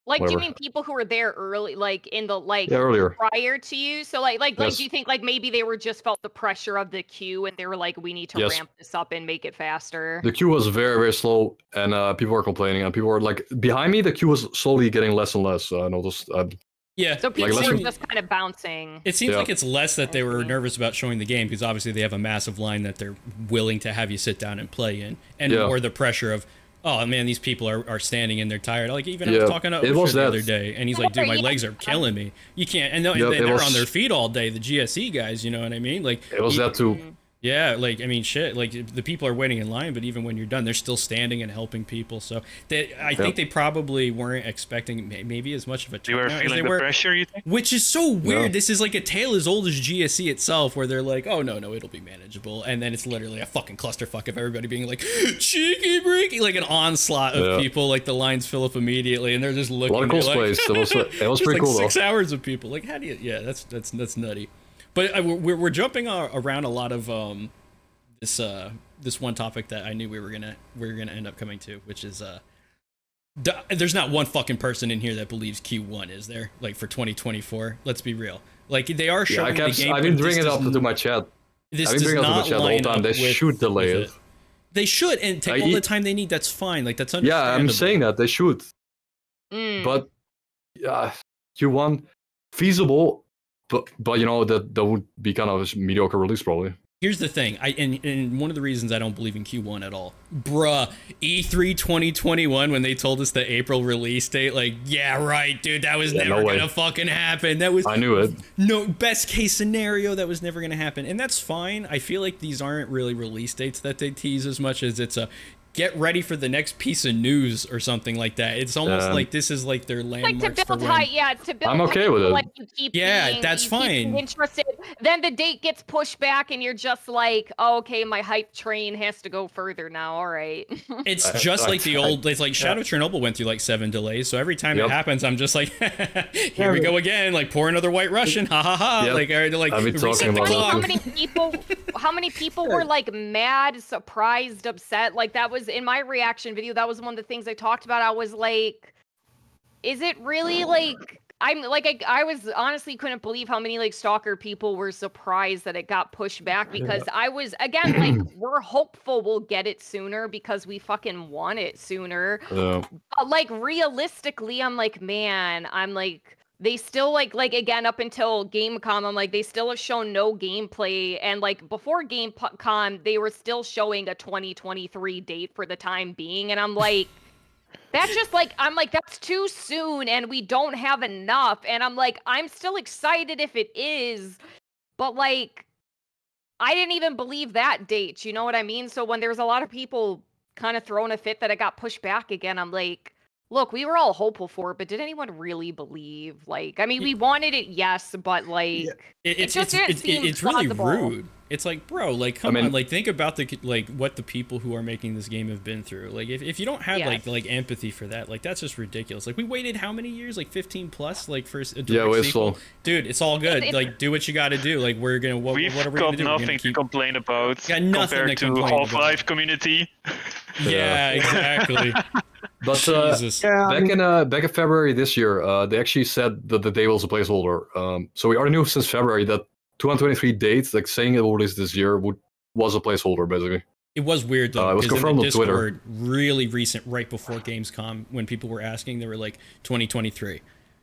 like, whatever. Do you mean people who were there early, like in the, like yeah, earlier prior to you? So like, like, yes. like, do you think like maybe they were just felt the pressure of the queue and they were like, we need to yes. ramp this up and make it faster? The queue was very, very slow and uh, people were complaining and people were like, behind me, the queue was slowly getting less and less. Uh, I noticed, uh, Yeah, so people like, were just kind of bouncing. It seems yeah. like it's less that they were nervous about showing the game because obviously they have a massive line that they're willing to have you sit down and play in, and yeah. more the pressure of, oh man, these people are, are standing and they're tired. Like even yeah. I was talking to Osher the other day, and he's like, dude, my yeah. legs are killing me. You can't, and, no, yep, and they're was, on their feet all day. The G S C guys, you know what I mean? Like it was even, that too. Yeah, like I mean, shit. Like the people are waiting in line, but even when you're done, they're still standing and helping people. So they, I yep. think they probably weren't expecting maybe as much of a turnout they were feeling as they the were, pressure, you think? Which is so weird. No. This is like a tale as old as G S C itself, where they're like, "Oh no, no, it'll be manageable," and then it's literally a fucking clusterfuck of everybody being like, "Cheeky breaky," like an onslaught of yeah. people. Like the lines fill up immediately, and they're just looking. A lot of cool space. It was, it was pretty like cool. Six though. hours of people. Like, how do you? Yeah, that's that's that's nutty. But we're we're jumping around a lot of um, this uh, this one topic that I knew we were gonna we were gonna end up coming to, which is uh, there's not one fucking person in here that believes Q one, is there? Like for twenty twenty-four, let's be real. Like they are showing yeah, I kept, the game. I've been bringing it up to my chat. This I've been does it up not to my chat line the whole time. They with, should delay it. it. They should, and take I, all the time they need. That's fine. Like that's understandable. Yeah, I'm saying that they should. Mm. But uh, Q one feasible. But, but you know, that, that would be kind of a mediocre release, probably. Here's the thing, I and, and one of the reasons I don't believe in Q one at all. Bruh, E three twenty twenty-one, when they told us the April release date, like, yeah, right, dude, that was yeah, never no gonna fucking happen. That was I knew it. No, best case scenario, that was never gonna happen. And that's fine. I feel like these aren't really release dates that they tease as much as it's a get ready for the next piece of news or something like that. It's almost um, like this is like their landmarks like to build for when... high, yeah, to build I'm okay with it. Like you keep yeah, being, that's you fine. Keep interested. Then the date gets pushed back and you're just like, oh, okay, my hype train has to go further now. All right. It's just like the old, it's like Shadow of Chernobyl went through like seven delays. So every time yep. it happens, I'm just like, here we go again. Like pour another White Russian. Ha ha ha. Yep. Like, like I've been talking about that. How many people, how many people were like mad, surprised, upset? Like that was in my reaction video. That was one of the things I talked about. I was like, is it really like I'm like I, I was honestly couldn't believe how many like Stalker people were surprised that it got pushed back, because yeah. I was again like we're hopeful we'll get it sooner because we fucking want it sooner. Yeah. But like realistically I'm like, man, I'm like they still like like again up until Gamescom, I'm like they still have shown no gameplay, and like before Gamescom they were still showing a twenty twenty-three date for the time being, and I'm like that's just like I'm like that's too soon and we don't have enough, and I'm like I'm still excited if it is, but like I didn't even believe that date, you know what I mean? So when there's a lot of people kind of throwing a fit that it got pushed back again, I'm like, look, we were all hopeful for it, but did anyone really believe? Like, I mean, we wanted it, yes, but like, yeah. it, it's, it just it's, didn't it's, seem it's really rude. It's like, bro, like, come I mean, on, like, think about the like what the people who are making this game have been through. Like, if, if you don't have yes. like like empathy for that, like, that's just ridiculous. Like, we waited how many years? Like, fifteen plus, like, for a direct yeah, we're sequel. Slow. Dude, it's all good. It's, it's, like, do what you got to do. Like, we're gonna what, we've what are we gonna do? We've got nothing to complain about. Got nothing compared to, to Half-Life community. Yeah, exactly. But uh, yeah, back I mean, in uh, back in February this year, uh, they actually said that the day was a placeholder. Um, so we already knew since February that twenty twenty-three dates, like saying it will release this year, would was a placeholder basically. It was weird though. Uh, it was confirmed on Twitter. Really recent, right before Gamescom, when people were asking, they were like twenty twenty-three.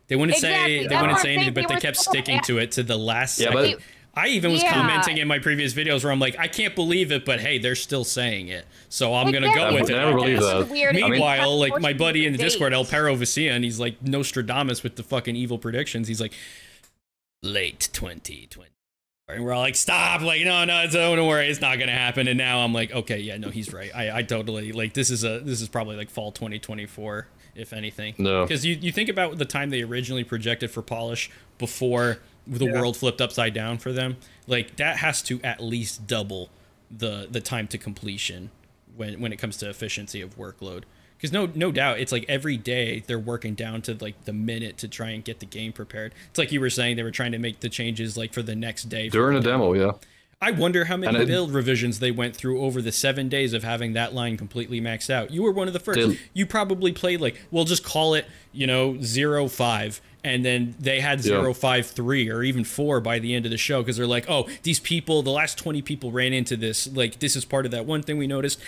They wouldn't exactly. say they wouldn't say anything, but they kept sticking to it to the last yeah, second. But, I even was yeah. commenting in my previous videos where I'm like, I can't believe it, but hey, they're still saying it, so I'm like, gonna go with it. I believe that. Meanwhile, I mean, like my buddy in the dates. Discord, El Perro Vecina, and he's like Nostradamus with the fucking evil predictions. He's like, late twenty twenty. And we're all like, stop, like, no, no, it's, oh, don't worry, it's not going to happen. And now I'm like, okay, yeah, no, he's right. I, I totally, like, this is a, this is probably like fall twenty twenty-four, if anything. No. Because you, you think about the time they originally projected for Polish before the yeah. world flipped upside down for them. Like, that has to at least double the, the time to completion when, when it comes to efficiency of workload. Because no, no doubt, it's like every day they're working down to like the minute to try and get the game prepared. It's like you were saying, they were trying to make the changes like for the next day. During a demo, yeah. I wonder how many build revisions they went through over the seven days of having that line completely maxed out. You were one of the first. You probably played like, we'll just call it, you know, zero five. And then they had zero, yeah. five, three, or even four by the end of the show. Cause they're like, oh, these people, the last twenty people ran into this. Like, this is part of that one thing we noticed.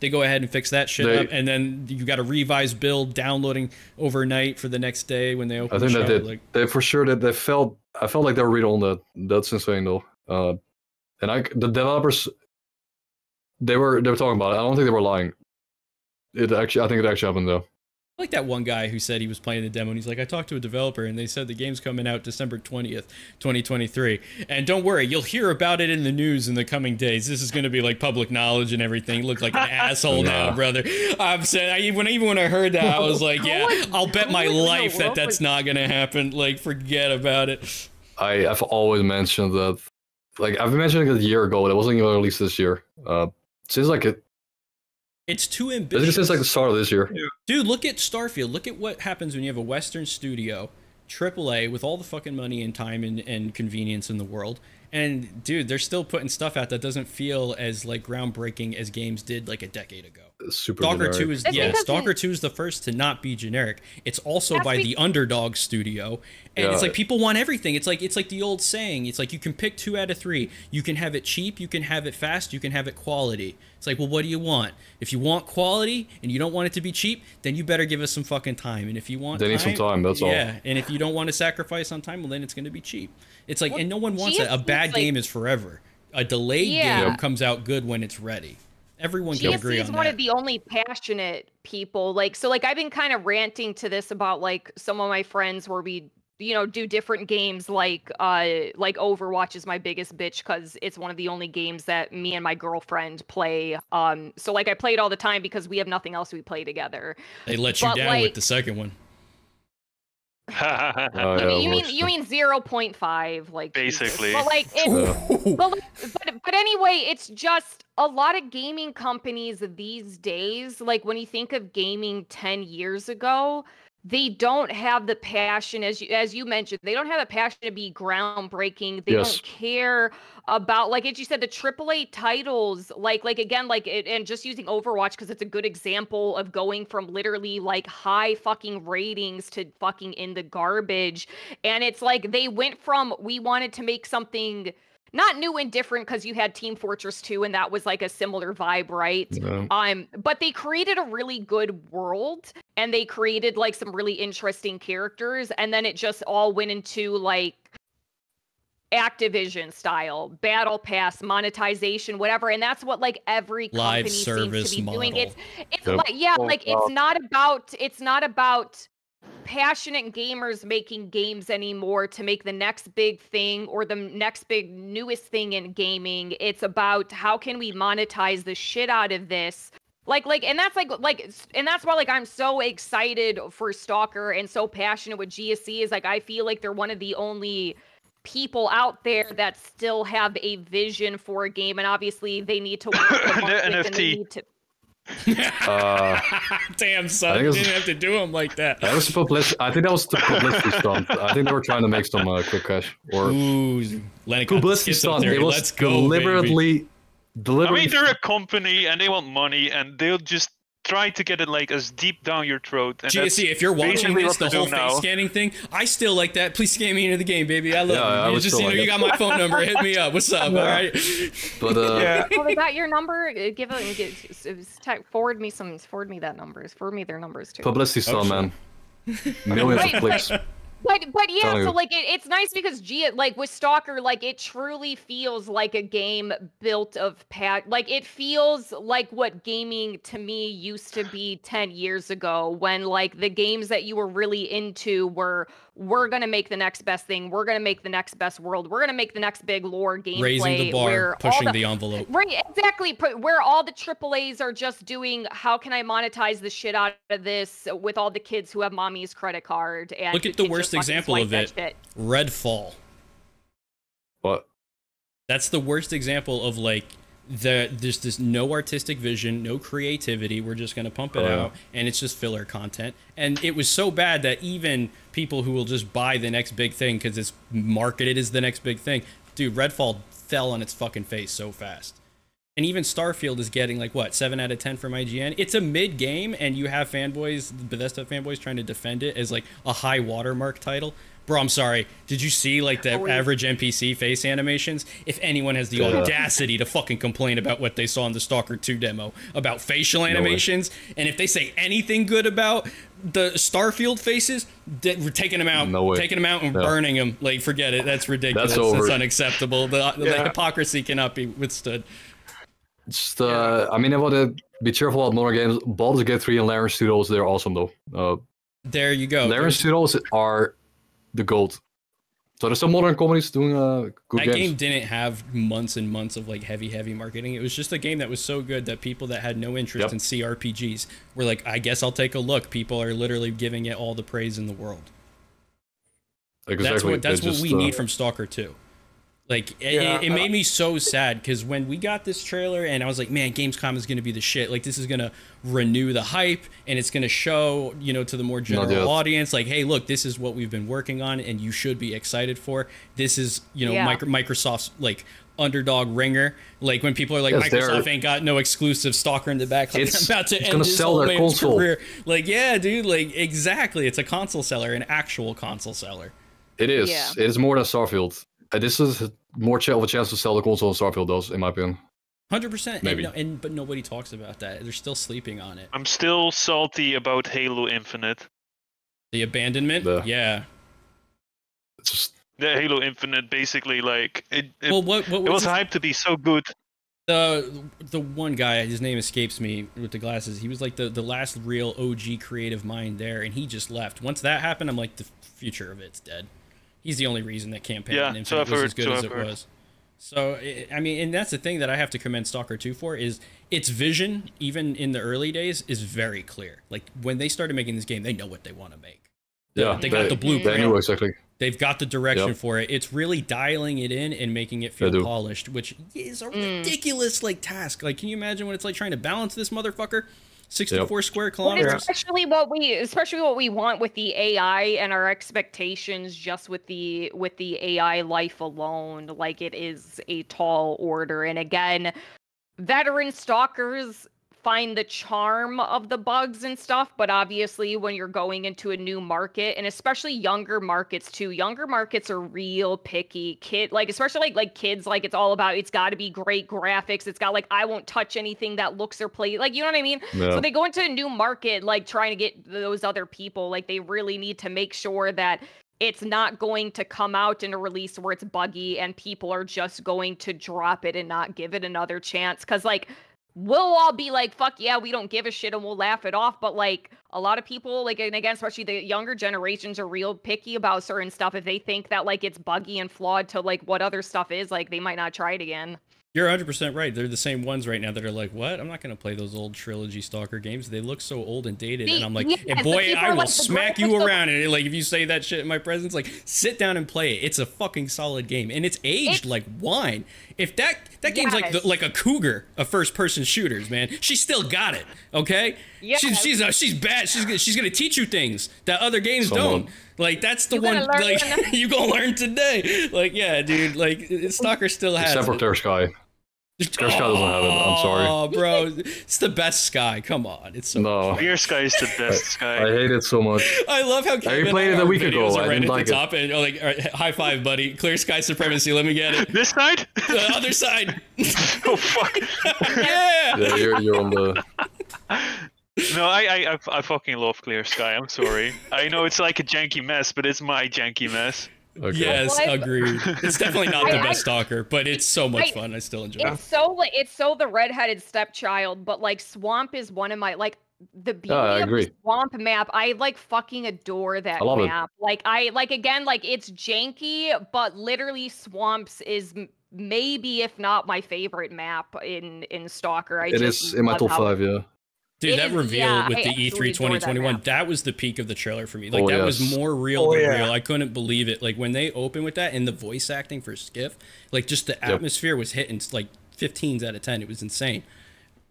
They go ahead and fix that shit they, up, and then you got a revised build downloading overnight for the next day when they open. I think the that they, like, they for sure that they felt. I felt like they were reading on that. That's insane though. Uh, and I, the developers, they were they were talking about it. I don't think they were lying. It actually, I think it actually happened though. Like that one guy who said he was playing the demo and he's like, I talked to a developer and they said the game's coming out December twentieth, twenty twenty-three. And don't worry, you'll hear about it in the news in the coming days. This is going to be like public knowledge and everything. Look like an asshole nah. now, brother. I'm saying, I, when, even when I heard that, I was like, yeah, I'll bet my life that that's not going to happen. Like, forget about it. I, I've always mentioned that. Like, I've mentioned it a year ago, but it wasn't even released this year. Uh, seems like it. It's too ambitious. It's just like the start of this year. Dude, look at Starfield. Look at what happens when you have a Western studio, triple A, with all the fucking money and time and, and convenience in the world. And, dude, they're still putting stuff out that doesn't feel as, like, groundbreaking as games did, like, a decade ago. Super Stalker generic. two is, yeah, Stalker two is the first to not be generic. It's also That's by the Underdog studio. And yeah. it's like people want everything. It's like it's like the old saying. It's like you can pick two out of three. You can have it cheap. You can have it fast. You can have it quality. It's like, well, what do you want? If you want quality and you don't want it to be cheap, then you better give us some fucking time. And if you want, they need time, some time. That's yeah. all. Yeah. And if you don't want to sacrifice on time, well, then it's going to be cheap. It's like, well, and no one wants that. A bad like, game is forever. A delayed yeah. game comes out good when it's ready. Everyone can agree on that. G S C is one of the only passionate people. Like, so like I've been kind of ranting to this about like some of my friends where we, you know, do different games like uh like Overwatch is my biggest bitch because it's one of the only games that me and my girlfriend play. Um so like I play it all the time because we have nothing else we play together. They let you but down like, with the second one. oh, yeah, you mean you mean zero point five like basically but like, it, but, but but anyway it's just a lot of gaming companies these days, like when you think of gaming ten years ago, they don't have the passion, as you as you mentioned, they don't have the passion to be groundbreaking. They yes. don't care about, like as you said, the triple A titles, like like again, like it, and just using Overwatch because it's a good example of going from literally like high fucking ratings to fucking in the garbage. And it's like they went from we wanted to make something not new and different because you had Team Fortress two and that was like a similar vibe, right? No. Um, but they created a really good world and they created like some really interesting characters, and then it just all went into like Activision style, battle pass, monetization, whatever, and that's what like every company Live service seems to be model. Doing. It's it's yep. like, yeah, like it's not about it's not about. passionate gamers making games anymore to make the next big thing or the next big newest thing in gaming. It's about how can we monetize the shit out of this. Like, like, and that's like, like, and that's why, like, I'm so excited for Stalker and so passionate with G S C is like, I feel like they're one of the only people out there that still have a vision for a game. And obviously they need to work and they need to uh, damn son, you didn't have to do them like that. That was publicity. I think that was the publicity stunt. I think they were trying to make some uh, quick cash or Ooh, publicity stunt. It was Let's go, deliberately, deliberately. I mean, they're a company and they want money, and they'll just try to get it like as deep down your throat. And G S C, if you're watching this, the whole face scanning thing, I still like that. Please scan me into the game, baby. I love yeah, you. I just, you know, like you got my phone number. Hit me up. What's up? Yeah. All right. But uh, yeah. Well, they got your number. Give it. Get, it was type, forward me some. Forward me that numbers. Forward me their numbers too. Publicity stunt, man. Millions of clicks. So But but yeah, so like it, it's nice because G like with Stalker, like it truly feels like a game built of pack. Like it feels like what gaming to me used to be ten years ago, when like the games that you were really into were we're gonna make the next best thing, we're gonna make the next best world, we're gonna make the next big lore gameplay. Raising the bar, pushing the, the envelope. Right, exactly. Where all the triple A's are just doing, how can I monetize the shit out of this with all the kids who have mommy's credit card? And look at the worst example of it, Redfall. What? That's the worst example of like the there's this no artistic vision, no creativity. We're just gonna pump it out, and it's just filler content. And it was so bad that even people who will just buy the next big thing because it's marketed as the next big thing, dude, Redfall fell on its fucking face so fast. And even Starfield is getting like what, seven out of ten from I G N? It's a mid game, and you have fanboys, Bethesda fanboys, trying to defend it as like a high watermark title. Bro, I'm sorry. Did you see like the oh, average N P C face animations? If anyone has the yeah. audacity to fucking complain about what they saw in the Stalker two demo about facial animations, no and if they say anything good about the Starfield faces, we're taking them out, no taking them out and no. burning them. Like, forget it. That's ridiculous. That's, That's unacceptable. The, yeah. the hypocrisy cannot be withstood. Just, uh, yeah. I mean, I want to be cheerful about more games. Baldur's Gate three and Larian Studios, they're awesome though. Uh, there you go. Larian Studios are the gold. So there's some modern companies doing uh, good that games. That game didn't have months and months of like heavy, heavy marketing. It was just a game that was so good that people that had no interest yep. in C R P Gs were like, I guess I'll take a look. People are literally giving it all the praise in the world. Exactly. That's what, that's what just, we uh... need from Stalker two. Like, yeah, it, it made me so sad because when we got this trailer and I was like, man, Gamescom is going to be the shit. Like, this is going to renew the hype and it's going to show, you know, to the more general audience, like, hey, look, this is what we've been working on and you should be excited for. This is, you know, yeah. micro Microsoft's, like, underdog ringer. Like, when people are like, yes, Microsoft ain't got no exclusive Stalker in the back. Like, it's I'm about to it's end gonna this sell their console. Career. Like, yeah, dude, like, exactly. It's a console seller, an actual console seller. It is. Yeah. It is more than Starfield. This is more of a chance to sell the console than Starfield does, in my opinion. one hundred percent. Maybe. And, and, but nobody talks about that. They're still sleeping on it. I'm still salty about Halo Infinite. The abandonment? The, yeah. It's just... The Halo Infinite, basically, like... It, it, well, what, what, what it was hyped to be so good. The, the one guy, his name escapes me, with the glasses, he was like the, the last real O G creative mind there, and he just left. Once that happened, I'm like, the future of it's dead. He's the only reason that campaign yeah, and so was heard, as good so as it heard. was. So, it, I mean, and that's the thing that I have to commend Stalker two for is its vision, even in the early days, is very clear. Like, when they started making this game, they know what they want to make. Yeah, They, they got the blueprint. They knew exactly. They've got the direction yep. for it. It's really dialing it in and making it feel polished, which is a ridiculous, like, task. Like, can you imagine what it's like trying to balance this motherfucker? sixty-four yep. square kilometers. Well, especially what we, especially what we want with the A I and our expectations, just with the with the A I life alone. Like, it is a tall order. And again, veteran stalkers find the charm of the bugs and stuff, but obviously when you're going into a new market, and especially younger markets too, younger markets are real picky. Kid, like, especially like, like kids, like, it's all about, it's got to be great graphics. It's got like, I won't touch anything that looks or plays, like, you know what I mean? Yeah. So they go into a new market, like, trying to get those other people, like, they really need to make sure that it's not going to come out in a release where it's buggy and people are just going to drop it and not give it another chance. 'Cause like, we'll all be like, fuck yeah, we don't give a shit, and we'll laugh it off. But like, a lot of people, like, and again, especially the younger generations, are real picky about certain stuff. If they think that like it's buggy and flawed to like what other stuff is, like, they might not try it again. You're one hundred percent right. They're the same ones right now that are like, what? I'm not going to play those old trilogy Stalker games. They look so old and dated. The, and I'm like, yes, and boy, I will like smack you around. And like, if you say that shit in my presence, like, sit down and play it. It's a fucking solid game. And it's aged it, like wine. If that, that game's yes. like the, like a cougar of first person shooters, man. She's still got it. Okay? Yes. She, she's uh, she's bad. She's, she's going to teach you things that other games Someone. don't. Like, that's the you one, like, you gonna learn today. Like, yeah, dude, like, Stalker still has Except for Clear Sky. Clear Sky doesn't have it, I'm sorry. Oh, bro, it's the best Sky, come on. It's so no. Clear Sky is the best Sky. I hate it so much. I love how Kevin I played it a week ago, I didn't like it. Top and, oh, like, all right, high five, buddy. Clear Sky supremacy, let me get it. This side? The other side. Oh, fuck. Yeah! Yeah, you're, you're on the... No, I, I I fucking love Clear Sky. I'm sorry. I know it's like a janky mess, but it's my janky mess. Okay. Yes, well, agreed. It's definitely not the I, best Stalker, but it's so much I, fun. I still enjoy it's it. It's so it's so the redheaded stepchild, but like Swamp is one of my like the beauty uh, of the Swamp map. I like fucking adore that map. It. Like I like again like it's janky, but literally Swamps is maybe if not my favorite map in in Stalker. I it just is in my top five, yeah. Dude, it that is, reveal yeah, with I the E three twenty twenty-one, that, that was the peak of the trailer for me. Like, oh, that yes. was more real oh, than yeah. real. I couldn't believe it. Like, when they opened with that and the voice acting for Skiff, like, just the yep. atmosphere was hitting, like, fifteens out of ten. It was insane.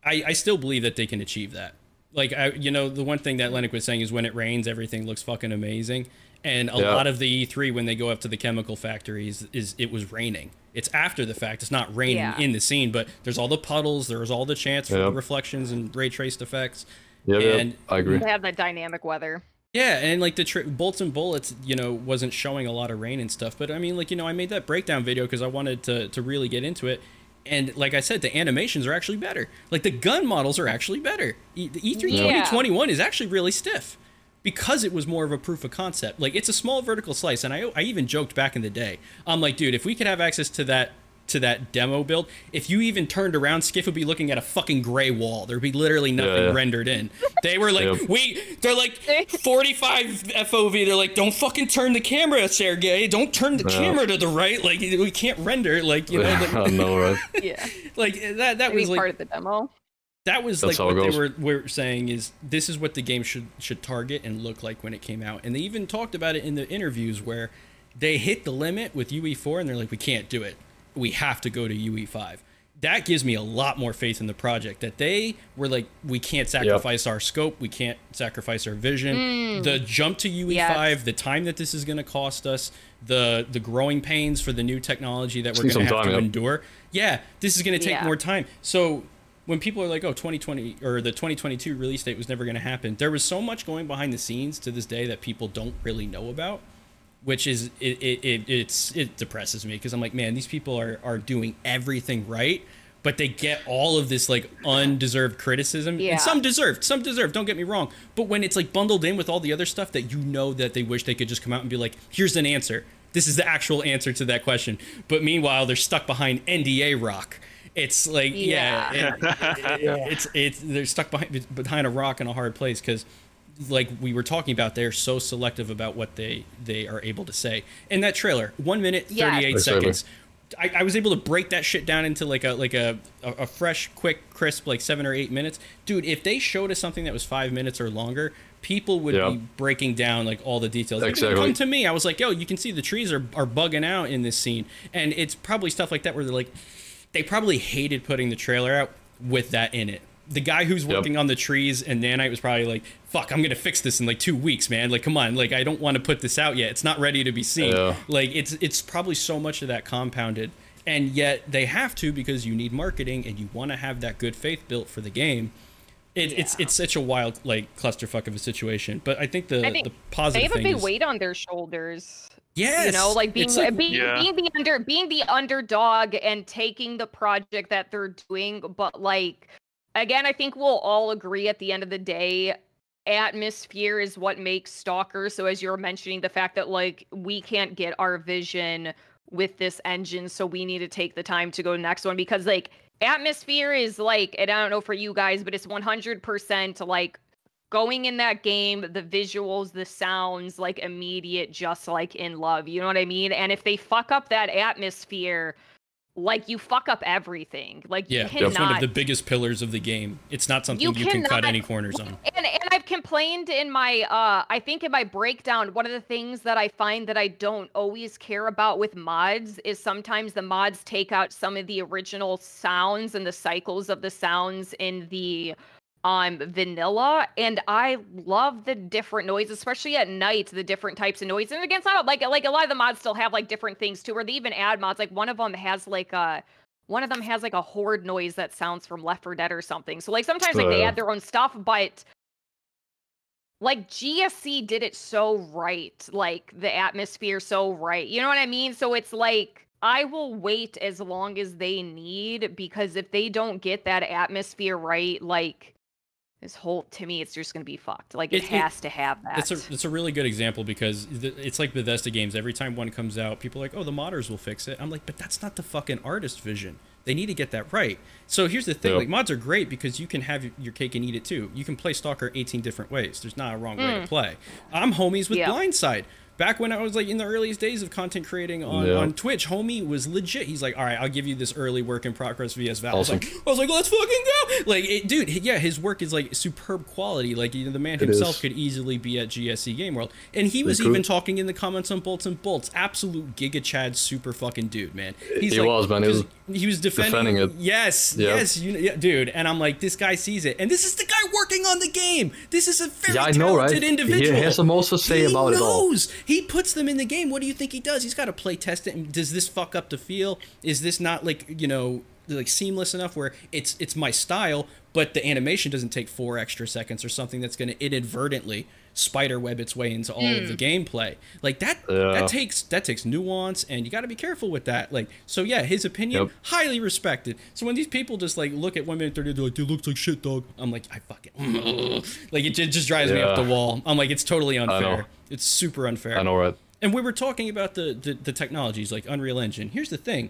I, I still believe that they can achieve that. Like, I, you know, the one thing that Lennic was saying is when it rains, everything looks fucking amazing. And a yeah. lot of the E three, when they go up to the chemical factories, is it was raining. It's after the fact. It's not raining yeah. in the scene, but there's all the puddles. There's all the chance for yeah. reflections and ray traced effects. Yeah, and yeah, I agree. They have that dynamic weather. Yeah, and like the tri bolts and bullets, you know, wasn't showing a lot of rain and stuff. But I mean, like, you know, I made that breakdown video because I wanted to, to really get into it. And like I said, the animations are actually better. Like the gun models are actually better. E the E three yeah. twenty twenty-one is actually really stiff. Because it was more of a proof of concept. Like, it's a small vertical slice, and I, I even joked back in the day. I'm like, dude, if we could have access to that to that demo build, if you even turned around, Skiff would be looking at a fucking gray wall. There'd be literally nothing yeah, yeah. rendered in. They were like, yeah. we, they're like forty-five F O V. They're like, don't fucking turn the camera, Sergey. Don't turn the yeah. camera to the right. Like, we can't render. Like, you know. Like, I know, right? yeah. Like, that, that was like part of the demo. That was That's like what they were, were saying is this is what the game should should target and look like when it came out. And they even talked about it in the interviews where they hit the limit with U E four and they're like, we can't do it. We have to go to U E five. That gives me a lot more faith in the project that they were like, we can't sacrifice yep. our scope. We can't sacrifice our vision. Mm. The jump to U E five, yes. the time that this is going to cost us, the the growing pains for the new technology that we're going to have to endure. Yeah, this is going to take yeah. more time. So when people are like, oh, twenty twenty or the twenty twenty-two release date was never going to happen. There was so much going behind the scenes to this day that people don't really know about, which is it, it, it, it's, it depresses me because I'm like, man, these people are, are doing everything right, but they get all of this like undeserved criticism. Yeah. And some deserved, some deserved, don't get me wrong. But when it's like bundled in with all the other stuff that, you know, that they wish they could just come out and be like, here's an answer. This is the actual answer to that question. But meanwhile, they're stuck behind N D A rock. It's like, yeah, yeah. It, it, it's it's they're stuck behind behind a rock in a hard place because, like we were talking about, they're so selective about what they they are able to say. And that trailer, one minute yeah. thirty-eight That's seconds, I, I was able to break that shit down into like a like a, a a fresh, quick, crisp like seven or eight minutes, dude. If they showed us something that was five minutes or longer, people would yeah. be breaking down like all the details. Exactly. Come to me, I was like, yo, you can see the trees are are bugging out in this scene, and it's probably stuff like that where they're like. They probably hated putting the trailer out with that in it. The guy who's working yep. on the trees and nanite was probably like, fuck, I'm going to fix this in like two weeks, man. Like, come on. Like, I don't want to put this out yet. It's not ready to be seen. Yeah. Like, it's it's probably so much of that compounded. And yet they have to because you need marketing and you want to have that good faith built for the game. It, yeah. It's it's such a wild, like, clusterfuck of a situation. But I think the, I think the positive thing is... they have a big weight on their shoulders. Yes. You know, like being like, being, yeah. being the under being the underdog and taking the project that they're doing, but like again, I think we'll all agree at the end of the day, atmosphere is what makes Stalker. So as you're mentioning, the fact that like we can't get our vision with this engine, so we need to take the time to go to the next one because like atmosphere is like, and I don't know for you guys, but it's one hundred percent like going in that game, the visuals, the sounds, like immediate, just like in love, you know what I mean? And if they fuck up that atmosphere, like you fuck up everything. Like yeah, you cannot, that's one of the biggest pillars of the game. It's not something you, you cannot, can cut any corners on. And, and I've complained in my, uh, I think in my breakdown, one of the things that I find that I don't always care about with mods is sometimes the mods take out some of the original sounds and the cycles of the sounds in the Um, vanilla, and I love the different noises, especially at night, the different types of noise. And again, it's not like like a lot of the mods still have like different things too, or they even add mods. Like one of them has like a one of them has like a horde noise that sounds from Left four Dead or something. So like sometimes like uh, they add their own stuff, but like G S C did it so right, like the atmosphere so right. You know what I mean? So it's like, I will wait as long as they need because if they don't get that atmosphere right, like this whole, to me, it's just going to be fucked. Like, it, it has it, to have that. It's a, it's a really good example because it's like Bethesda games. Every time one comes out, people are like, oh, the modders will fix it. I'm like, but that's not the fucking artist vision. They need to get that right. So here's the thing. Yep. Like, mods are great because you can have your cake and eat it, too. You can play Stalker eighteen different ways. There's not a wrong mm. way to play. I'm homies with yep. Blindside. Back when I was, like, in the earliest days of content creating on, yeah. on Twitch, homie was legit. He's like, all right, I'll give you this early work in progress V S Val. Awesome. I, was like, I was like, let's fucking go. Like, it, dude, yeah, his work is, like, superb quality. Like, you know, the man it himself is. could easily be at G S C Game World. And he was even talking in the comments on Bolts and Bolts. Absolute Giga Chad super fucking dude, man. He's he like, was, man. He was, he was defending, defending it. Yes, yep. yes, you, yeah, dude. And I'm like, this guy sees it. And this is the guy working on the game. This is a very yeah, I know, talented right? individual. He has the most to say he about knows. it all. He puts them in the game. What do you think he does? He's got to play test it. And does this fuck up the feel? Is this not like, you know, like seamless enough where it's it's my style, but the animation doesn't take four extra seconds or something that's going to inadvertently spider web its way into all mm. of the gameplay? Like that yeah. that takes that takes nuance, and you got to be careful with that. Like, so yeah, his opinion, yep. highly respected. So when these people just like look at one minute thirty, they're like, dude, looks like shit, dog. I'm like, I fuck it. Like, it, it just drives yeah. me up the wall. I'm like, it's totally unfair. It's super unfair. I know, right? And we were talking about the, the the technologies like Unreal Engine. Here's the thing.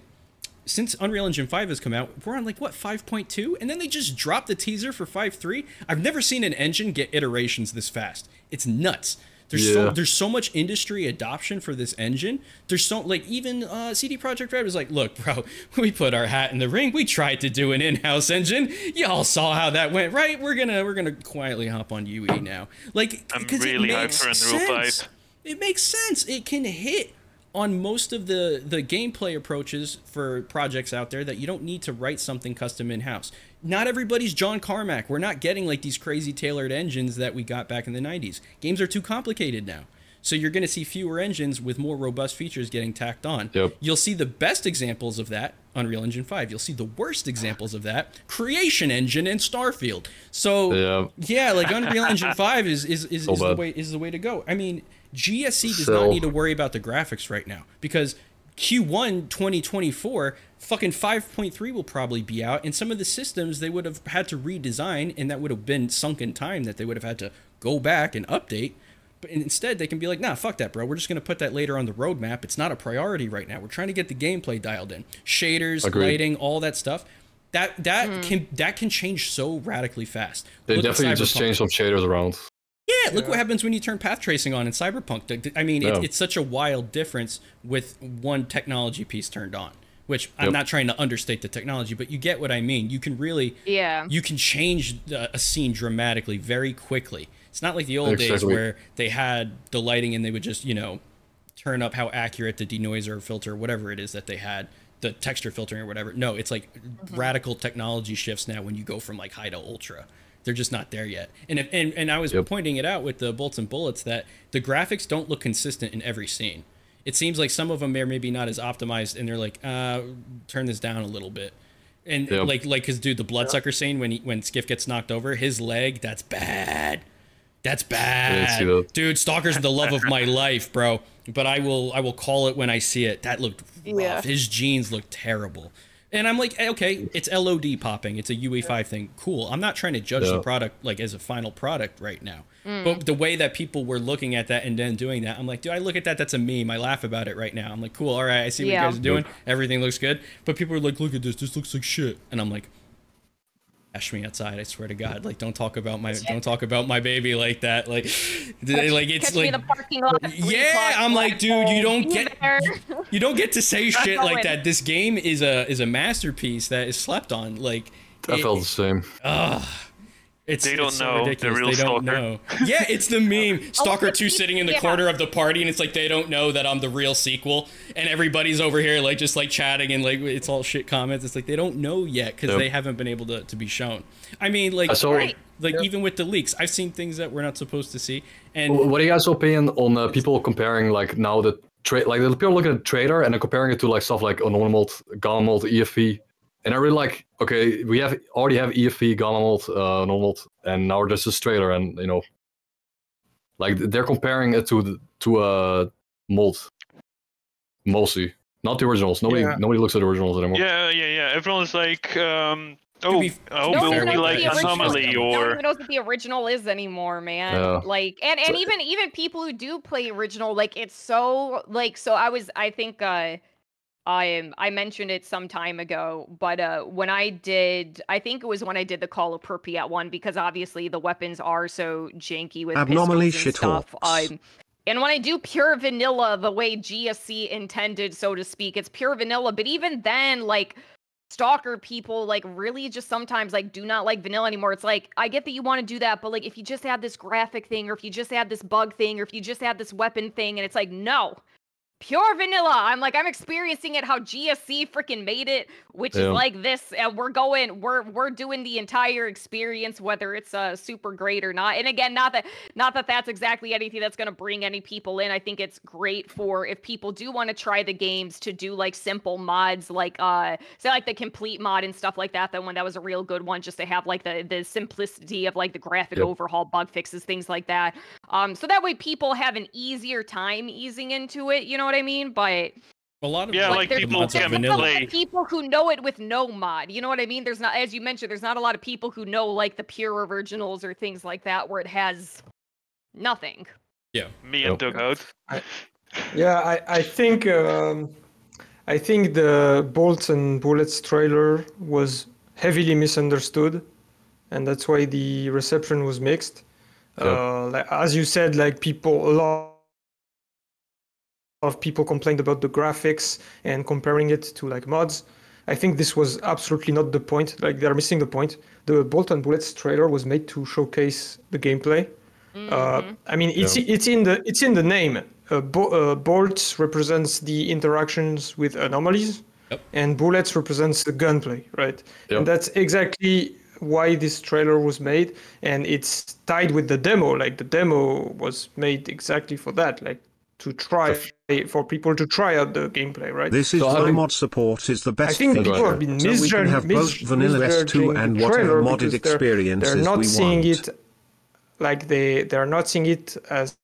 Since Unreal Engine five has come out, we're on like, what, five point two? And then they just dropped the teaser for five point three. I've never seen an engine get iterations this fast. It's nuts. There's, yeah. so, there's so much industry adoption for this engine. There's so, like, even uh, C D Projekt Red was like, look, bro, we put our hat in the ring. We tried to do an in-house engine. Y'all saw how that went, right? We're gonna, we're gonna quietly hop on U E now. Like, I'm really hyped for Unreal five. It makes sense. It can hit on most of the, the gameplay approaches for projects out there that you don't need to write something custom in-house. Not everybody's John Carmack. We're not getting like these crazy tailored engines that we got back in the nineties. Games are too complicated now. So you're gonna see fewer engines with more robust features getting tacked on. Yep. You'll see the best examples of that, Unreal Engine five. You'll see the worst examples of that, Creation Engine and Starfield. So yeah, yeah like Unreal Engine five is, is, is, so is the way is the way to go. I mean, G S C does so. not need to worry about the graphics right now because Q one twenty twenty-four, fucking five point three will probably be out, and some of the systems they would have had to redesign, and that would have been sunken time that they would have had to go back and update. But instead, they can be like, nah, fuck that, bro. We're just going to put that later on the roadmap. It's not a priority right now. We're trying to get the gameplay dialed in. Shaders, Agreed. lighting, all that stuff. That that mm-hmm. can that can change so radically fast. They Look definitely just changed some shaders around. Yeah, look yeah. what happens when you turn path tracing on in Cyberpunk. I mean, yeah. it, it's such a wild difference with one technology piece turned on, which I'm yep. not trying to understate the technology, but you get what I mean. You can really, yeah, you can change a scene dramatically very quickly. It's not like the old exactly. days where they had the lighting and they would just, you know, turn up how accurate the denoiser filter, whatever it is that they had, the texture filtering or whatever. No, it's like mm-hmm. radical technology shifts now when you go from like high to ultra. They're just not there yet. And if, and, and I was yep. pointing it out with the Bolts and Bullets that the graphics don't look consistent in every scene. It seems like some of them are maybe not as optimized, and they're like, uh, turn this down a little bit. And yep. like, like, cause dude, the bloodsucker yep. scene when he, when Skiff gets knocked over, his leg, that's bad. That's bad. Yeah, that. Dude, Stalker's the love of my life, bro. But I will, I will call it when I see it. That looked rough. Yeah. His jeans looked terrible. And I'm like, okay, it's L O D popping. It's a U E five thing. Cool. I'm not trying to judge yeah. the product like as a final product right now. Mm. But the way that people were looking at that and then doing that, I'm like, dude, I look at that. That's a meme. I laugh about it right now. I'm like, cool. All right. I see what yeah. you guys are doing. Everything looks good. But people are like, look at this. This looks like shit. And I'm like, ash me outside, I swear to God. Like, don't talk about my don't talk about my baby like that. Like, like it's like, yeah. I'm like, dude, you don't get you don't get to say shit like that. This game is a is a masterpiece that is slept on. Like, I felt the same. Ugh. It's, they don't it's so know ridiculous. the real they don't Stalker. Know. Yeah, it's the meme. Stalker two sitting in the yeah. corner of the party, and it's like, they don't know that I'm the real sequel. And everybody's over here, like, just like chatting, and like, it's all shit comments. It's like, they don't know yet because yep. they haven't been able to, to be shown. I mean, like, I right. like yep. even with the leaks, I've seen things that we're not supposed to see. And what are you guys' opinion on uh, people comparing, like, now the trade, like, people looking at the trailer and they're comparing it to like stuff like Anomaly, Gamma, E F V. And I really like, okay, we have already have E F V, Ganamold, uh, Anomold, and now there's this trailer, and, you know, like, they're comparing it to the, to a uh, mold, mostly, not the originals. Nobody yeah. nobody looks at the originals anymore. Yeah, yeah, yeah. Everyone's like, um, Oh, be, oh no but we like Anomaly or... No one knows what the original is anymore, man. Uh, like, and, and even, even people who do play original, like, it's so, like, so I was, I think, uh, I, I mentioned it some time ago, but uh, when I did, I think it was when I did the Call of Pripyat one, because obviously the weapons are so janky with Abnormally pistols and stuff. Um, and when I do pure vanilla, the way G S C intended, so to speak, it's pure vanilla, but even then, like, Stalker people like really just sometimes like do not like vanilla anymore. It's like, I get that you want to do that, but like if you just add this graphic thing, or if you just add this bug thing, or if you just add this weapon thing, and it's like, no, pure vanilla. I'm like, I'm experiencing it how G S C freaking made it, which yeah. is like this, and we're going, we're we're doing the entire experience, whether it's uh, super great or not. And again, not that not that that's exactly anything that's going to bring any people in. I think it's great for if people do want to try the games to do like simple mods, like uh, say like the complete mod and stuff like that. That one that was a real good one, just to have like the the simplicity of like the graphic yep. overhaul, bug fixes, things like that. Um, so that way people have an easier time easing into it. You know what I mean? But a lot of yeah, like, like people can't play. People who know it with no mod. You know what I mean? There's not, as you mentioned, there's not a lot of people who know like the pure originals or things like that where it has nothing. Yeah, me and Doug Out. Yeah, I I think um, I think the Bolts and Bullets trailer was heavily misunderstood, and that's why the reception was mixed. Oh. Uh, like, as you said, like people a lot. of people complained about the graphics and comparing it to like mods. I think this was absolutely not the point. Like they're missing the point. The Bolt and Bullets trailer was made to showcase the gameplay. Mm-hmm. uh, I mean, it's yeah. it's in the it's in the name. Uh, Bo uh, Bolts represents the interactions with anomalies, yep. and Bullets represents the gunplay, right? Yep. And that's exactly why this trailer was made, and it's tied with the demo. Like the demo was made exactly for that. Like. To try for people to try out the gameplay, right? This is so why mod support is the best thing. I think thing people have been so we can have both vanilla S two and whatever modded experiences they're, they're not we seeing want. It like they they're not seeing it as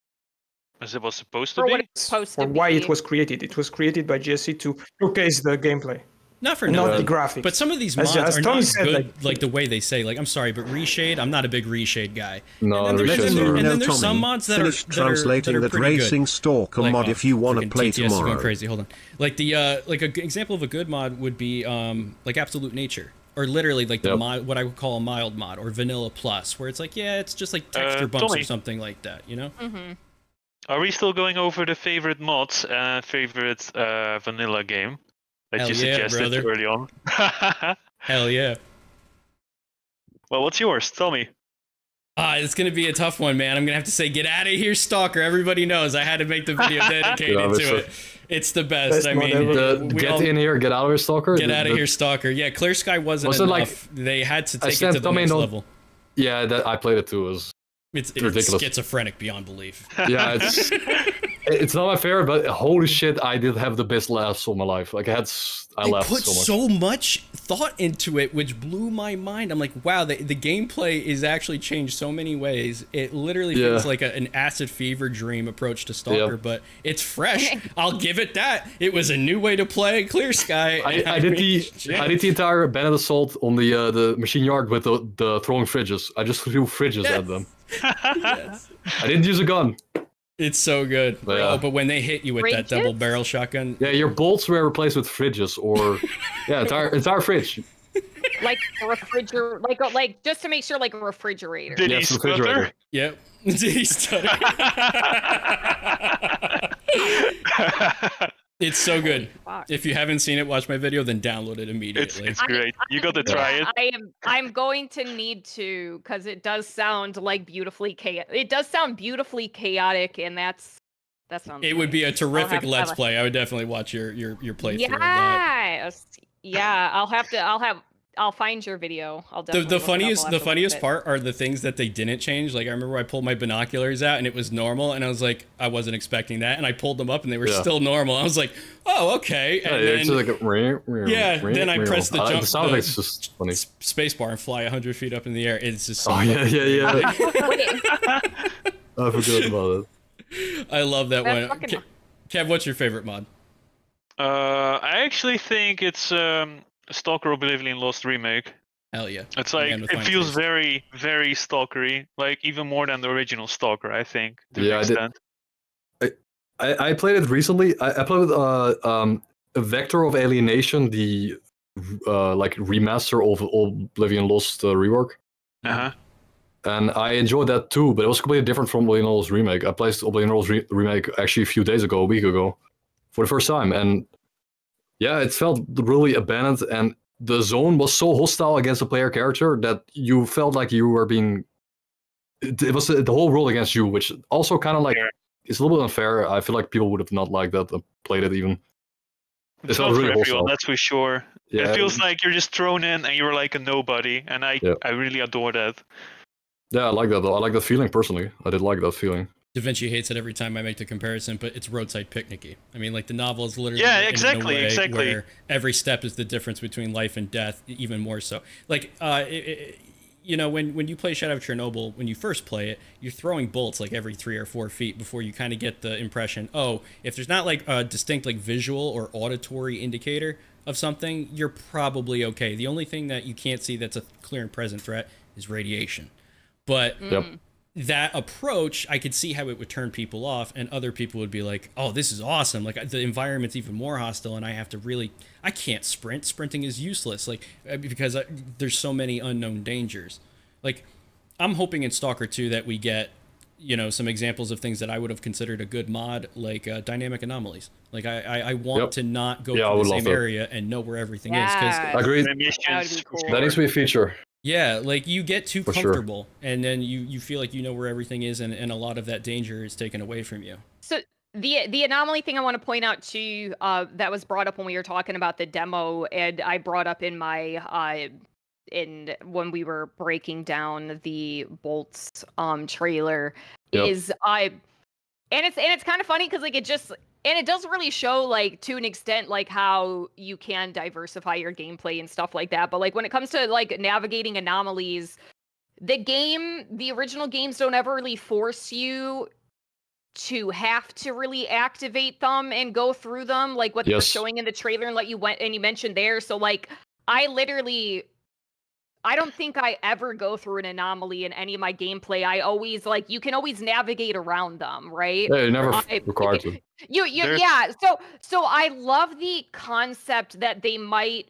as it was supposed to be. What it's supposed to or be. Why it was created. It was created by G S C to showcase the gameplay. Not for no, not the graphics. But some of these mods as, as are not said, good, like, like the way they say. Like I'm sorry, but reshade. I'm not a big reshade guy. No, and then, there, and then, and then there's some mods that are translating that, are, that, are that racing good. Stalker like, mod. Oh, if you want to play T T S tomorrow, going crazy. Hold on. Like the uh, like an example of a good mod would be um, like Absolute Nature, or literally like the yep. mod, what I would call a mild mod or Vanilla Plus, where it's like yeah, it's just like texture uh, bumps totally. Or something like that. You know. Mm-hmm. Are we still going over the favorite mods and uh, favorite uh, vanilla game? That Hell you suggested yeah, early on. Hell yeah. Well, what's yours? Tell me. Uh, it's going to be a tough one, man. I'm going to have to say, get out of here, Stalker. Everybody knows I had to make the video dedicated yeah, to it. It's the best. That's I mean, the, get all, in here, get out of here, Stalker. Get the, out of the, here, Stalker. Yeah, Clear Sky wasn't was enough. Like, they had to take it to the next level. Yeah, that, I played it too. It was it's, it's ridiculous. Schizophrenic beyond belief. Yeah, it's... It's not my favorite, but holy shit, I did have the best laughs of my life. Like I had, I they laughed put so much. so much thought into it, which blew my mind. I'm like, wow, the, the gameplay is actually changed so many ways. It literally yeah. feels like a, an acid fever dream approach to Stalker, yep. but it's fresh. I'll give it that. It was a new way to play Clear Sky. I, I, I did mean, the shit. I did the entire Bandit Assault on the uh, the machine yard with the, the throwing fridges. I just threw fridges yes. at them. yes. I didn't use a gun. It's so good. But, uh, oh, but when they hit you with fridges? That double barrel shotgun. Yeah, your bolts were replaced with fridges or yeah, it's our it's our fridge. Like a refrigerator, like a, like just to make sure like a refrigerator. Did yes, he refrigerator. Yep. Did he stutter? It's so good. Oh, if you haven't seen it, watch my video, then download it immediately. It's, it's great. I, I, you got to try yeah, it. I am. I'm going to need to, because it does sound like beautifully chaotic. It does sound beautifully chaotic, and that's that sounds. It nice. Would be a terrific let's play. I would definitely watch your your your playthrough. Yeah, yeah. I'll have to. I'll have. I'll find your video. I'll definitely. The, the funniest, the funniest part are the things that they didn't change. Like I remember I pulled my binoculars out and it was normal, and I was like, I wasn't expecting that, and I pulled them up and they were yeah. still normal. I was like, oh okay. And yeah, then, like a, yeah. Then I pressed the jump, uh, the just funny. space bar, and fly a hundred feet up in the air. It's just. So oh yeah, yeah, yeah. I forgot about it. I love that That's one. Kev, Kev, what's your favorite mod? Uh, I actually think it's. Um... Stalker Oblivion Lost Remake. Hell yeah. It's like, it feels very, very stalkery, like even more than the original Stalker, I think. To yeah, an extent. I, I I played it recently. I, I played with uh um a Vector of Alienation, the uh like remaster of Oblivion Lost uh, rework. Uh-huh. And I enjoyed that too, but it was completely different from Oblivion Lost remake. I played Oblivion Lost re remake actually a few days ago, a week ago, for the first time, and yeah, it felt really abandoned, and the zone was so hostile against the player character that you felt like you were being... It, it was the, the whole world against you, which also kind of like... Yeah. It's a little bit unfair. I feel like people would have not liked that and played it even. It's, it's not really for everyone, that's for sure. Yeah. It feels like you're just thrown in and you're like a nobody, and I, yeah. I really adore that. Yeah, I like that though. I like that feeling personally. I did like that feeling. Da Vinci hates it every time I make the comparison, but it's Roadside Picnic-y. I mean, like, the novel is literally... Yeah, exactly, in a way exactly. Where every step is the difference between life and death, even more so. Like, uh, it, it, you know, when, when you play Shadow of Chernobyl, when you first play it, you're throwing bolts, like, every three or four feet before you kind of get the impression, oh, if there's not, like, a distinct, like, visual or auditory indicator of something, you're probably okay. The only thing that you can't see that's a clear and present threat is radiation. But... Mm. Yep. That approach, I could see how it would turn people off, and other people would be like, oh, this is awesome. Like, the environment's even more hostile, and I have to really, I can't sprint. Sprinting is useless, like, because I, there's so many unknown dangers. Like, I'm hoping in Stalker two that we get, you know, some examples of things that I would have considered a good mod, like uh, dynamic anomalies. Like, I, I, I want yep. to not go yeah, to the same area and know where everything yeah. is. I agree. That needs to be a feature. Yeah, like, you get too For comfortable, sure. and then you, you feel like you know where everything is, and, and a lot of that danger is taken away from you. So the the anomaly thing I want to point out, too, uh, that was brought up when we were talking about the demo, and I brought up in my, uh, in when we were breaking down the Bolts um, trailer, yep. is I, and it's, and it's kind of funny, because, like, it just... And it does really show, like, to an extent, like, how you can diversify your gameplay and stuff like that. But, like, when it comes to, like, navigating anomalies, the game, the original games don't ever really force you to have to really activate them and go through them, like what yes. they're showing in the trailer and let you went and you mentioned there. So, like, I literally... I don't think I ever go through an anomaly in any of my gameplay. I always, like, you can always navigate around them, right? Yeah, you're never I, required to. You, you, There's... yeah. So, so I love the concept that they might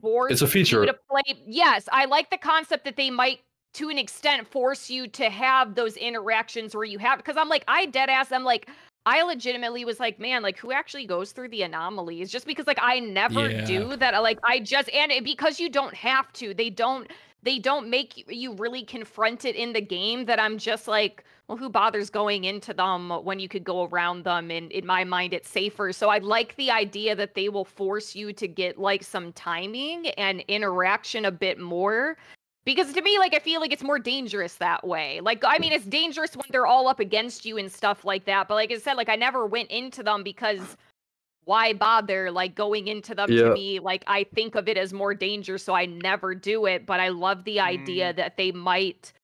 force it's a feature. You to play. Yes, I like the concept that they might, to an extent, force you to have those interactions where you have. Because I'm like, I dead ass. I'm like, I legitimately was like, man, like, who actually goes through the anomalies? Just because, like, I never yeah. do that. Like, I just, and it, because you don't have to, they don't, they don't make you really confront it in the game, that I'm just like, well, who bothers going into them when you could go around them? And in my mind, it's safer. So I like the idea that they will force you to get, like, some timing and interaction a bit more. Because to me, like, I feel like it's more dangerous that way. Like, I mean, it's dangerous when they're all up against you and stuff like that. But like I said, like, I never went into them because why bother, like, going into them yeah. to me? Like, I think of it as more danger, so I never do it. But I love the idea mm. that they might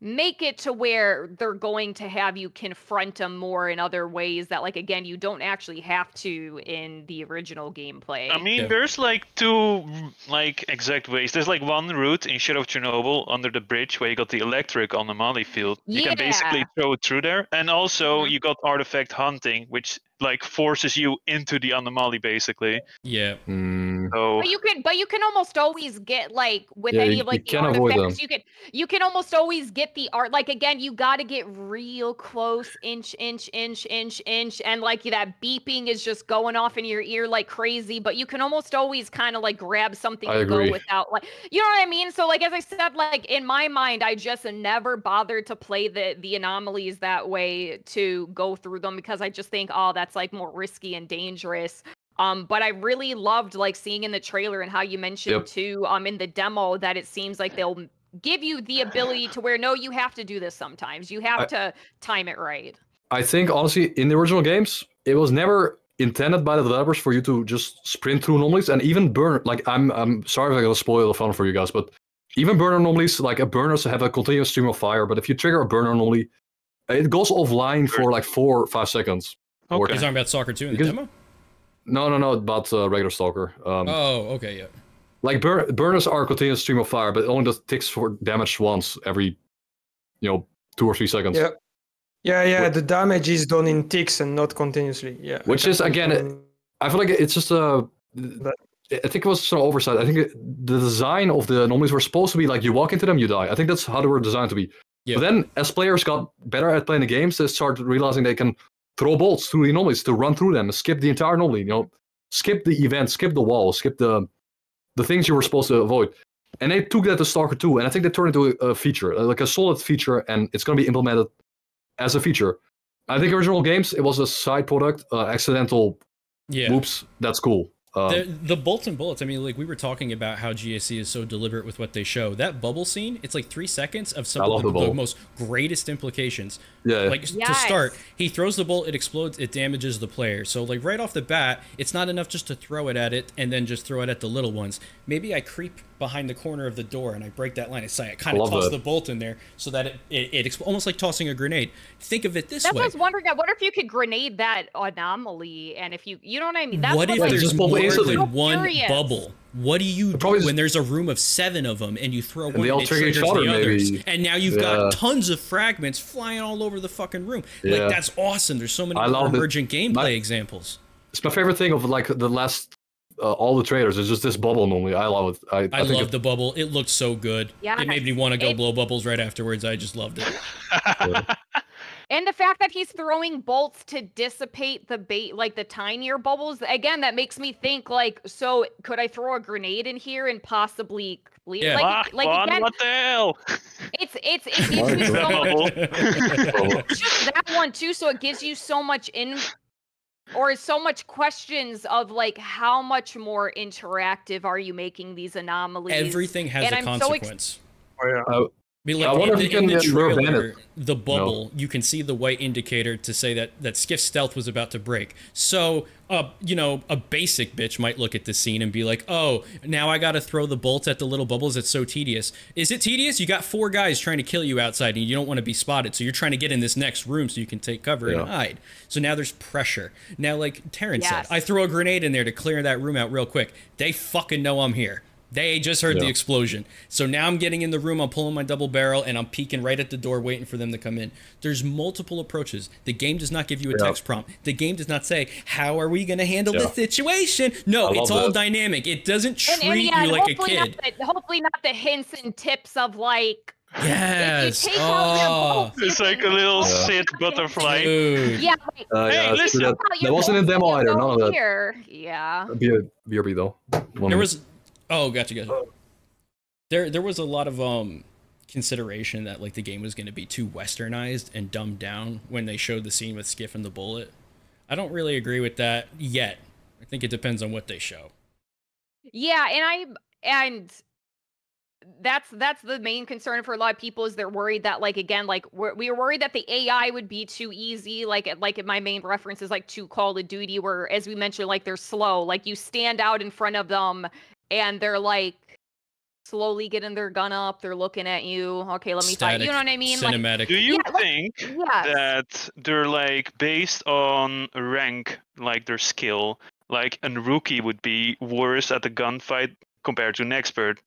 make it to where they're going to have you confront them more in other ways that, like, again, you don't actually have to in the original gameplay. I mean, yeah. there's, like, two, like, exact ways. There's, like, one route in Shadow of Chernobyl under the bridge where you got the electric on the Mali field. You yeah. can basically throw it through there. And also you got artifact hunting, which, like, forces you into the anomaly, basically. Yeah. Mm. So, but you can, but you can almost always get, like, with yeah, any of, like, you the artifacts, you can, you can almost always get the art. Like, again, you got to get real close, inch, inch, inch, inch, inch, and, like, that beeping is just going off in your ear like crazy. But you can almost always kind of, like, grab something I to agree. go without, like, you know what I mean? So, like, as I said, like, in my mind, I just never bothered to play the the anomalies that way, to go through them, because I just think, oh, that's That's like more risky and dangerous. Um, but I really loved, like, seeing in the trailer and how you mentioned yep. too, um, in the demo, that it seems like they'll give you the ability to where, no, you have to do this sometimes. You have I, to time it right. I think, honestly, in the original games, it was never intended by the developers for you to just sprint through anomalies and even burn. Like, I'm, I'm sorry if I gotta spoil the fun for you guys, but even burner anomalies, like, a burners have a continuous stream of fire. But if you trigger a burner anomaly, it goes offline for like four or five seconds. Okay. You're talking about Stalker two in the demo? No, no, no, about uh, regular Stalker. Um, oh, okay, yeah. Like, bur burners are a continuous stream of fire, but it only does ticks for damage once every, you know, two or three seconds. Yeah, yeah, yeah. Which, the damage is done in ticks and not continuously. Yeah. Which is again, it, I feel like it's just a. That, I think it was some oversight. I think it, the design of the anomalies were supposed to be like you walk into them, you die. I think that's how they were designed to be. Yeah. But then, as players got better at playing the games, they started realizing they can throw bolts through the anomalies to run through them and skip the entire anomaly. You know, skip the event, skip the wall, skip the the things you were supposed to avoid. And they took that to Stalker two, and I think they turned it into a feature, like a solid feature, and it's going to be implemented as a feature. I think original games, it was a side product, uh, accidental. Yeah. Oops, that's cool. Um, the, the bolts and bullets, I mean, like, we were talking about how G S C is so deliberate with what they show. That bubble scene, it's like three seconds of some of the, the, the most greatest implications. Yeah. Like, yes. to start, he throws the bolt, it explodes, it damages the player. So, like, right off the bat, it's not enough just to throw it at it and then just throw it at the little ones. Maybe I creep behind the corner of the door and I break that line of sight. I kind of toss it. the bolt in there so that it, it, it almost like tossing a grenade. Think of it this That's way. That's what I was wondering. I wonder if you could grenade that anomaly, and if you, you know what I mean? That's what if like, there's more than one curious. bubble? What do you do when there's a room of seven of them and you throw one and it triggers the others? And now you've got tons of fragments flying all over the fucking room. Like, that's awesome. There's so many emergent gameplay examples. It's my favorite thing of like the last uh, all the trailers. It's just this bubble normally. I love it. I, I, I love the bubble. It looked so good. Yeah, it made me want to go it, blow bubbles right afterwards. I just loved it. Yeah. And the fact that he's throwing bolts to dissipate the bait, like the tinier bubbles, again, that makes me think, like, so could I throw a grenade in here and possibly clear? Yeah. Like, ah, like fun, again, what the hell? It's, it's, it gives you so much. Just that one, too, so it gives you so much in, or so much questions of, like, how much more interactive are you making these anomalies? Everything has and a I'm consequence. So oh, yeah. uh, I, mean, like, I wonder in, if you can get trailer, the bubble. No. You can see the white indicator to say that that Skiff's stealth was about to break. So, uh, you know, a basic bitch might look at this scene and be like, "Oh, now I got to throw the bolts at the little bubbles. It's so tedious." Is it tedious? You got four guys trying to kill you outside, and you don't want to be spotted, so you're trying to get in this next room so you can take cover yeah. and hide. So now there's pressure. Now, like Taryn yes. said, I throw a grenade in there to clear that room out real quick. They fucking know I'm here. They just heard yeah. the explosion. So now I'm getting in the room, I'm pulling my double barrel, and I'm peeking right at the door waiting for them to come in. There's multiple approaches. The game does not give you a yeah. text prompt. The game does not say, how are we going to handle yeah. the situation? No, it's all that. dynamic. It doesn't treat and, and yeah, you like a kid. Not the, hopefully not the hints and tips of like... Yes. Oh. It's like a little yeah. sit butterfly. Dude. Yeah. Like, uh, hey, yeah, listen. That, that wasn't a demo either. None of that. Here. Yeah. B R B though. One there minute. was... Oh, gotcha, gotcha. There, there was a lot of um, consideration that like the game was going to be too westernized and dumbed down when they showed the scene with Skiff and the bullet. I don't really agree with that yet. I think it depends on what they show. Yeah, and I and that's that's the main concern for a lot of people is they're worried that like again like we're, we were worried that the A I would be too easy. Like like my main reference is like to Call of Duty, where as we mentioned like they're slow. Like you stand out in front of them. And they're like slowly getting their gun up. They're looking at you. Okay, let me fight. You know what I mean? Cinematic. Like, do you yeah, think yes. that they're like based on rank, like their skill? Like a rookie would be worse at the gunfight compared to an expert.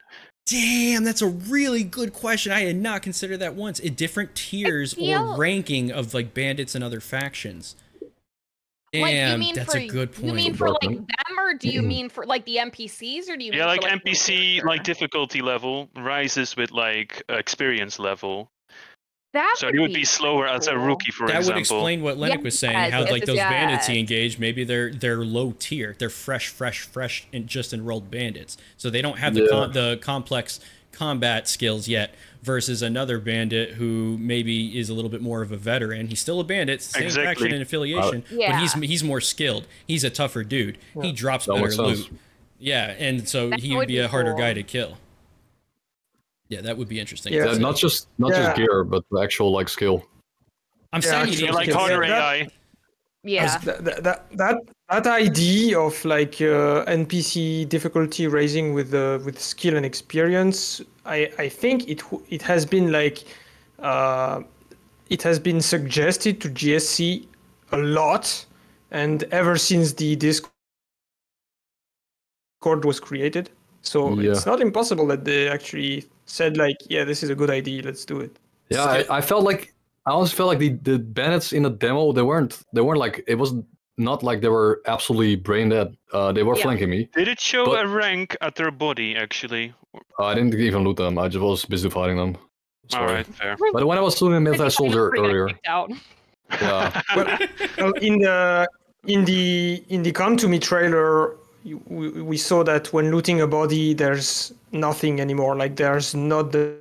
Damn, that's a really good question. I had not considered that once. In different tiers or ranking of like bandits and other factions. Damn, like, you mean that's for, a good point. You mean for like them, or do you mean for like the N P Cs, or do you? Yeah, mean like, for, like N P C, like difficulty level rises with like experience level. That so would you would be slower cool. as a rookie, for that example. That would explain what Lennic yes, was saying. Yes, how yes, like those yes. bandits he engaged, maybe they're they're low tier, they're fresh, fresh, fresh, and just enrolled bandits, so they don't have the yeah. com the complex combat skills yet. Versus another bandit who maybe is a little bit more of a veteran. He's still a bandit, same exactly. faction and affiliation, uh, yeah. but he's he's more skilled. He's a tougher dude. Yeah. He drops that better loot. Sense. Yeah, and so that he would be, be a cool. harder guy to kill. Yeah, that would be interesting. Yeah, yeah not just not yeah. just gear, but the actual like skill. I'm yeah, saying you like harder A I. Yeah. That that that that idea of like uh, N P C difficulty raising with the uh, with skill and experience. I, I think it it has been like uh, it has been suggested to G S C a lot, and ever since the Discord was created, So yeah. It's not impossible that they actually said like, yeah, this is a good idea, let's do it. Yeah, I, I felt like I almost felt like the, the bandits in the demo, they weren't they weren't like it wasn't not like they were absolutely brain dead. Uh, they were yeah. flanking me. Did it show but... a rank at their body actually? Uh, I didn't even loot them. I just was busy fighting them. Sorry. All right, fair. But when I was looting a military soldier earlier, out. Yeah. Well, in the in the in the Come to Me trailer, we, we saw that when looting a body, there's nothing anymore. Like there's not the.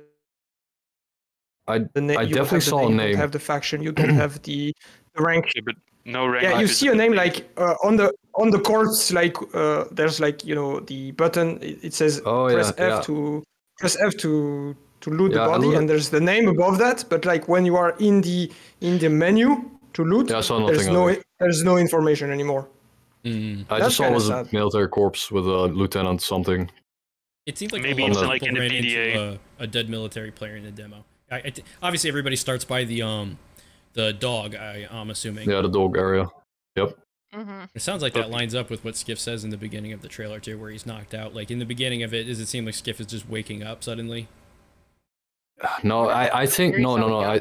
I the na- I definitely saw name, a name. You don't have the faction. You don't have the, the rank. Yeah, but no rank. Yeah, you see a name like uh, on the on the corpse. Like uh, there's like you know the button. It says oh, press yeah, F yeah. to press F to. to loot yeah, the body, and there's the name above that, but like when you are in the in the menu to loot, yeah, there's no there's no information anymore. Mm. I just saw it was a military corpse with a lieutenant something. It seems like maybe a lot it's of like in a P D A, a, a dead military player in a demo. I, I t obviously everybody starts by the um the dog. I, I'm assuming. Yeah, the dog area. Yep. Mm-hmm. It sounds like that lines up with what Skiff says in the beginning of the trailer too, where he's knocked out. Like in the beginning of it, does it seem like Skiff is just waking up suddenly? No, I, I think no, no, no. I,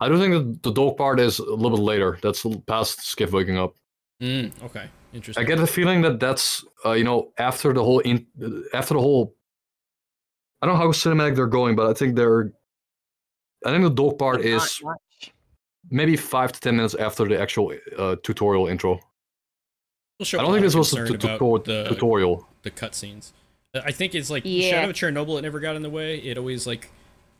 I do think that the dog part is a little bit later. That's past Skiff waking up. Mm, okay, interesting. I get the feeling that that's uh, you know after the whole in, after the whole. I don't know how cinematic they're going, but I think they're. I think the dog part is maybe five to ten minutes after the actual uh, tutorial intro. I don't think this was a tutorial. The, tutorial. The cutscenes. I think it's like yeah. Shadow of Chernobyl. It never got in the way. It always like.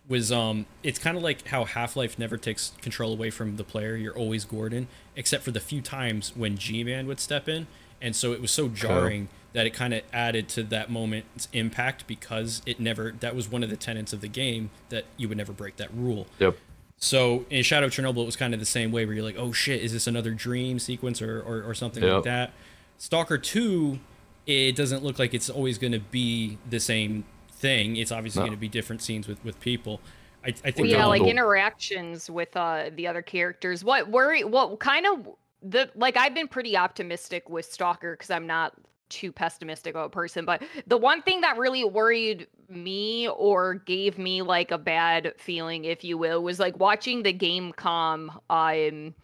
Was um it's kind of like how Half-Life never takes control away from the player. You're always Gordon, except for the few times when G-Man would step in, and so it was so jarring okay. that it kind of added to that moment's impact, because it never that was one of the tenets of the game, that you would never break that rule. Yep. So in Shadow of Chernobyl, it was kind of the same way, where you're like, oh shit, is this another dream sequence or or, or something yep. like that. Stalker two, it doesn't look like it's always going to be the same thing. It's obviously no. going to be different scenes with with people. I, I think well, yeah, like interactions with uh the other characters. What worry? What kind of the like? I've been pretty optimistic with Stalker because I'm not too pessimistic of a person. But the one thing that really worried me or gave me like a bad feeling, if you will, was like watching the Gamescom um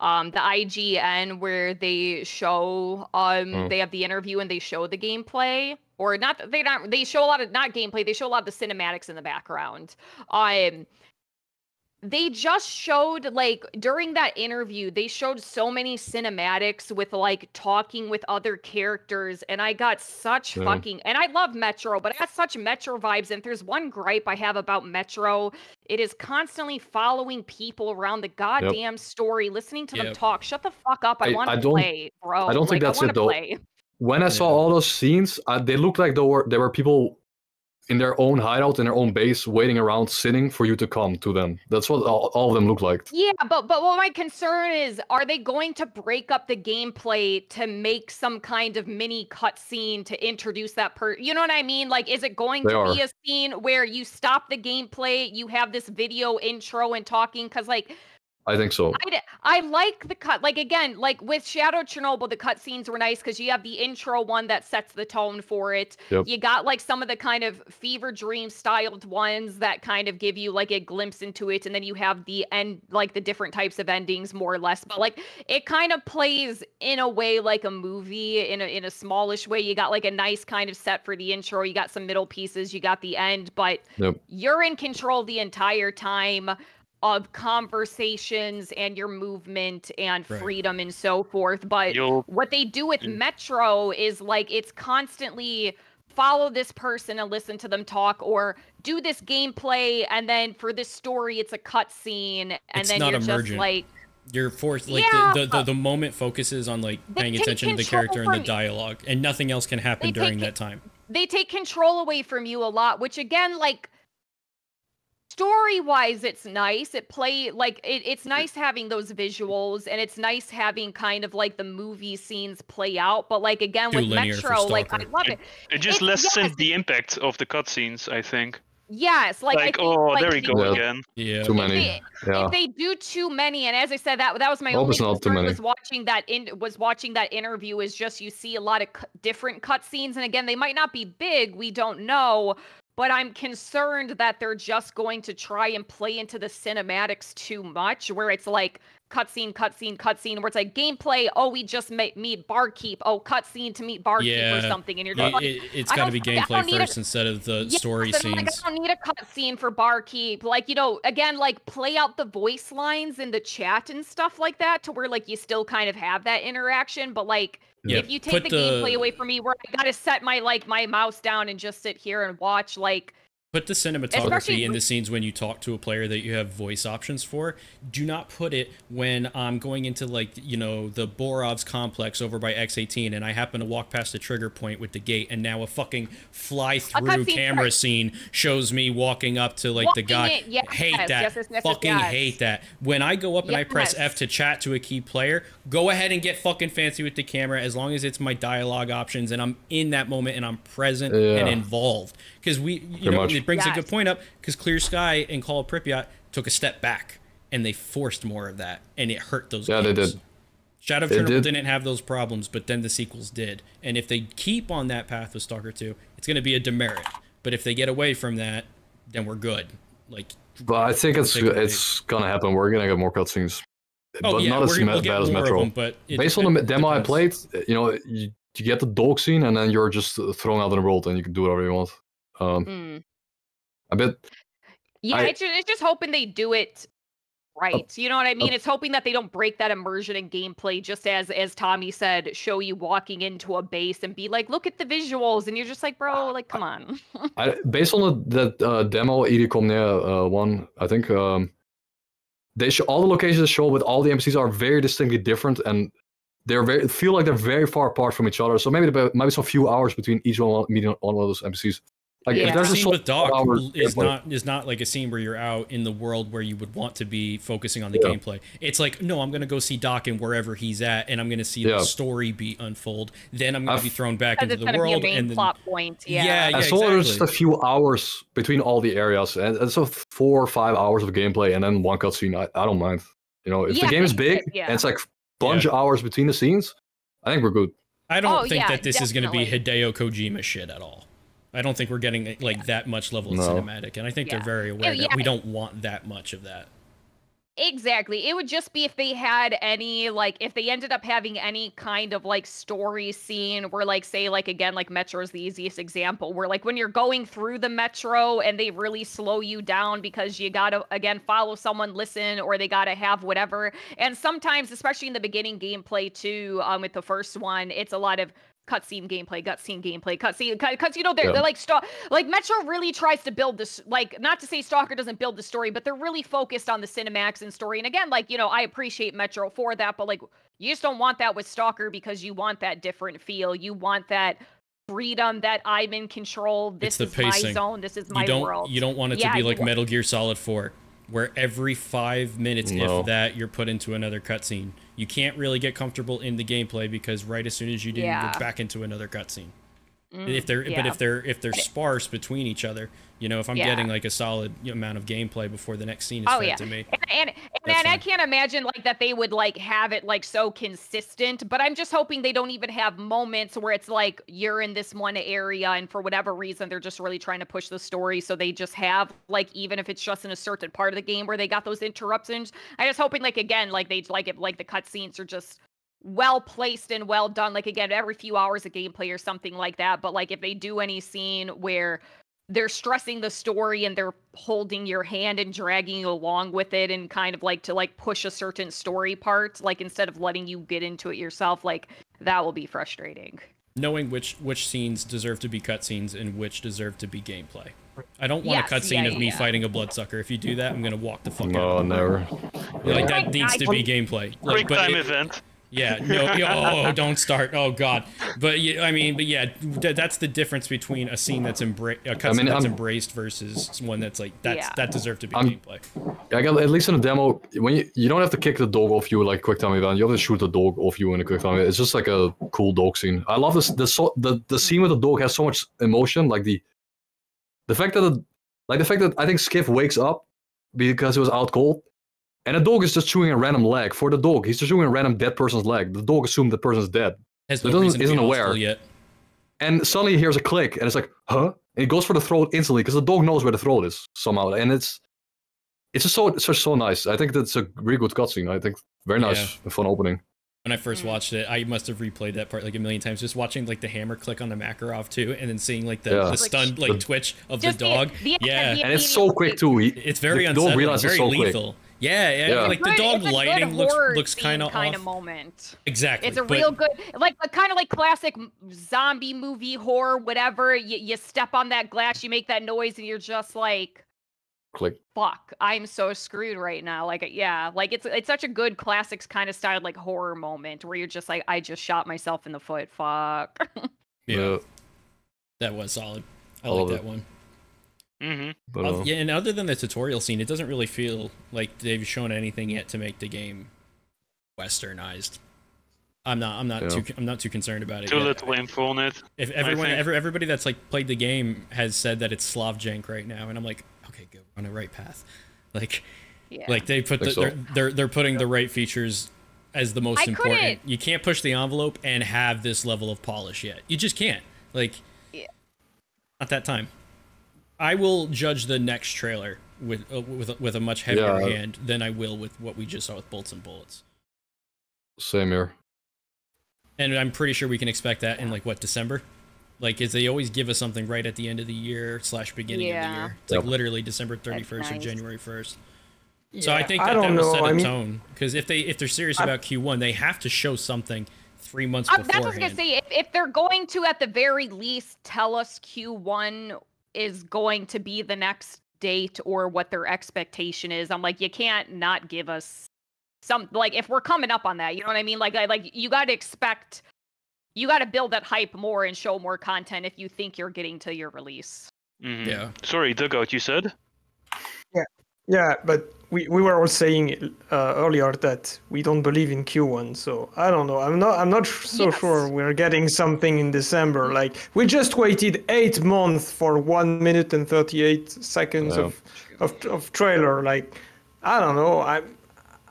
um the I G N where they show um oh. they have the interview and they show the gameplay. Or not, they not they show a lot of not gameplay. They show a lot of the cinematics in the background. Um, they just showed like during that interview, they showed so many cinematics with like talking with other characters, and I got such yeah. fucking. And I love Metro, but I got such Metro vibes. And if there's one gripe I have about Metro, it is constantly following people around the goddamn yep. story, listening to yep. them talk. Shut the fuck up! I, I want to play, bro. I don't think like, that's it though. Play. When I yeah. saw all those scenes, uh, they looked like there were there were people in their own hideout, in their own base, waiting around, sitting for you to come to them. That's what all, all of them looked like. Yeah, but but what my concern is, are they going to break up the gameplay to make some kind of mini cutscene to introduce that person? You know what I mean? Like, is it going they to are. be a scene where you stop the gameplay, you have this video intro and talking? Because, like... I think so. I, I like the cut. Like, again, like with Shadow Chernobyl, the cutscenes were nice because you have the intro one that sets the tone for it. Yep. You got like some of the kind of fever dream styled ones that kind of give you like a glimpse into it. And then you have the end, like the different types of endings more or less. But like it kind of plays in a way like a movie in a, in a smallish way. You got like a nice kind of set for the intro. You got some middle pieces. You got the end. But yep. you're in control the entire time of conversations and your movement and right. freedom and so forth. But You'll... what they do with Metro is like, it's constantly follow this person and listen to them talk, or do this gameplay. And then for this story, it's a cutscene. And it's then not you're emergent. Just like, you're forced, like yeah, the, the, the, the moment focuses on like paying attention to the character and the dialogue, and nothing else can happen during that time. They take control away from you a lot, which again, like, story-wise, it's nice. It play like it, it's nice having those visuals, and it's nice having kind of like the movie scenes play out. But like again, too with Metro, like I love it. It, it just it's, lessens yes. the impact of the cutscenes, I think. Yes, like, like I think, oh, like, there we go yeah. again. Yeah, too many. If they, yeah. if they do too many, and as I said, that that was my Hope only concern was watching that in was watching that interview is just you see a lot of cu different cutscenes, and again, they might not be big, we don't know, but I'm concerned that they're just going to try and play into the cinematics too much, where it's like cutscene, cutscene, cutscene, where it's like gameplay. Oh, we just meet meet barkeep. Oh, cutscene to meet barkeep yeah. or something, and you're just it, like, it, it's got to be gameplay first a, instead of the yeah, story so scenes. Like, I don't need a cutscene for barkeep. Like, you know, again, like play out the voice lines in the chat and stuff like that, to where like you still kind of have that interaction, but like. Yeah, if you take the, the gameplay away from me, where I gotta set my like my mouse down and just sit here and watch, like put the cinematography in the scenes when you talk to a player that you have voice options for. Do not put it when I'm going into like you know the Borov's complex over by X eighteen, and I happen to walk past the trigger point with the gate, and now a fucking fly through camera scene shows me walking up to like the guy. Hate that. Fucking hate that. When I go up and I press F to chat to a key player, go ahead and get fucking fancy with the camera, as long as it's my dialogue options and I'm in that moment and I'm present and involved. Because we, you know, it brings yes. a good point up, because Clear Sky and Call of Pripyat took a step back, and they forced more of that, and it hurt those yeah, games. They did. Shadow of Chernobyl did. didn't have those problems, but then the sequels did. And if they keep on that path with Stalker two, it's going to be a demerit. But if they get away from that, then we're good. Like, but I think it's it's going to happen. We're going to get more cutscenes. Oh, but yeah, not as we'll bad as Metro. Them, but Based on the demo depends. I played, you know, you, you get the dog scene, and then you're just thrown out in the world, and you can do whatever you want. Um, mm. I bet. Yeah, I, it's, just, it's just hoping they do it right. Uh, you know what I mean? Uh, it's hoping that they don't break that immersion in gameplay. Just as as Tommy said, show you walking into a base and be like, "Look at the visuals," and you're just like, "Bro, like, come I, on." I, based on the, that uh, demo, E D C O M one, I think um, they show all the locations they show, but all the N P Cs are very distinctly different, and they're very feel like they're very far apart from each other. So maybe there might be some few hours between each one, meeting one of those N P Cs. Like, yeah. if there's a scene with Doc hours, is yeah, not is not like a scene where you're out in the world where you would want to be focusing on the yeah. gameplay. It's like, no, I'm gonna go see Doc and wherever he's at, and I'm gonna see yeah. the story beat unfold. Then I'm gonna I've, be thrown back into the world. Main and then, plot point. Yeah, yeah, yeah I saw exactly. just a few hours between all the areas, and, and so four or five hours of gameplay, and then one cutscene. I, I don't mind. You know, if yeah, the game is big yeah. and it's like a bunch yeah. of hours between the scenes, I think we're good. I don't oh, think yeah, that this definitely. is gonna be Hideo Kojima shit at all. I don't think we're getting like yeah. that much level of no. cinematic, and I think yeah. they're very aware it, that yeah. we don't want that much of that. Exactly. It would just be if they had any, like, if they ended up having any kind of like story scene where, like, say, like, again, like Metro is the easiest example, where like when you're going through the Metro and they really slow you down because you gotta, again, follow someone, listen, or they gotta have whatever. And sometimes, especially in the beginning gameplay too, um, with the first one, it's a lot of cutscene gameplay, cutscene gameplay, cutscene, cuts. You know, they're, yeah. they're like, like Metro really tries to build this, like, not to say Stalker doesn't build the story, but they're really focused on the cinematics and story. And again, like, you know, I appreciate Metro for that, but like, you just don't want that with Stalker, because you want that different feel. You want that freedom, that I'm in control. This is my zone. This is my world. You don't want it to be like Metal Gear Solid four, where every five minutes, no. if that, you're put into another cutscene. You can't really get comfortable in the gameplay, because right as soon as you do, yeah. you get back into another cutscene. Mm, if they're, yeah. but if they're if they're sparse between each other, you know, if I'm yeah. getting like a solid amount of gameplay before the next scene is oh, fed yeah. to me. And and, and, and I can't imagine like that they would like have it like so consistent. But I'm just hoping they don't even have moments where it's like you're in this one area, and for whatever reason they're just really trying to push the story, so they just have like, even if it's just in a certain part of the game where they got those interruptions. I'm just hoping like, again, like they like it like the cutscenes are just well placed and well done, like, again, every few hours of gameplay or something like that. But like, if they do any scene where they're stressing the story and they're holding your hand and dragging you along with it, and kind of like to like push a certain story part, like instead of letting you get into it yourself, like that will be frustrating. Knowing which which scenes deserve to be cutscenes and which deserve to be gameplay. I don't want yes, a cutscene yeah, of yeah, me yeah. fighting a bloodsucker. If you do that, I'm gonna walk the fuck no, out. Oh, never. Like, that needs to be gameplay. Like, but time it, event. Yeah, no, oh, don't start. Oh, God. But, I mean, but yeah, that's the difference between a scene that's, embra a cutscene I mean, that's embraced versus one that's like, that's, yeah. that deserved to be I'm, gameplay. I got, at least in a demo, when you, you don't have to kick the dog off you like quick time event. You have to shoot the dog off you in a quick time event. It's just like a cool dog scene. I love this. The, so, the, the scene with the dog has so much emotion. Like, the the fact that the Like the fact that I think Skiff wakes up because he was out cold, and a dog is just chewing a random leg. For the dog, he's just chewing a random dead person's leg. The dog assumed the person's dead. Has so no doesn't isn't aware yet. And suddenly he hears a click, and it's like, huh? And he goes for the throat instantly because the dog knows where the throat is somehow. And it's it's just so it's just so nice. I think that's a really good cutscene. I think very nice, yeah. Fun opening. When I first watched it, I must have replayed that part like a million times. Just watching like the hammer click on the Makarov too, and then seeing like the, yeah. the stunned like twitch of just the dog. The, the, yeah, the, and it's so quick too. It's very unsettling, very it's so lethal. Quick. Yeah, yeah, yeah, like the dog lighting looks looks kind of off. Kind of moment. Exactly. It's a real good, like kind of like classic zombie movie horror, whatever. You you step on that glass, you make that noise, and you're just like, click. Fuck, I'm so screwed right now. Like, yeah, like it's it's such a good classics kind of style like horror moment where you're just like, I just shot myself in the foot. Fuck. Yeah, that was solid. I like that one. Mm-hmm. But, uh, yeah, and other than the tutorial scene, it doesn't really feel like they've shown anything yet to make the game westernized. I'm not, I'm not yeah. too, I'm not too concerned about it. Too little info on it. If everyone, every, everybody that's like played the game has said that it's Slavjank right now, and I'm like, okay, go on the right path. Like, yeah. like they put the, so. they're, they're they're putting the right features as the most I important. Couldn't. You can't push the envelope and have this level of polish yet. You just can't. Like, yeah. not that time. I will judge the next trailer with uh, with with a much heavier yeah. hand than I will with what we just saw with Bolts and Bullets. Same here. And I'm pretty sure we can expect that in like what December, like is they always give us something right at the end of the year slash beginning yeah. of the year. It's yep. like literally December thirty-first nice. Or January first. Yeah. So I think that, I that will set a I mean, tone because if they if they're serious I, about Q one, they have to show something. Three months beforehand. That's what I was gonna say. If if they're going to at the very least tell us Q one is going to be the next date or what their expectation is, I'm like, you can't not give us some, like, if we're coming up on that, you know what I mean? Like, I, like you got to expect, you got to build that hype more and show more content if you think you're getting to your release. Mm-hmm. Yeah. Sorry, Dugout, you said? Yeah, yeah, but we, we were all saying uh, earlier that we don't believe in Q one, so I don't know. I'm not I'm not so yes. sure we're getting something in December. Like we just waited eight months for one minute and thirty-eight seconds oh. of, of of trailer. Like I don't know. I'm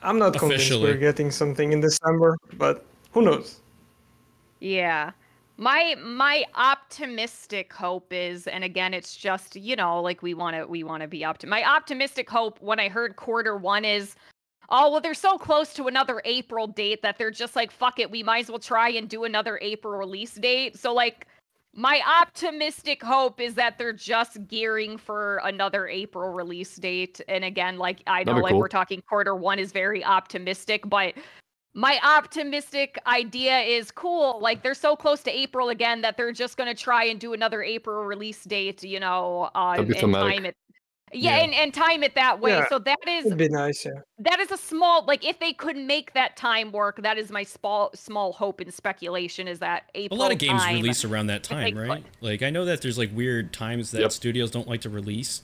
I'm not Officially. convinced we're getting something in December, but who knows? Yeah. My my optimistic hope is, and again, it's just, you know, like we want to we want to be optimistic. My optimistic hope when I heard quarter one is, oh, well, they're so close to another April date that they're just like, fuck it, we might as well try and do another April release date. So like my optimistic hope is that they're just gearing for another April release date. And again, like I know like cool. we're talking quarter one is very optimistic, but my optimistic idea is cool. Like they're so close to April again that they're just gonna try and do another April release date, you know, uh, and time it. Yeah, yeah. And, and time it that way. Yeah. So that is It'd be nice, yeah. that is a small, like if they could make that time work, that is my small small hope and speculation is that April. A lot of games time, release around that time, right? Fun. Like I know that there's like weird times that yep. studios don't like to release,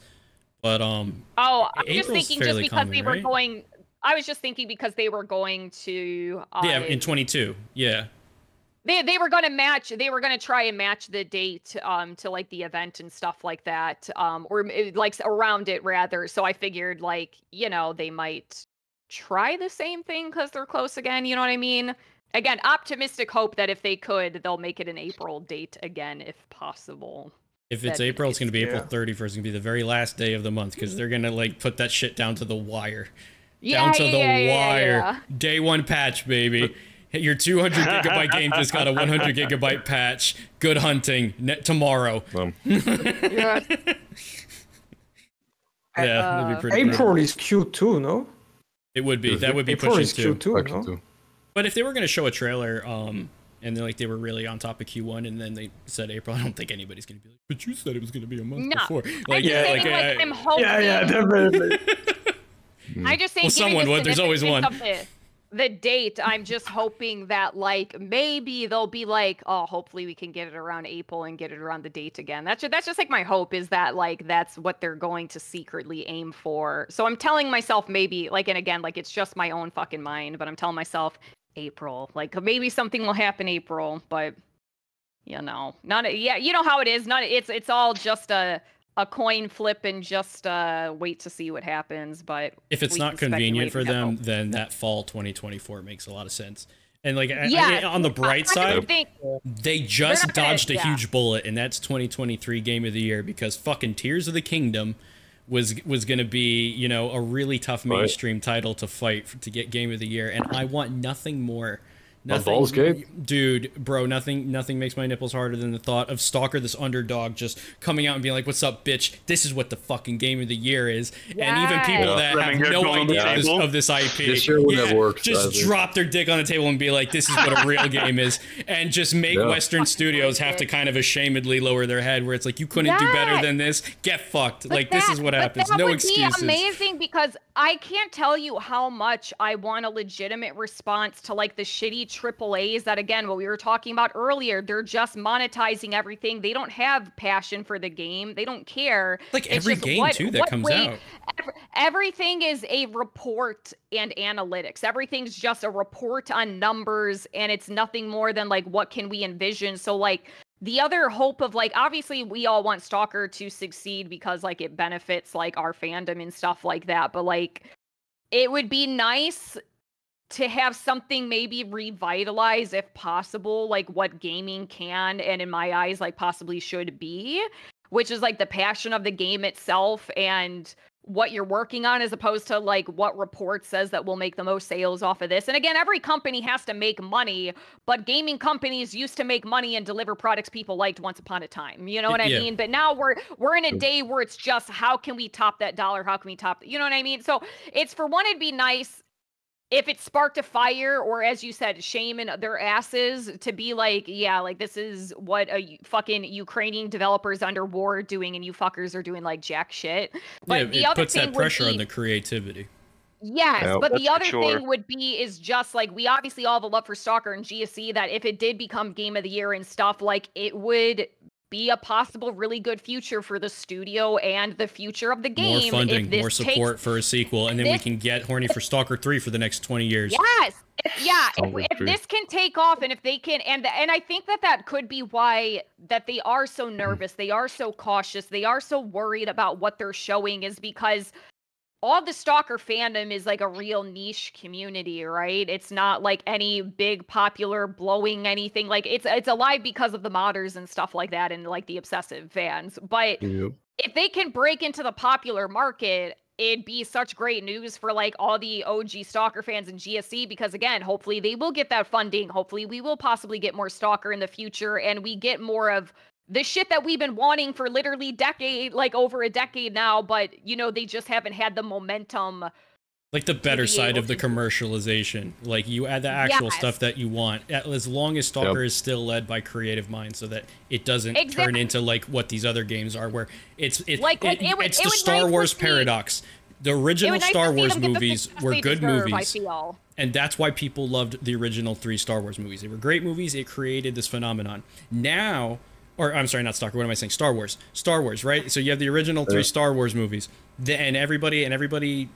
but um. Oh, I'm April's just thinking just because common, we were right? going. I was just thinking because they were going to uh, yeah in twenty-two yeah they they were going to match they were going to try and match the date um to like the event and stuff like that um or like around it rather, so I figured like you know they might try the same thing because they're close again, you know what I mean? Again, optimistic hope that if they could they'll make it an April date again if possible. If it's April, it's going to be yeah. April thirty-first. It's going to be the very last day of the month because they're going to like put that shit down to the wire. Yeah, down to yeah, the yeah, wire. Yeah, yeah. Day one patch, baby. Your two hundred gigabyte game just got a one hundred gigabyte patch. Good hunting. Net tomorrow. Um. yeah, yeah uh, be pretty April cool. is Q two, no? It would be. That would be April pushing is Q two, too. Q two, no? But if they were going to show a trailer, um, and they like they were really on top of Q one, and then they said April. I don't think anybody's going to be like, but you said it was going to be a month no. before. Like, yeah, like, like I, I'm hoping. Yeah, yeah, definitely. I just say well, someone would. There's always one. The, the date. I'm just hoping that like maybe they'll be like, oh, hopefully we can get it around April and get it around the date again. That's just, that's just like my hope is that like that's what they're going to secretly aim for. So I'm telling myself maybe like, and again like it's just my own fucking mind, but I'm telling myself April. Like maybe something will happen April, but you know, not yeah, you know how it is. Not it's it's all just a. a coin flip and just uh, wait to see what happens. But if it's not convenient for them, then that fall twenty twenty-four makes a lot of sense. And like yeah, I, I, on the bright side, think, they just dodged a yeah. huge bullet, and that's twenty twenty-three Game of the Year, because fucking Tears of the Kingdom was was going to be, you know, a really tough mainstream right. title to fight for, to get Game of the Year, and I want nothing more. Nothing, balls, dude, bro, nothing nothing makes my nipples harder than the thought of Stalker, this underdog, just coming out and being like, what's up, bitch? This is what the fucking Game of the Year is. Yes. And even people yeah. that Running have no idea this, of this I P this sure would yeah, have worked, just either. drop their dick on the table and be like, this is what a real game is. And just make yeah. Western studios have to kind of ashamedly lower their head where it's like, you couldn't that, do better than this? Get fucked. But like, that, this is what happens. No excuses. Be amazing, because I can't tell you how much I want a legitimate response to like the shitty triple A's that, again, what we were talking about earlier, they're just monetizing everything. They don't have passion for the game. They don't care. Like it's every game what, too that comes way, out. Every, everything is a report and analytics. Everything's just a report on numbers, and it's nothing more than like, what can we envision? So like the other hope of like, obviously we all want Stalker to succeed because like it benefits like our fandom and stuff like that. But like, it would be nice to have something maybe revitalize, if possible, like what gaming can, and in my eyes, like possibly should be, which is like the passion of the game itself and what you're working on, as opposed to like what report says that will make the most sales off of this. And again, every company has to make money, but gaming companies used to make money and deliver products people liked once upon a time. You know what I yeah. mean? But now we're we're in a day where it's just, how can we top that dollar? How can we top, you know what I mean? So it's, for one, it'd be nice if it sparked a fire, or as you said, shame in their asses, to be like, yeah, like this is what a fucking Ukrainian developers under war are doing, and you fuckers are doing like jack shit. But yeah, the it other puts thing that pressure be, on the creativity. Yes, yeah, but the other sure. thing would be is just like, we obviously all have a love for Stalker and G S C, that if it did become Game of the Year and stuff, like it would be a possible really good future for the studio and the future of the game. More funding, more support takes, for a sequel, and then this, we can get horny for Stalker three for the next twenty years. Yes, if, yeah, if, if this can take off, and if they can, and the, and I think that that could be why that they are so nervous, they are so cautious, they are so worried about what they're showing, is because all the Stalker fandom is like a real niche community, right? It's not like any big popular blowing anything. Like it's it's alive because of the modders and stuff like that, and like the obsessive fans. But yep. if they can break into the popular market, it'd be such great news for like all the O G Stalker fans and G S C, because again, hopefully they will get that funding. Hopefully we will possibly get more Stalker in the future, and we get more of the shit that we've been wanting for literally decade, like over a decade now, but you know, they just haven't had the momentum. Like the better be side of the commercialization. Like you add the actual yes. stuff that you want, as long as Stalker yep. is still led by creative minds, so that it doesn't exactly. turn into like what these other games are, where it's, it's, like, it, it would, it's it the Star nice Wars paradox. The original nice Star Wars movies were good deserve, movies. And that's why people loved the original three Star Wars movies. They were great movies. It created this phenomenon. Now, Or, I'm sorry, not Stalker. What am I saying? Star Wars. Star Wars, right? So you have the original three Star Wars movies, and everybody and everybody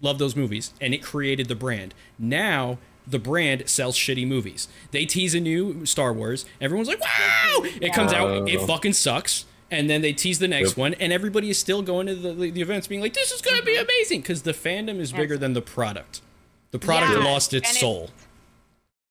loved those movies, and it created the brand. Now the brand sells shitty movies. They tease a new Star Wars. Everyone's like, wow! It comes out. It fucking sucks. And then they tease the next yep. one, and everybody is still going to the, the events being like, this is going to be amazing, because the fandom is bigger than the product. The product yeah. lost its and soul. It's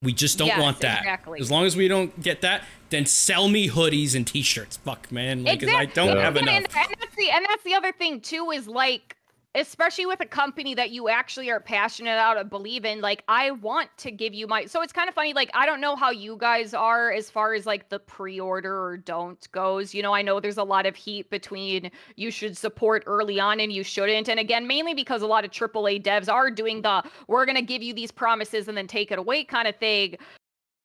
We just don't yes, want that. Exactly. As long as we don't get that, then sell me hoodies and T-shirts. Fuck, man. Like, exactly. I don't yeah. have enough. And, and, that's the, and that's the other thing, too, is, like, especially with a company that you actually are passionate about and believe in, like, I want to give you my... So it's kind of funny, like, I don't know how you guys are as far as, like, the pre-order or don't goes. You know, I know there's a lot of heat between you should support early on and you shouldn't. And again, mainly because a lot of triple A devs are doing the, we're going to give you these promises and then take it away kind of thing.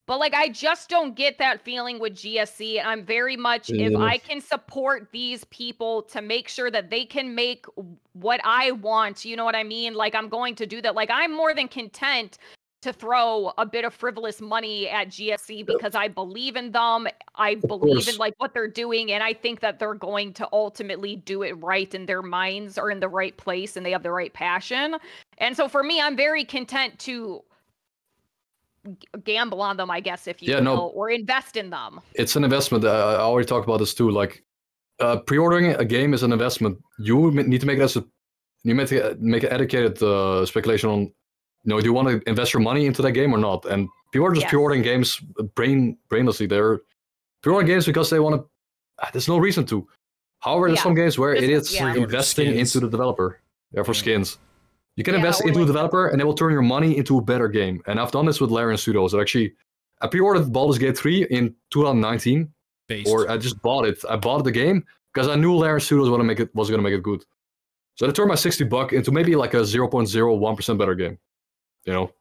But, like, I just don't get that feeling with G S C. And I'm very much, yeah. if I can support these people to make sure that they can make what I want, you know what I mean? Like, I'm going to do that. Like, I'm more than content to throw a bit of frivolous money at G S C because I believe in them. I believe in, like, what they're doing. And I think that they're going to ultimately do it right, and their minds are in the right place and they have the right passion. And so, for me, I'm very content to gamble on them, I guess, if you yeah, will, no, or invest in them. It's an investment. I already talked about this too. Like, uh, pre-ordering a game is an investment. You need to make it as a, you make it, make an educated uh, speculation on, you know, do you want to invest your money into that game or not? And people are just yeah. pre-ordering games brain brainlessly. They're pre-ordering games because they want to. Ah, there's no reason to. However, there's yeah. some games where it is yeah. investing into the developer. Yeah, for skins. You can yeah, invest into like, a developer and they will turn your money into a better game. And I've done this with Larian Studios. I actually, I pre-ordered Baldur's Gate three in two thousand nineteen. Based. Or I just bought it. I bought the game because I knew Larian Studios was gonna make it, was gonna make it good. So I turned my sixty buck into maybe like a zero point zero one percent better game. You know?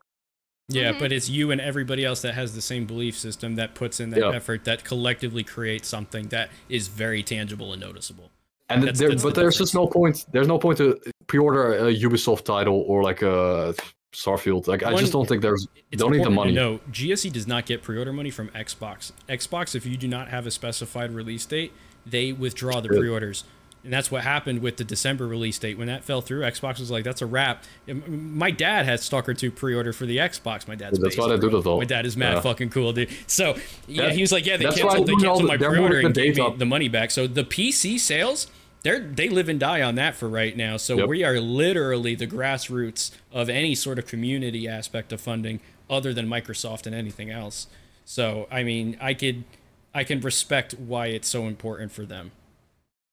Yeah, mm-hmm. but it's you and everybody else that has the same belief system that puts in that yeah. effort that collectively creates something that is very tangible and noticeable. And that's, there, that's but the there's difference. Just no point. There's no point to pre-order a Ubisoft title or like a Starfield. Like One, I just don't think there's. Don't need the money. No, G S C does not get pre-order money from Xbox. Xbox, if you do not have a specified release date, they withdraw the pre-orders, and that's what happened with the December release date. When that fell through, Xbox was like, "That's a wrap." My dad had Stalker two pre-order for the Xbox. My dad's. That's why I do the though. My dad is mad yeah. fucking cool, dude. So yeah, he was like, "Yeah, they that's canceled, they canceled my pre-order and gave me the money back." So the P C sales. They're, they live and die on that for right now. So yep. we are literally the grassroots of any sort of community aspect of funding other than Microsoft and anything else. So, I mean, I could, I can respect why it's so important for them.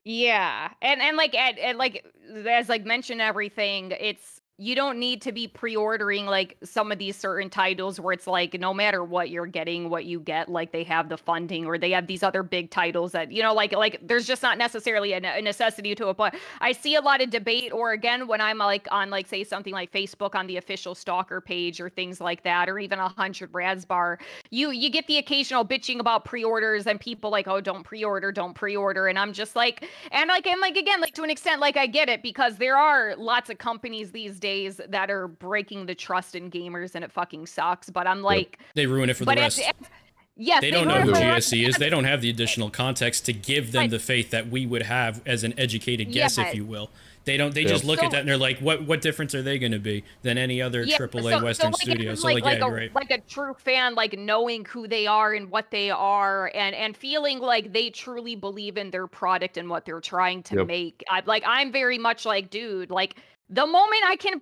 Yeah. And, and like, and, and like, as like mentioned everything, it's, you don't need to be pre-ordering like some of these certain titles where it's like, no matter what you're getting, what you get, like they have the funding or they have these other big titles that, you know, like, like there's just not necessarily a, a necessity to it. But I see a lot of debate, or again, when I'm like on like, say something like Facebook on the official Stalker page or things like that, or even a hundred Rads bar, you, you get the occasional bitching about pre-orders and people like, oh, don't pre-order, don't pre-order. And I'm just like, and like, and like, again, like to an extent, like I get it, because there are lots of companies these days that are breaking the trust in gamers, and it fucking sucks. But I'm like, yep. they ruin it for the rest. It's, it's, yes, they, they don't know who G S C is. They don't have the additional context to give them the faith that we would have as an educated guess, yeah. if you will. They don't. They yeah. just look so, at that and they're like, what? What difference are they going to be than any other yeah, triple A so, Western so like, studio? So like, like, like, yeah, a, right. like a true fan, like knowing who they are and what they are, and and feeling like they truly believe in their product and what they're trying to yep. make. I, like I'm very much like, dude, like. The moment I can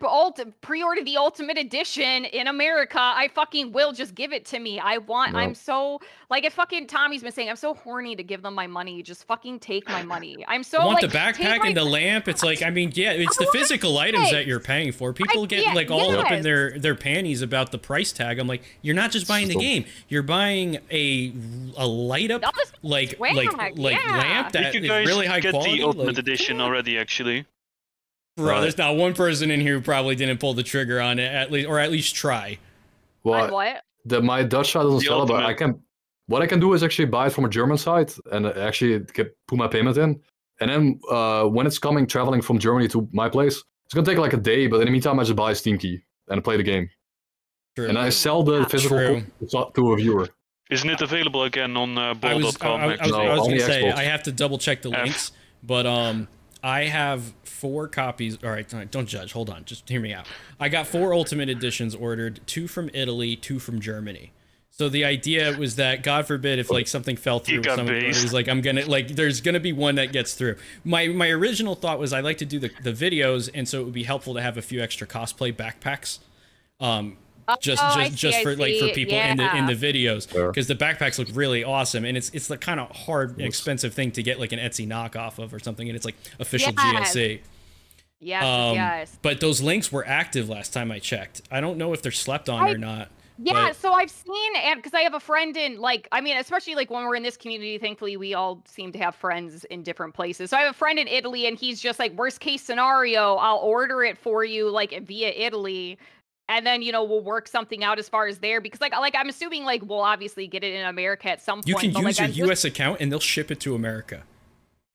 pre-order the Ultimate Edition in America, I fucking will. Just give it to me. I want, no. I'm so, like if fucking Tommy's been saying, I'm so horny to give them my money. Just fucking take my money. I'm so I want like, the backpack and the lamp. It's like, I mean, yeah, it's I the physical it. items that you're paying for. People I, get yeah, like all yes. up in their, their panties about the price tag. I'm like, you're not just buying the game. You're buying a a light up, like, like, like, like yeah. lamp that is really high quality. Did you guys get the Ultimate like, Edition already, actually? Bro, right. there's not one person in here who probably didn't pull the trigger on it, at least, or at least try. Well, what? The, my Dutch side doesn't the sell it, but I can. What I can do is actually buy it from a German side and actually get, put my payment in, and then uh, when it's coming, traveling from Germany to my place, it's gonna take like a day. But in the meantime, I just buy a Steam key and play the game, true. and I sell the not physical to a viewer. Isn't it available again on uh, board dot com? I was, I, I, I was, no, I was gonna say Xbox. I have to double check the links, F. but um. I have four copies. All right, don't judge. Hold on. Just hear me out. I got four Ultimate Editions ordered, two from Italy, two from Germany. So the idea was that, God forbid, if like something fell through, someone was like, I'm going to like, there's going to be one that gets through. My my original thought was I like to do the, the videos. And so it would be helpful to have a few extra cosplay backpacks. Um, just oh, just, see, just for like for people yeah. in the in the videos, because the backpacks look really awesome, and it's it's the kind of hard and expensive thing to get like an Etsy knockoff of or something, and it's like official yes. G S C. Yes, um, yes. But those links were active last time I checked. I don't know if they're slept on I or not. Yeah, but so I've seen, and because I have a friend in, like, I mean, especially like when we're in this community, thankfully we all seem to have friends in different places. So I have a friend in Italy, and he's just like, worst case scenario, I'll order it for you like via Italy. And then, you know, we'll work something out as far as there, because like, like I'm assuming like we'll obviously get it in America at some point. You can but, use like, your I'm U S just... account and they'll ship it to America.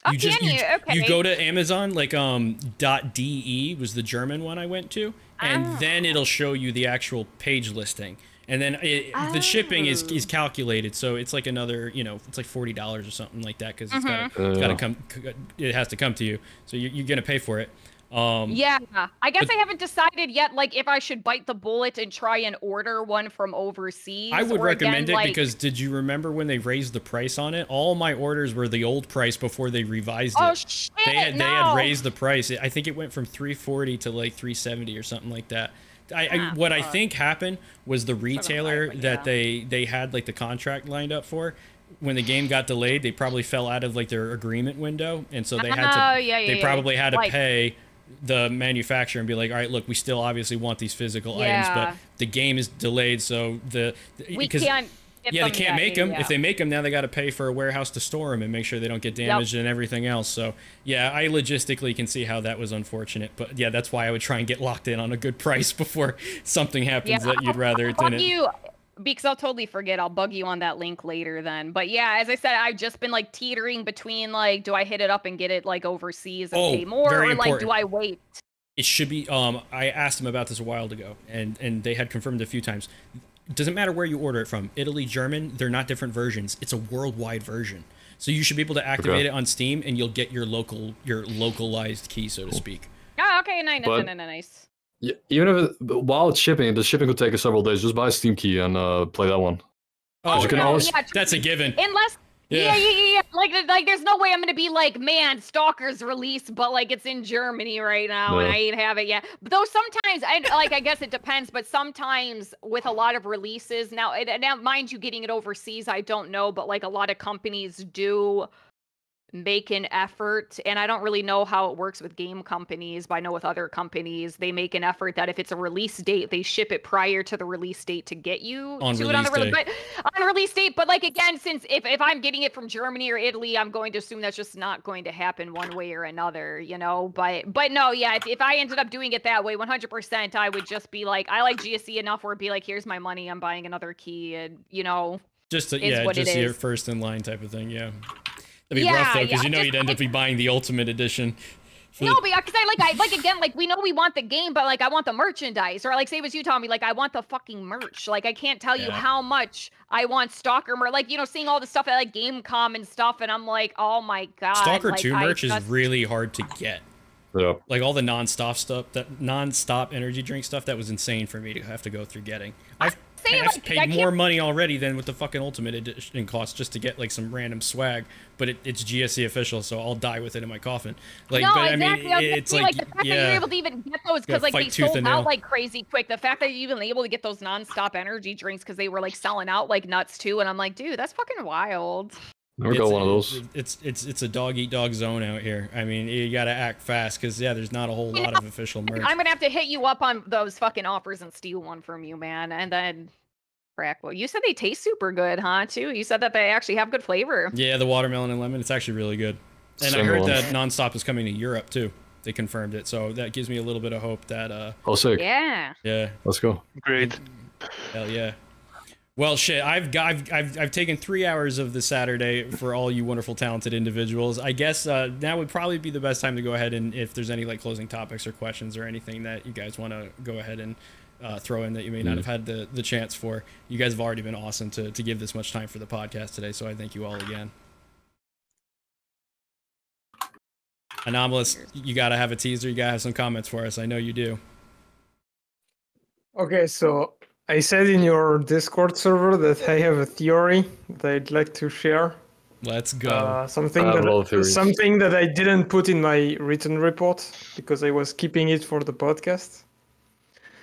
Oh, you can just, you? You, okay. you go to Amazon, like um, .de was the German one I went to. And oh. then it'll show you the actual page listing. And then it, oh. the shipping is, is calculated. So it's like another, you know, it's like forty dollars or something like that. Cause it's mm-hmm. gotta, it's gotta come, it has to come to you. So you, you're going to pay for it. Um, yeah, I guess but, I haven't decided yet, like, if I should bite the bullet and try and order one from overseas. I would or recommend again, it like, because did you remember when they raised the price on it? All my orders were the old price before they revised oh, it. Oh shit! They had, no. they had raised the price. I think it went from three forty to like three seventy or something like that. I, I ah, what fuck. I think happened was the retailer like, that yeah. they they had like the contract lined up for. When the game got delayed, they probably fell out of like their agreement window, and so they had to. Uh, yeah, yeah, they probably had to like, pay the manufacturer and be like, all right, look, we still obviously want these physical yeah. items, but the game is delayed, so the we can't. Yeah, they can't make them. Yeah. If they make them now, they got to pay for a warehouse to store them and make sure they don't get damaged yep. and everything else. So yeah, I logistically can see how that was unfortunate, but yeah, that's why I would try and get locked in on a good price before something happens yeah, that you'd rather it didn't. You. Because I'll totally forget. I'll bug you on that link later then. But yeah, as I said, I've just been like teetering between like, do I hit it up and get it like overseas and oh, pay more? Or important. Like, do I wait? It should be, um, I asked them about this a while ago and, and they had confirmed a few times. It doesn't matter where you order it from. Italy, German, they're not different versions. It's a worldwide version. So you should be able to activate okay. it on Steam and you'll get your local, your localized key, so to speak. Oh, okay. Nice, nice, nice, nice. Yeah, even if it, while it's shipping, the shipping could take us several days. Just buy a Steam key and uh, play that one. Oh, you can no, always... yeah, that's a given. Unless, yeah, yeah, yeah, yeah. Like, like, there's no way I'm gonna be like, man, Stalker's released, but like it's in Germany right now, no. and I ain't have it yet. Though sometimes, I like, I guess it depends, but sometimes with a lot of releases now, and now, mind you, getting it overseas, I don't know, but like a lot of companies do. Make an effort, and I don't really know how it works with game companies, but I know with other companies they make an effort that if it's a release date, they ship it prior to the release date to get you on to release it on the re date. But, on release date. But like again, since if if I'm getting it from Germany or Italy, I'm going to assume that's just not going to happen one way or another, you know. But but no, yeah, if, if I ended up doing it that way, one hundred percent, I would just be like, I like G S C enough where it'd be like, here's my money, I'm buying another key, and you know, just to, yeah, just your first in line type of thing, yeah. That'd be yeah, rough though, because yeah, you know just, you'd end like, up buying the ultimate edition. No, but because I like, I like again, like we know we want the game, but like I want the merchandise, or like say it was you, Tommy, like I want the fucking merch. Like I can't tell yeah. you how much I want Stalker merch. Like you know, seeing all the stuff at like Gamescom and stuff, and I'm like, oh my god. Stalker like, two merch just... is really hard to get. Yeah. Like all the non-stop stuff, that non-stop energy drink stuff, that was insane for me to have to go through getting. I've Say, I've like, paid more money already than with the fucking ultimate edition cost just to get like some random swag, but it, it's G S C official, so I'll die with it in my coffin. Like, no, but, exactly. I mean, it's like, like the fact yeah, that you're able to even get those because like they sold out nail. like crazy quick. The fact that you even able to get those non-stop energy drinks because they were like selling out like nuts too, and I'm like, dude, that's fucking wild. Never got one of those. It's it's it's a dog eat dog zone out here. I mean, you gotta act fast because yeah, there's not a whole lot of official merch. I'm gonna have to hit you up on those fucking offers and steal one from you, man. And then, crack. Well, you said they taste super good, huh? Too. You said that they actually have good flavor. Yeah, the watermelon and lemon. It's actually really good. And I heard that Nonstop is coming to Europe too. They confirmed it, so that gives me a little bit of hope that. Uh, oh, sick. Yeah. Yeah. Let's go. Great. Hell yeah. Well, shit, I've, I've, I've, I've taken three hours of the Saturday for all you wonderful, talented individuals. I guess uh, now would probably be the best time to go ahead and if there's any like closing topics or questions or anything that you guys want to go ahead and uh, throw in that you may not have had the, the chance for. You guys have already been awesome to, to give this much time for the podcast today, so I thank you all again. Anomalous, you got to have a teaser. You got to have some comments for us. I know you do. Okay, so... I said in your Discord server that I have a theory that I'd like to share. Let's go. Uh, something, that, something that I didn't put in my written report because I was keeping it for the podcast.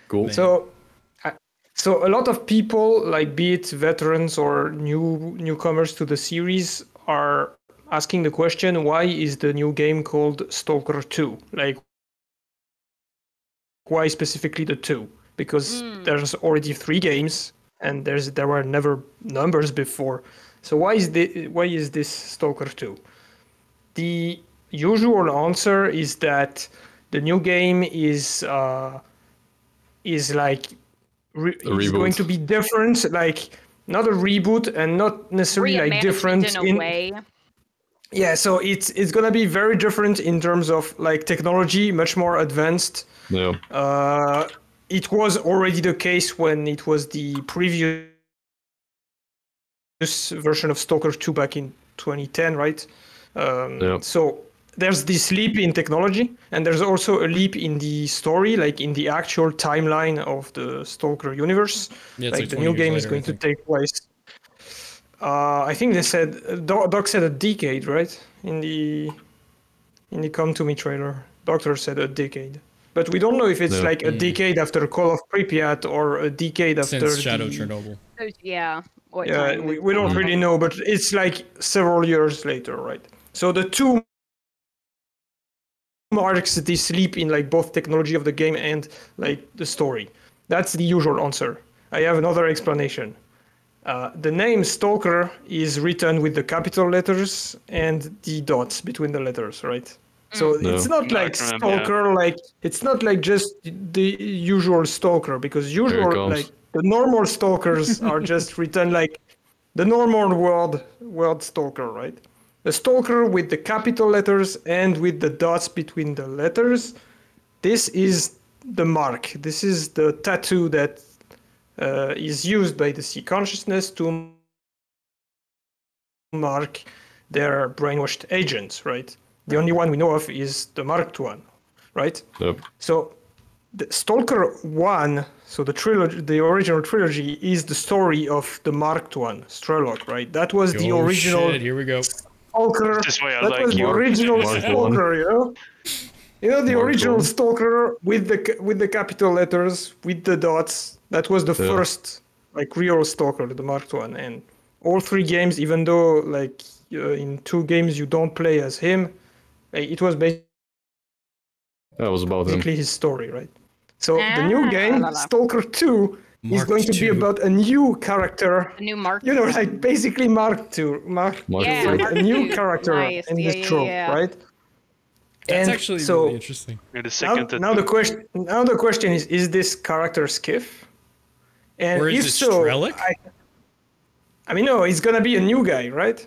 Cool. So, uh, so a lot of people, like be it veterans or new newcomers to the series, are asking the question, why is the new game called Stalker two? Like, why specifically the two? Because mm. there's already three games and there's there were never numbers before, so why is the why is this Stalker two? The usual answer is that the new game is uh, is like re is going to be different, like not a reboot and not necessarily like different in a way. Yeah, so it's it's gonna be very different in terms of like technology, much more advanced. Yeah. Uh, It was already the case when it was the previous version of Stalker two back in twenty ten, right? Um, yeah. So there's this leap in technology, and there's also a leap in the story, like in the actual timeline of the Stalker universe. Yeah, like, like the new game later, is going to take place. Uh, I think they said Doc said a decade, right? In the in the Come to Me trailer, Doctor said a decade. But we don't know if it's no. like a decade after Call of Pripyat or a decade after Since Shadow of Chernobyl. Yeah. What yeah, we, we don't really know, but it's like several years later, right? So the two marks this leap in like both technology of the game and like the story. That's the usual answer. I have another explanation. Uh, the name Stalker is written with the capital letters and the dots between the letters, right? So no. it's not like Stalker, like it's not like just the usual Stalker, because usual like the normal Stalkers are just written like the normal word word Stalker, right? The Stalker with the capital letters and with the dots between the letters. This is the mark. This is the tattoo that uh, is used by the C consciousness to mark their brainwashed agents, right? The only one we know of is the marked one, right? Yep. So the Stalker one, so the trilogy, the original trilogy is the story of the marked one, Strelok, right? That was oh, the original shit. Here we go. Stalker. This way I that like was you. the original Mark Stalker, you know? You know, the Mark original one. Stalker with the with the capital letters, with the dots. That was the yeah. first like real Stalker, the marked one. And all three games, even though like uh, in two games you don't play as him, it was basically that was about basically him. his story, right? So ah, the new game, la, la, la. Stalker two, Mark is going to two. be about a new character. A new Mark. You know, like basically Mark two. Mark, Mark yeah. two. Like a new character nice. in yeah, this yeah, trope, yeah. right? That's and actually so really interesting. Now, now the question, now the question is: is this character Skiff? And or is if it so, Strelok? I, I mean, no, it's gonna be a new guy, right?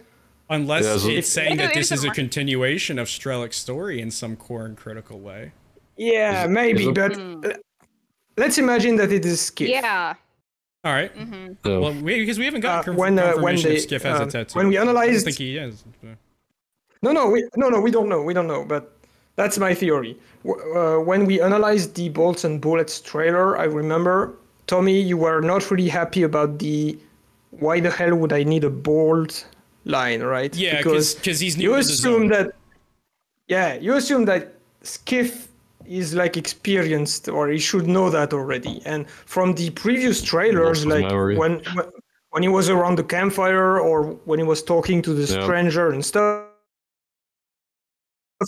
Unless yeah, so it's saying that this is a continuation of Strelok's story in some core and critical way. Yeah, maybe, but uh, let's imagine that it is Skiff. Yeah. All right. Mm-hmm. so, well, we, because we haven't got uh, when, uh, when they, Skiff has uh, a tattoo. When we analyzed, I think he is. No, no, we, no, no, we don't know. We don't know, but that's my theory. Uh, when we analyzed the Bolts and Bullets trailer, I remember, Tommy, you were not really happy about the. Why the hell would I need a bolt? Line, right? Yeah, because cause, cause he's new you assume that yeah you assume that Skiff is like experienced, or he should know that already, and from the previous trailers, like memory. when when he was around the campfire or when he was talking to the yeah. stranger and stuff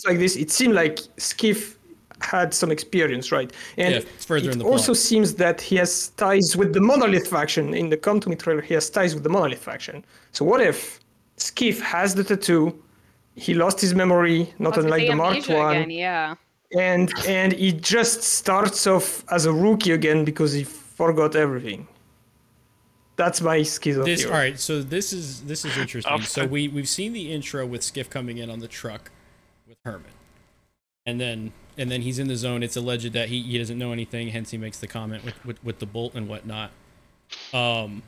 like this, it seemed like Skiff had some experience, right? And yeah, it's further it in the also plot. Seems that he has ties with the Monolith faction. In the Come to Me trailer, he has ties with the Monolith faction. So what if Skiff has the tattoo, he lost his memory, not unlike the marked one, again, yeah. and and he just starts off as a rookie again because he forgot everything. That's my schizo theory. This, all right, so this is this is interesting. So we we've seen the intro with Skiff coming in on the truck with Herman, and then and then he's in the zone. It's alleged that he he doesn't know anything, hence he makes the comment with with, with the bolt and whatnot. Um,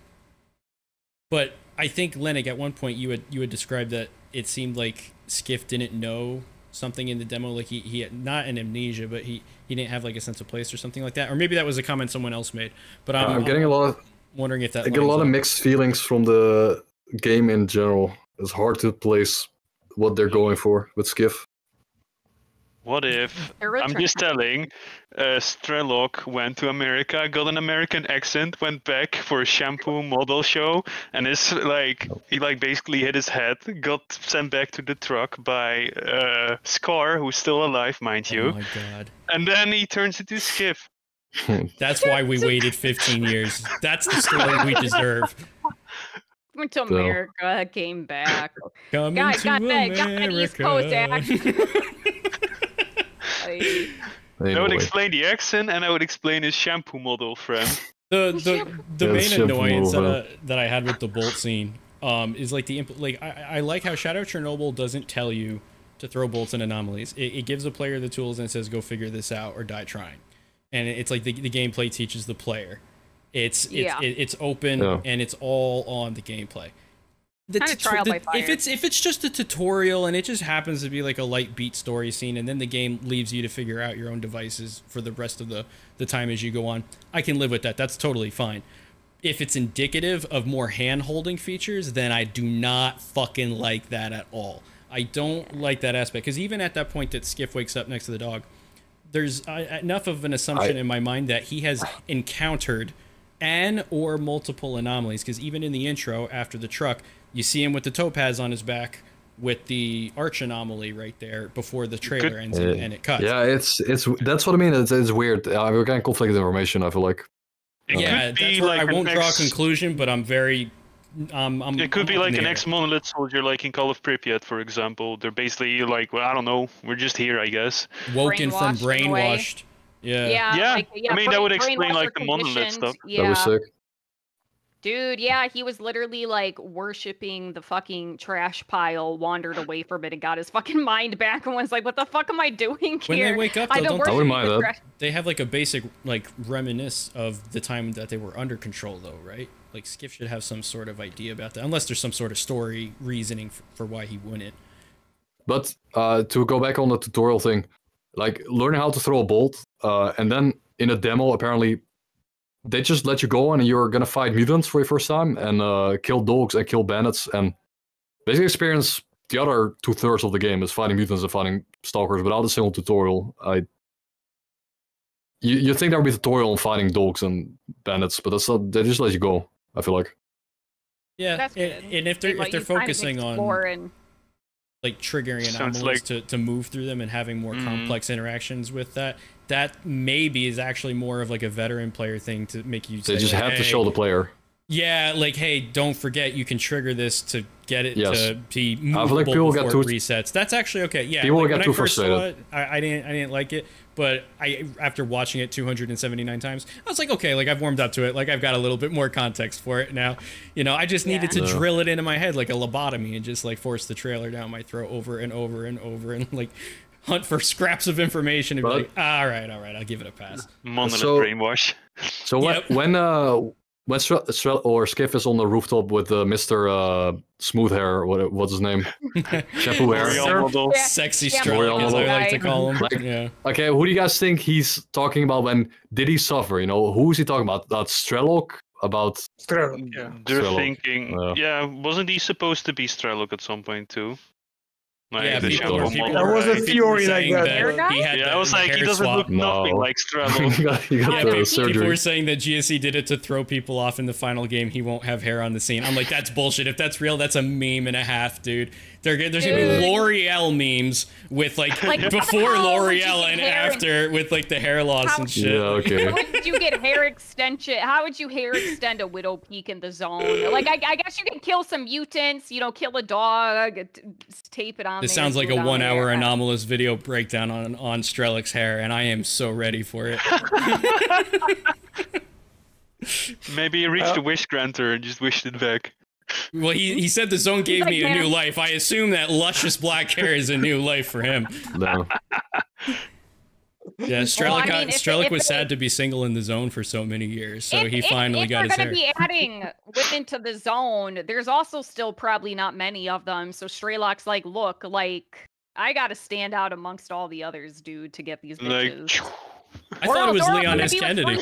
but. I think Lennic, at one point you had you had described that it seemed like Skiff didn't know something in the demo, like he, he had not an amnesia, but he, he didn't have like a sense of place or something like that, or maybe that was a comment someone else made. But I'm, I'm getting I'm a lot of wondering if that I get a lot up. of mixed feelings from the game in general. It's hard to place what they're going for with Skiff. What if I'm just telling uh, Strelok went to America, got an American accent, went back for a shampoo model show, and is like he like basically hit his head, got sent back to the truck by uh, Scar, who's still alive, mind you. Oh my god! And then he turns into Skiff. That's why we waited fifteen years. That's the story we deserve. Went to America, so. came back. Coming god, to got America. That, got that East Coast act. I would explain the accent, and I would explain his shampoo model, friend. The the, the main annoyance that, uh, that I had with the bolt scene um, is like the impl like I, I like how Shadow of Chernobyl doesn't tell you to throw bolts in anomalies. It, it gives the player the tools and says go figure this out or die trying, and it's like the, the gameplay teaches the player. It's it's yeah. it, it's open yeah. and it's all on the gameplay. the kind of trial the, by fire. If it's if it's just a tutorial and it just happens to be like a light beat story scene, and then the game leaves you to figure out your own devices for the rest of the the time as you go on, I can live with that. That's totally fine. If it's indicative of more hand-holding features, then I do not fucking like that at all. I don't like that aspect, because even at that point that Skiff wakes up next to the dog, there's uh, enough of an assumption I, in my mind that he has encountered an or multiple anomalies, because even in the intro after the truck, you see him with the topaz on his back with the arch anomaly right there before the trailer Good. ends, yeah. and it cuts. Yeah, it's it's that's what I mean. It's, it's weird. Uh, we're getting conflicted information, I feel like. It yeah, that's where like I won't draw a conclusion, but I'm very... Um, I'm, it could I'm be like an ex-monolith soldier, like in Call of Pripyat, for example. They're basically like, well, I don't know, we're just here, I guess. Woken brainwashed from brainwashed. Yeah. Yeah, yeah. Like, yeah. I mean, brain, that would explain like the monolith stuff. Yeah. That was sick. Dude, yeah, he was literally like worshipping the fucking trash pile, wandered away from it, and got his fucking mind back, and was like, "What the fuck am I doing here?" When they wake up, though, I don't, don't mind the that. They have like a basic like reminisce of the time that they were under control, though, right? Like Skiff should have some sort of idea about that, unless there's some sort of story reasoning for, for why he wouldn't. But uh, to go back on the tutorial thing, like learning how to throw a bolt, uh, and then in a demo, apparently. They just let you go on and you're going to fight mutants for your first time and uh, kill dogs and kill bandits and basically experience the other two thirds of the game is fighting mutants and fighting stalkers without a single tutorial. I You, you think there would be a tutorial on fighting dogs and bandits, but that's not, they just let you go, I feel like. Yeah, that's and, and if they're, if they're focusing on and... like triggering anomalies like... To, to move through them and having more mm. complex interactions with that, that maybe is actually more of like a veteran player thing to make you. They say, just have hey, to show the player. Yeah, like, hey, don't forget you can trigger this to get it yes. to be movable like before got too, it resets. That's actually okay. Yeah, people like, got when too I first saw it, I, I didn't, I didn't like it, but I after watching it two hundred seventy-nine times, I was like, okay, like I've warmed up to it. Like I've got a little bit more context for it now. You know, I just needed yeah. to yeah. drill it into my head like a lobotomy and just like force the trailer down my throat over and over and over and like. Hunt for scraps of information and but, be like, all right, all right, I'll give it a pass. Monolith so, brainwash. So when yep. when uh when Strel or Skiff is on the rooftop with uh, Mister Uh, Smooth Hair, what what's his name? Shampoo hair, yeah. sexy yeah. Strelok, as I like to call him. Like, yeah. Okay, who do you guys think he's talking about when did he suffer? You know, who is he talking about? That Strelok? About Strelok? Yeah. They're Strelok. thinking. Yeah. yeah, wasn't he supposed to be Strelok at some point too? Like, yeah, the people, people, people, there was a theory like that. that he had yeah, I was like, he doesn't swap. look nothing no. like Strelok. you got, you got yeah, people, people were saying that G S C did it to throw people off in the final game. He won't have hair on the scene. I'm like, that's bullshit. If that's real, that's a meme and a half, dude. They're, there's dude. gonna be L'Oreal memes with like, like before L'Oreal and after with like the hair loss how, and shit. Yeah, okay. How would you get hair extension? How would you hair extend a Widow Peak in the zone? Like, I, I guess you can kill some mutants. You know, kill a dog, tape it on. This sounds like a one-hour anomalous video breakdown on on Strelok's hair, and I am so ready for it. Maybe he reached oh. a wish granter and just wished it back. Well, he he said the zone gave like, me a yeah. new life. I assume that luscious black hair is a new life for him. No. Yeah, Strelok, well, I mean, Strelok it, was it, sad to be single in the zone for so many years, so if, he finally if, if got his hair. If we're going to be adding women to the zone, there's also still probably not many of them, so Strelok's like, look, like, I gotta stand out amongst all the others, dude, to get these bitches. Like, I thought it was Leon S. Kennedy.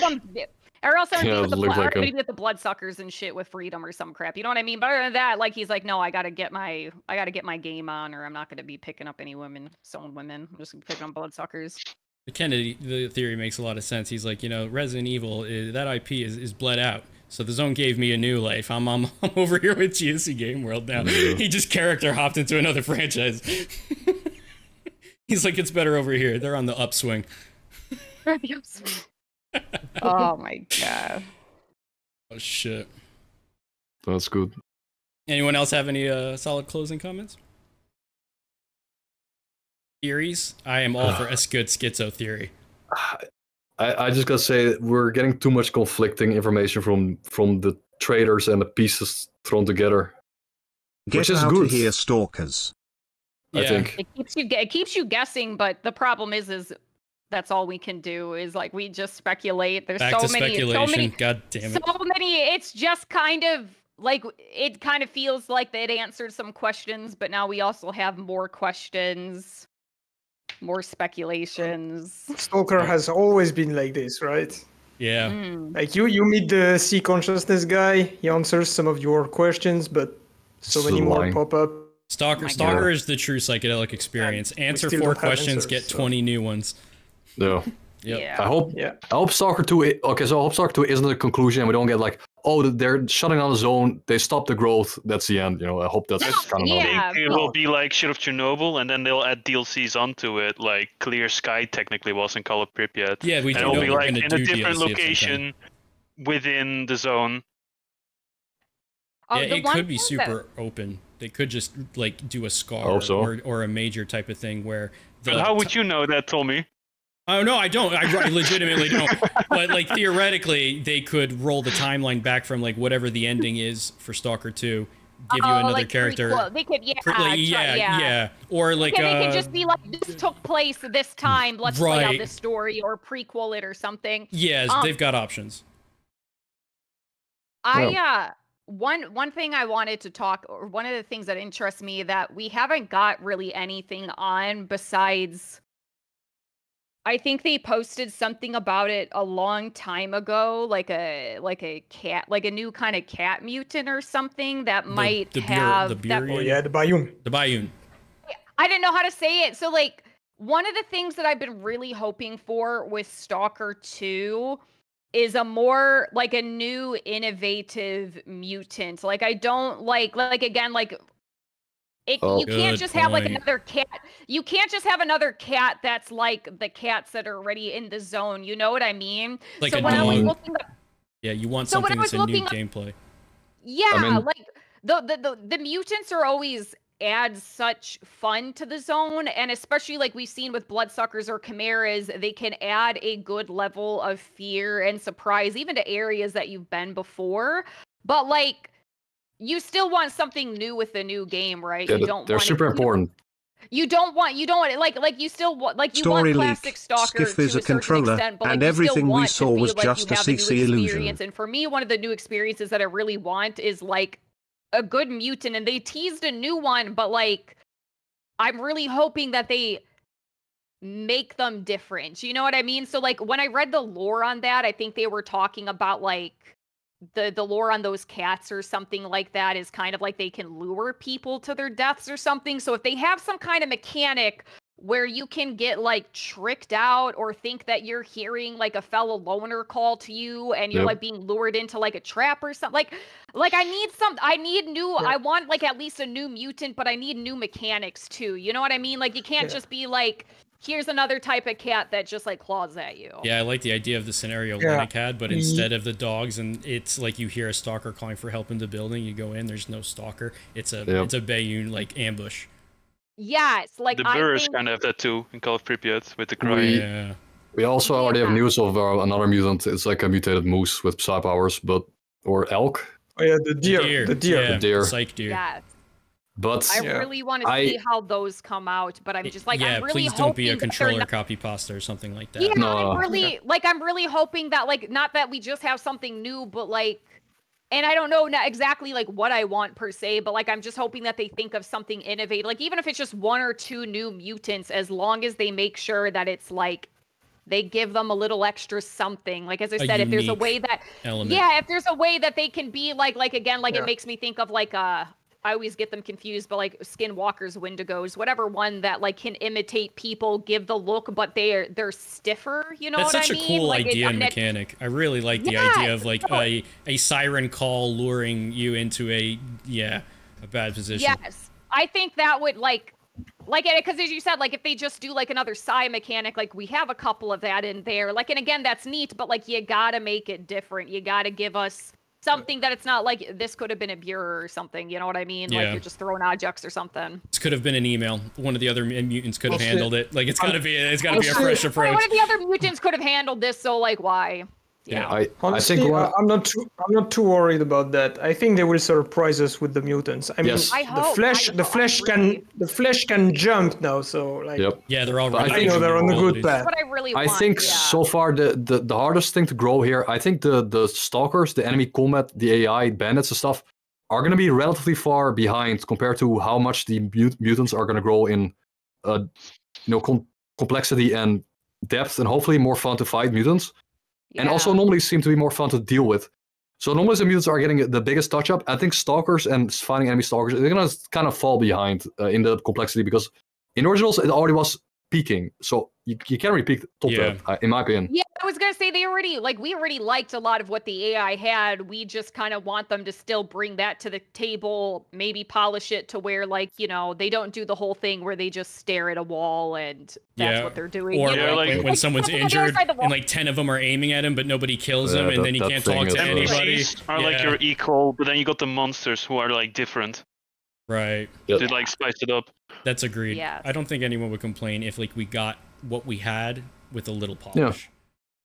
Or else I'm yeah, going like to be with the bloodsuckers and shit with freedom or some crap. You know what I mean? But other than that, like he's like, no, I gotta get my, I gotta get my game on, or I'm not gonna be picking up any women, some women. I'm just gonna be picking up bloodsuckers. The Kennedy, the theory makes a lot of sense. He's like, you know, Resident Evil, is, that I P is is bled out. So the zone gave me a new life. I'm I'm, I'm over here with G S C Game World now. Yeah. He just character hopped into another franchise. He's like, it's better over here. They're on the upswing. The upswing. Oh my god. Oh shit. That's good. Anyone else have any uh solid closing comments? Theories? I am all for a good schizo theory. I, I just gotta say we're getting too much conflicting information from from the traders and the pieces thrown together. Get which is out good. Of here, stalkers. I yeah. think. It keeps you it keeps you guessing, but the problem is is that's all we can do is like we just speculate. There's Back so to many, so many, God damn it. so many. It's just kind of like, it kind of feels like they'd answered some questions, but now we also have more questions, more speculations. Stalker has always been like this, right? Yeah. Mm. Like, you, you meet the C consciousness guy, he answers some of your questions, but so, so many lying. more pop up. Stalker, oh Stalker is the true psychedelic experience. And Answer four questions, answers, get so. twenty new ones. Yeah. Yep. Yeah. I hope, yeah. I hope Stalker two, it, okay, so I hope Stalker two isn't the conclusion and we don't get like, oh, they're shutting down the zone, they stop the growth, that's the end, you know, I hope that's no, kind of... Yeah. It will be like Shadow of Chernobyl, and then they'll add D L Cs onto it, like Clear Sky technically was in Call of Pripyat. Yeah, we do and it'll be like in a different D L C location within the zone. Oh, yeah, the it could be super that... open. They could just, like, do a Scar oh, so? or, or a major type of thing where... But how would you know that, Tommy? Oh, no, I don't. I legitimately don't. But, like, theoretically, they could roll the timeline back from, like, whatever the ending is for Stalker two, give oh, you another like, character. Well, they could, yeah, like, yeah, try, yeah, yeah. Or, like... Okay, uh, they could just be like, this took place this time, let's right. play out this story, or prequel it or something. Yes, um, they've got options. I, uh... One one thing I wanted to talk, or one of the things that interests me that we haven't got really anything on besides, I think they posted something about it a long time ago, like a like a cat, like a new kind of cat mutant or something that the, might the have the that, oh, yeah, the Bayoun. The Bayoun. I didn't know how to say it. So like one of the things that I've been really hoping for with Stalker two is a more like a new innovative mutant. Like I don't like like again like it, oh, you can't just point. have like another cat. You can't just have another cat that's like the cats that are already in the zone. You know what I mean? Like so a when new, I was looking up, yeah, you want something so that's a new up, gameplay. Yeah, I mean, like the, the the the mutants are always add such fun to the zone, and especially like we've seen with bloodsuckers or chimeras, they can add a good level of fear and surprise even to areas that you've been before. But like you still want something new with the new game, right? Yeah, you don't they're want super it, important you, you don't want you don't want it like like you still want like you Story want classic Stalker to a, a controller extent, but, like, and everything we saw was like just a C C illusion. And for me, one of the new experiences that I really want is like a good mutant, and they teased a new one, but like I'm really hoping that they make them different, you know what I mean? So like when I read the lore on that, I think they were talking about like the the lore on those cats or something like that is kind of like they can lure people to their deaths or something. So if they have some kind of mechanic where you can get like tricked out or think that you're hearing like a fellow loner call to you and you're yep. like being lured into like a trap or something, like like I need some I need new yeah. I want like at least a new mutant, but I need new mechanics too, you know what I mean? Like you can't yeah. just be like, here's another type of cat that just like claws at you. Yeah, I like the idea of the scenario yeah. Lennic had, but instead of the dogs, and it's like you hear a stalker calling for help in the building, you go in, there's no stalker, it's a yep. it's a Bayoun like ambush. Yes, like the Burrs think... kind of have that too in Call of Pripyat with the crying. We, yeah. we also already yeah. have news of uh, another mutant. It's like a mutated moose with psi powers, but or elk. Oh yeah, the deer, the deer, the deer. Yeah, the deer. Psych deer. Yes. But I yeah. really want to see I, how those come out, but I'm just like yeah, I'm really please hoping don't be a controller not... copy pasta or something like that. Yeah, no. I'm really yeah. like I'm really hoping that like not that we just have something new, but like. And I don't know exactly like what I want per se, but like I'm just hoping that they think of something innovative. Like even if it's just one or two new mutants, as long as they make sure that it's like they give them a little extra something. Like as I said, if there's a way that element. yeah, if there's a way that they can be like like again, like yeah. it makes me think of like uh I always get them confused, but like skinwalkers, wendigos, whatever one that like can imitate people, give the look, but they're they're stiffer. You know That's what I mean? That's such a cool like idea it, and mechanic. It, I really like the yeah, idea of like so, a a siren call luring you into a yeah a bad position. Yes, I think that would like. Like, because as you said, like, if they just do, like, another psi mechanic, like, we have a couple of that in there. Like, and again, that's neat, but, like, you gotta make it different. You gotta give us something that it's not like this could have been a bureau or something, you know what I mean? Yeah. Like you're just throwing objects or something. This could have been an email. One of the other mutants could have oh, handled shit. it. Like it's gotta be, it's gotta oh, be a fresh shit. approach. One of the other mutants could have handled this, so like why? Yeah, yeah. I, Honestly, I think well, I'm not too, I'm not too worried about that. I think they will surprise us with the mutants. I mean, yes. I hope, the flesh, the flesh really... can, the flesh can jump now. So like, yep. yeah, they're all. Right. I, I know they're on the good path. What I really want. I think yeah. so far the, the the hardest thing to grow here. I think the the stalkers, the enemy combat, the A I bandits and stuff. are going to be relatively far behind compared to how much the mut mutants are going to grow in uh, you know, com complexity and depth, and hopefully more fun to fight mutants. Yeah. And also anomalies seem to be more fun to deal with. So anomalies and mutants are getting the biggest touch-up. I think stalkers and finding enemy stalkers, they're going to kind of fall behind uh, in the complexity, because in originals, it already was peaking. So you, you can't really peak top yeah. ten, uh, in my opinion. Yeah, I was going to say, they already, like, we already liked a lot of what the A I had. We just kind of want them to still bring that to the table, maybe polish it to where, like, you know, they don't do the whole thing where they just stare at a wall and that's yeah. what they're doing. Or, you know? like, like, when like someone's injured and, like, ten of them are aiming at him, but nobody kills yeah, him, and that, then you can't talk to anybody. These are, yeah. like, your equal, but then you got the monsters who are, like, different. Right. Yep. They, like, spiced it up. That's agreed. Yeah. I don't think anyone would complain if, like, we got what we had with a little polish. Yeah.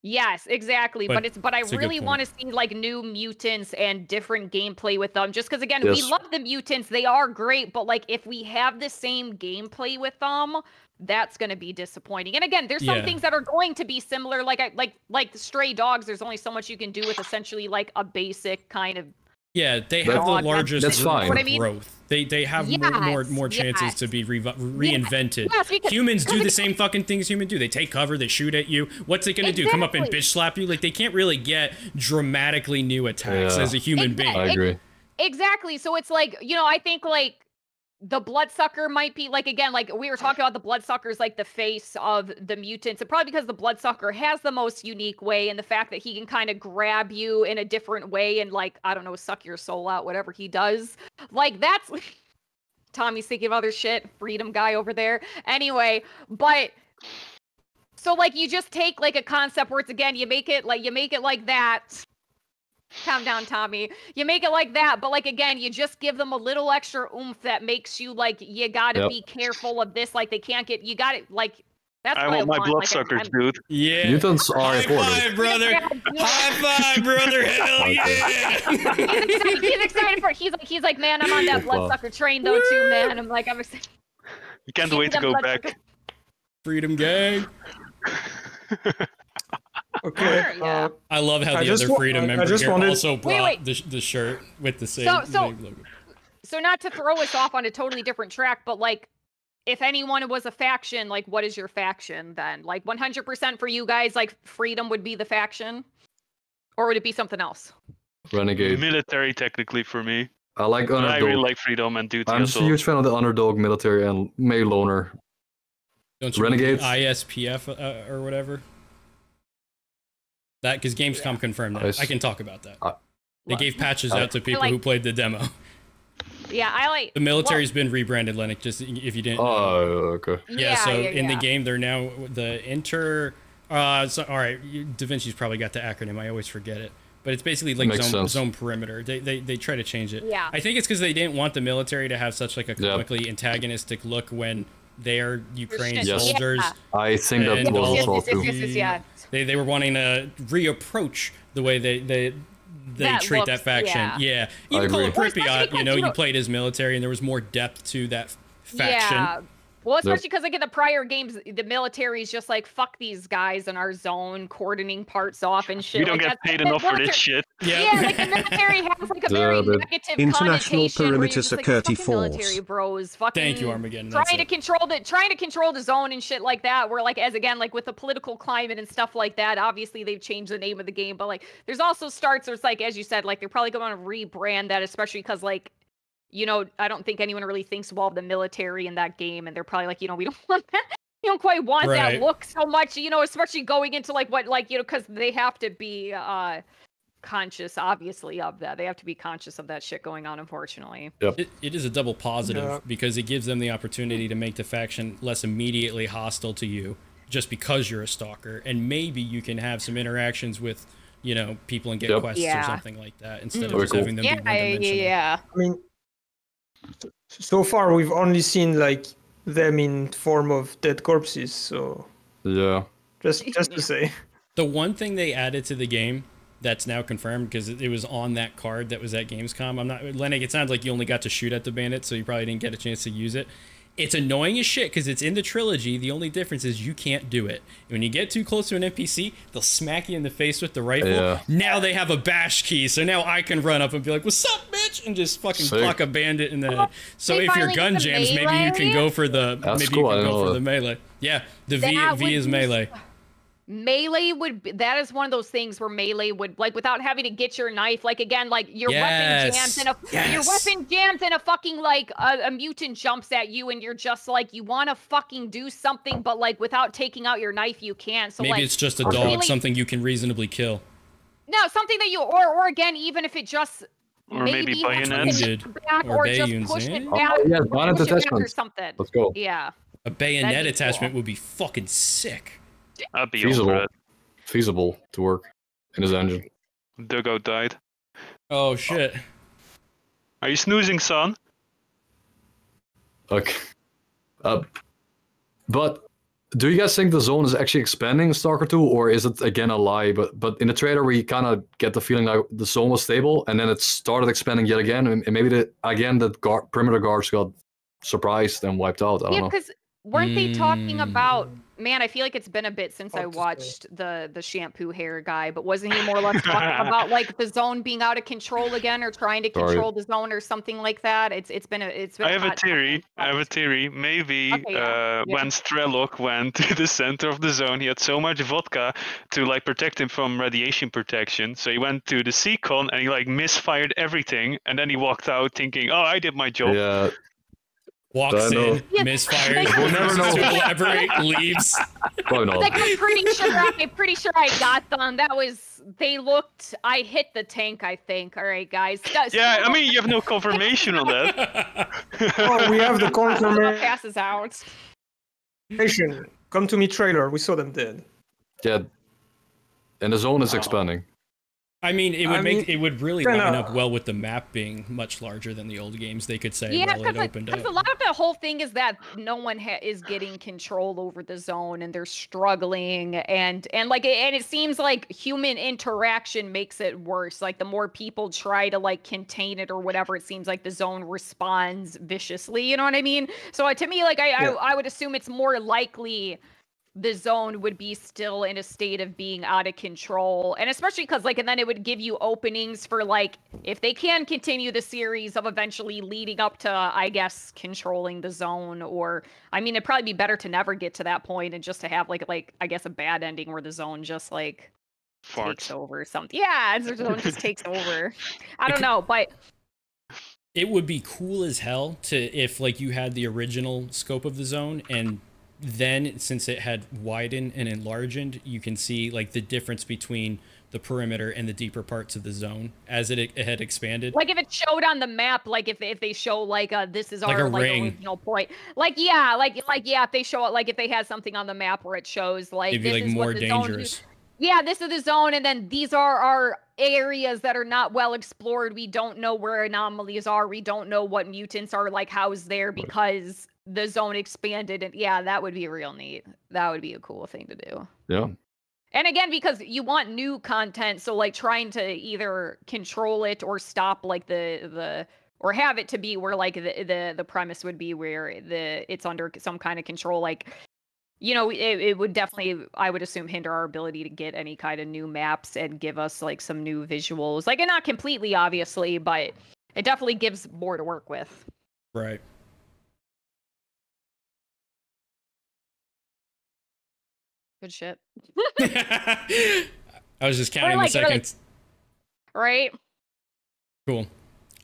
Yes, exactly. But, but it's but I it's really want to see, like, new mutants and different gameplay with them. Just because, again, yes. we love the mutants. They are great. But, like, if we have the same gameplay with them, that's going to be disappointing. And, again, there's some yeah. things that are going to be similar. Like, I, like, like stray dogs, there's only so much you can do with essentially, like, a basic kind of... Yeah, they have the largest that's fine. growth. I mean? They they have yes, more, more more chances yes. to be re reinvented. Yes, yes, because, humans do the same fucking things humans do. They take cover, they shoot at you. What's it gonna exactly. do? Come up and bitch slap you? Like, they can't really get dramatically new attacks yeah. as a human exactly. being. I agree. Exactly. So it's like, you know, I think, like, the bloodsucker might be, like, again, like we were talking about, the bloodsucker's like the face of the mutants, and probably because the bloodsucker has the most unique way, and the fact that he can kind of grab you in a different way and, like, I don't know, suck your soul out, whatever he does. Like, that's Tommy's thinking of other shit, freedom guy over there. Anyway, but so, like, you just take, like, a concept where it's, again, you make it like you make it like that. Calm down, Tommy. You make it like that, but, like, again, you just give them a little extra oomph that makes you, like, you gotta yep. be careful of this. Like, they can't get, you gotta, like, that's I want I my want. bloodsuckers, like, dude. Yeah. Mutants are important. High five, brother. High five, brother. Hell yeah. he's, excited. he's excited for it. He's like, he's like, man, I'm on that bloodsucker train, though, too, man. I'm like, I'm excited. You can't wait to go back. Freedom gang. Okay. Sure, yeah. uh, I love how the other Freedom member here wanted... also brought wait, wait. The, the shirt with the same so, so, logo. So, not to throw us off on a totally different track, but, like, if anyone was a faction, like, what is your faction then? Like, one hundred percent for you guys, like, Freedom would be the faction? Or would it be something else? Renegade. Military, technically, for me. I like Underdog. I really like Freedom and Duty. I'm also a huge fan of the Underdog, Military, and May Loner. Don't you Renegade? I S P F uh, or whatever? That because Gamescom yeah. confirmed that. I, I can talk about that. Uh, they gave patches I, out to people like, who played the demo. Yeah, I like the military's well, been rebranded, Lennic. Just if you didn't. Oh, uh, okay. Yeah, yeah so yeah, in yeah. the game, they're now the inter. Uh, so, all right, Da Vinci's probably got the acronym. I always forget it, but it's basically like zone, zone perimeter. They, they they try to change it. Yeah. I think it's because they didn't want the military to have such like a comically yeah. antagonistic look when they are Ukraine yes. soldiers. Yeah. I think that was all too. Yeah. They, they were wanting to reapproach the way they they, they that treat looks, that faction. Yeah. yeah. Even Call of Pripyat, you know, you played as military and there was more depth to that faction. Yeah. Well, especially because, like, in the prior games, the military is just like, fuck these guys in our zone, cordoning parts off and shit. We don't like, get paid enough military, for this shit. Yeah. yeah, like, the military has, like, a very the negative international perimeter security like, force. Military bros, fucking Thank you, Armageddon. Trying to, control the, trying to control the zone and shit like that, where, like, as, again, like, with the political climate and stuff like that, obviously they've changed the name of the game, but, like, there's also starts where it's, like, as you said, like, they're probably going to rebrand that, especially because, like, you know, I don't think anyone really thinks well of the military in that game, and they're probably like, you know, we don't want that. You don't quite want right. that look so much, you know, especially going into like what, like, you know, because they have to be uh, conscious, obviously, of that. They have to be conscious of that shit going on, unfortunately. Yep. It, it is a double positive yeah. because it gives them the opportunity to make the faction less immediately hostile to you just because you're a stalker, and maybe you can have some interactions with, you know, people and get yep. quests yeah. or something like that instead mm-hmm. of just cool. having them yeah, be one-dimensional. Yeah, I mean, so far we've only seen like them in form of dead corpses, so yeah, just just to say, the one thing they added to the game that's now confirmed, because it was on that card that was at Gamescom, I'm not Lennic, it sounds like you only got to shoot at the bandit, so you probably didn't get a chance to use it, It's annoying as shit because it's in the trilogy. The only difference is you can't do it. When you get too close to an N P C, they'll smack you in the face with the rifle. Yeah. Now they have a bash key, so now I can run up and be like, what's up, bitch? And just fucking Sick. clock a bandit in the head. So they if your gun jams, maybe you can go for the That's maybe cool. you can go for the melee. Yeah, the that V V is melee. Melee would be, that is one of those things where melee would, like, without having to get your knife, like, again, like, your yes. weapon jams in a, yes. your weapon jams in a fucking, like, a, a mutant jumps at you, and you're just like, you want to fucking do something, but, like, without taking out your knife, you can't. So, Maybe like, it's just a dog, melee, something you can reasonably kill. No, something that you, or, or again, even if it just, or maybe, maybe bayoneted, or, or just push it back, oh, yeah, or, push it back or something. Let's go. Yeah. A bayonet attachment cool. would be fucking sick. I'd be feasible, over it. feasible to work in his engine. Dugo died. Oh shit! Are you snoozing, son? Okay. Uh, but do you guys think the zone is actually expanding in Stalker two, or is it again a lie? But but in the trailer we kind of get the feeling like the zone was stable, and then it started expanding yet again, and, and maybe the, again the guard, perimeter guards got surprised and wiped out. I don't yeah, know. Yeah, because weren't they talking about? Man, I feel like it's been a bit since I watched the the shampoo hair guy, but wasn't he more or less talking about like the zone being out of control again, or trying to control Sorry. the zone, or something like that? It's it's been a it's been. I have a theory. I have a theory. Maybe okay, yeah. Uh, yeah. when Strelok went to the center of the zone, he had so much vodka to like protect him from radiation protection, so he went to the Seacon and he like misfired everything, and then he walked out thinking, "Oh, I did my job." Yeah. Walks in, misfires, we'll never know. To elaborate, leaves. Oh, no. Like, I'm pretty sure I, I'm pretty sure I got them. That was, they looked, I hit the tank, I think. All right, guys. That's, yeah, I mean, you have no confirmation on that. Oh, we have the confirmation. Passes out. Come to Me trailer, we saw them dead. Yeah. And the zone is wow. expanding. I mean, it would I mean, make it would really line up well with the map being much larger than the old games. They could say, yeah, well, it opened up. A lot of the whole thing is that no one ha is getting control over the zone, and they're struggling, and and like and it seems like human interaction makes it worse. Like the more people try to like contain it or whatever, it seems like the zone responds viciously. You know what I mean? So uh, to me, like I, yeah. I I would assume it's more likely the zone would be still in a state of being out of control, and especially because like and then it would give you openings for like if they can continue the series of eventually leading up to I guess controlling the zone, or I mean it'd probably be better to never get to that point and just to have like like I guess a bad ending where the zone just like Farts. takes over or something. Yeah, the zone just takes over. I don't know, but it would be cool as hell to if like you had the original scope of the zone, and then since it had widened and enlarged, you can see like the difference between the perimeter and the deeper parts of the zone as it, it had expanded. Like if it showed on the map, like if, if they show like uh this is like our a like, ring. original point, like yeah, like like yeah, if they show it, like if they had something on the map where it shows like It'd be, this like, is more what the dangerous. Zone yeah, this is the zone, and then these are our areas that are not well explored. We don't know where anomalies are. We don't know what mutants are like housed there because the zone expanded, and yeah, that would be real neat. That would be a cool thing to do. Yeah. And again, because you want new content, so like trying to either control it or stop like the the or have it to be where like the the, the premise would be where the it's under some kind of control. Like, you know, it, it would definitely, I would assume, hinder our ability to get any kind of new maps and give us like some new visuals. Like, and not completely obviously, but it definitely gives more to work with. Right. Good shit. I was just counting like, the seconds. Like, right. Cool.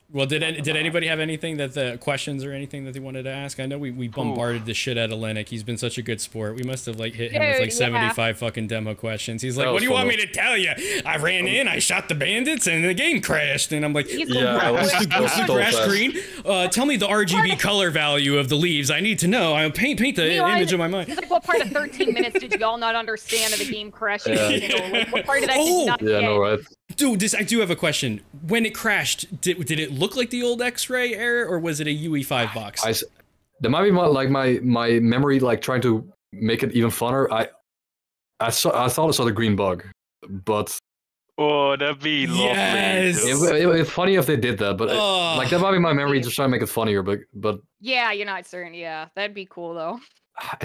Well, did any, did anybody have anything that the questions or anything that they wanted to ask? I know we, we bombarded Ooh. the shit out of Lennic. He's been such a good sport. We must have like hit him Dude, with like seventy-five yeah. fucking demo questions. He's like, what do you want me to tell you? I ran in, I shot the bandits, and the game crashed. And I'm like, He's yeah, what's the grass green? Uh, tell me the R G B color value of the leaves. I need to know. I'll paint paint the image of my mind. He's like, what part of thirteen minutes did y'all not understand of the game crashing? Yeah. You know, like, what part of that oh, did not yeah, no, right. Dude, this, I do have a question. When it crashed, did, did it look like the old X-ray error, or was it a U E five box? I, that might be my, like my my memory, like trying to make it even funner. I I saw I thought I saw the green bug, but Oh, that'd be lovely. Yes. It would be funny if they did that, but it, like that might be my memory just trying to make it funnier. But but yeah, you're not certain. Yeah, that'd be cool though. I,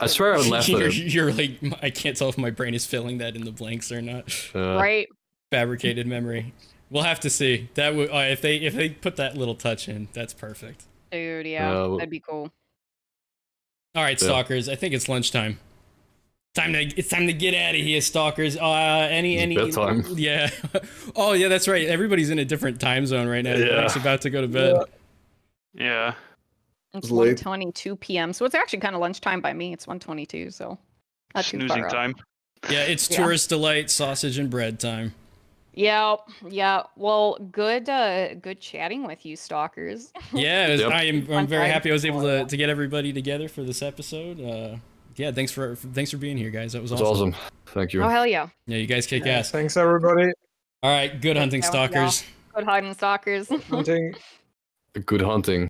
I swear I would laugh. You're, you're like, I can't tell if my brain is filling that in the blanks or not. Uh, right. Fabricated memory. We'll have to see. That would uh, if they if they put that little touch in, that's perfect. Dude, yeah, uh, that'd be cool. All right, yeah. Stalkers. I think it's lunchtime. Time to it's time to get out of here, stalkers. Uh, any any bedtime. Yeah. Oh yeah, that's right. Everybody's in a different time zone right now. Yeah. It's about to go to bed. Yeah. yeah. It's one twenty-two p m So it's actually kind of lunchtime by me. It's one twenty-two, so not too Snoozing far time. Up. Yeah, it's yeah. tourist delight, sausage and bread time. Yeah, yeah. Well, good, uh, good chatting with you, stalkers. Yeah, was, yep. I am. I'm very happy I was able to to get everybody together for this episode. Uh, Yeah, thanks for thanks for being here, guys. That was awesome. Awesome. Thank you. Oh hell yeah. Yeah, you guys kick yeah, ass. Thanks everybody. All right, good hunting, stalkers. Good hunting, stalkers. Hunting. Good hunting.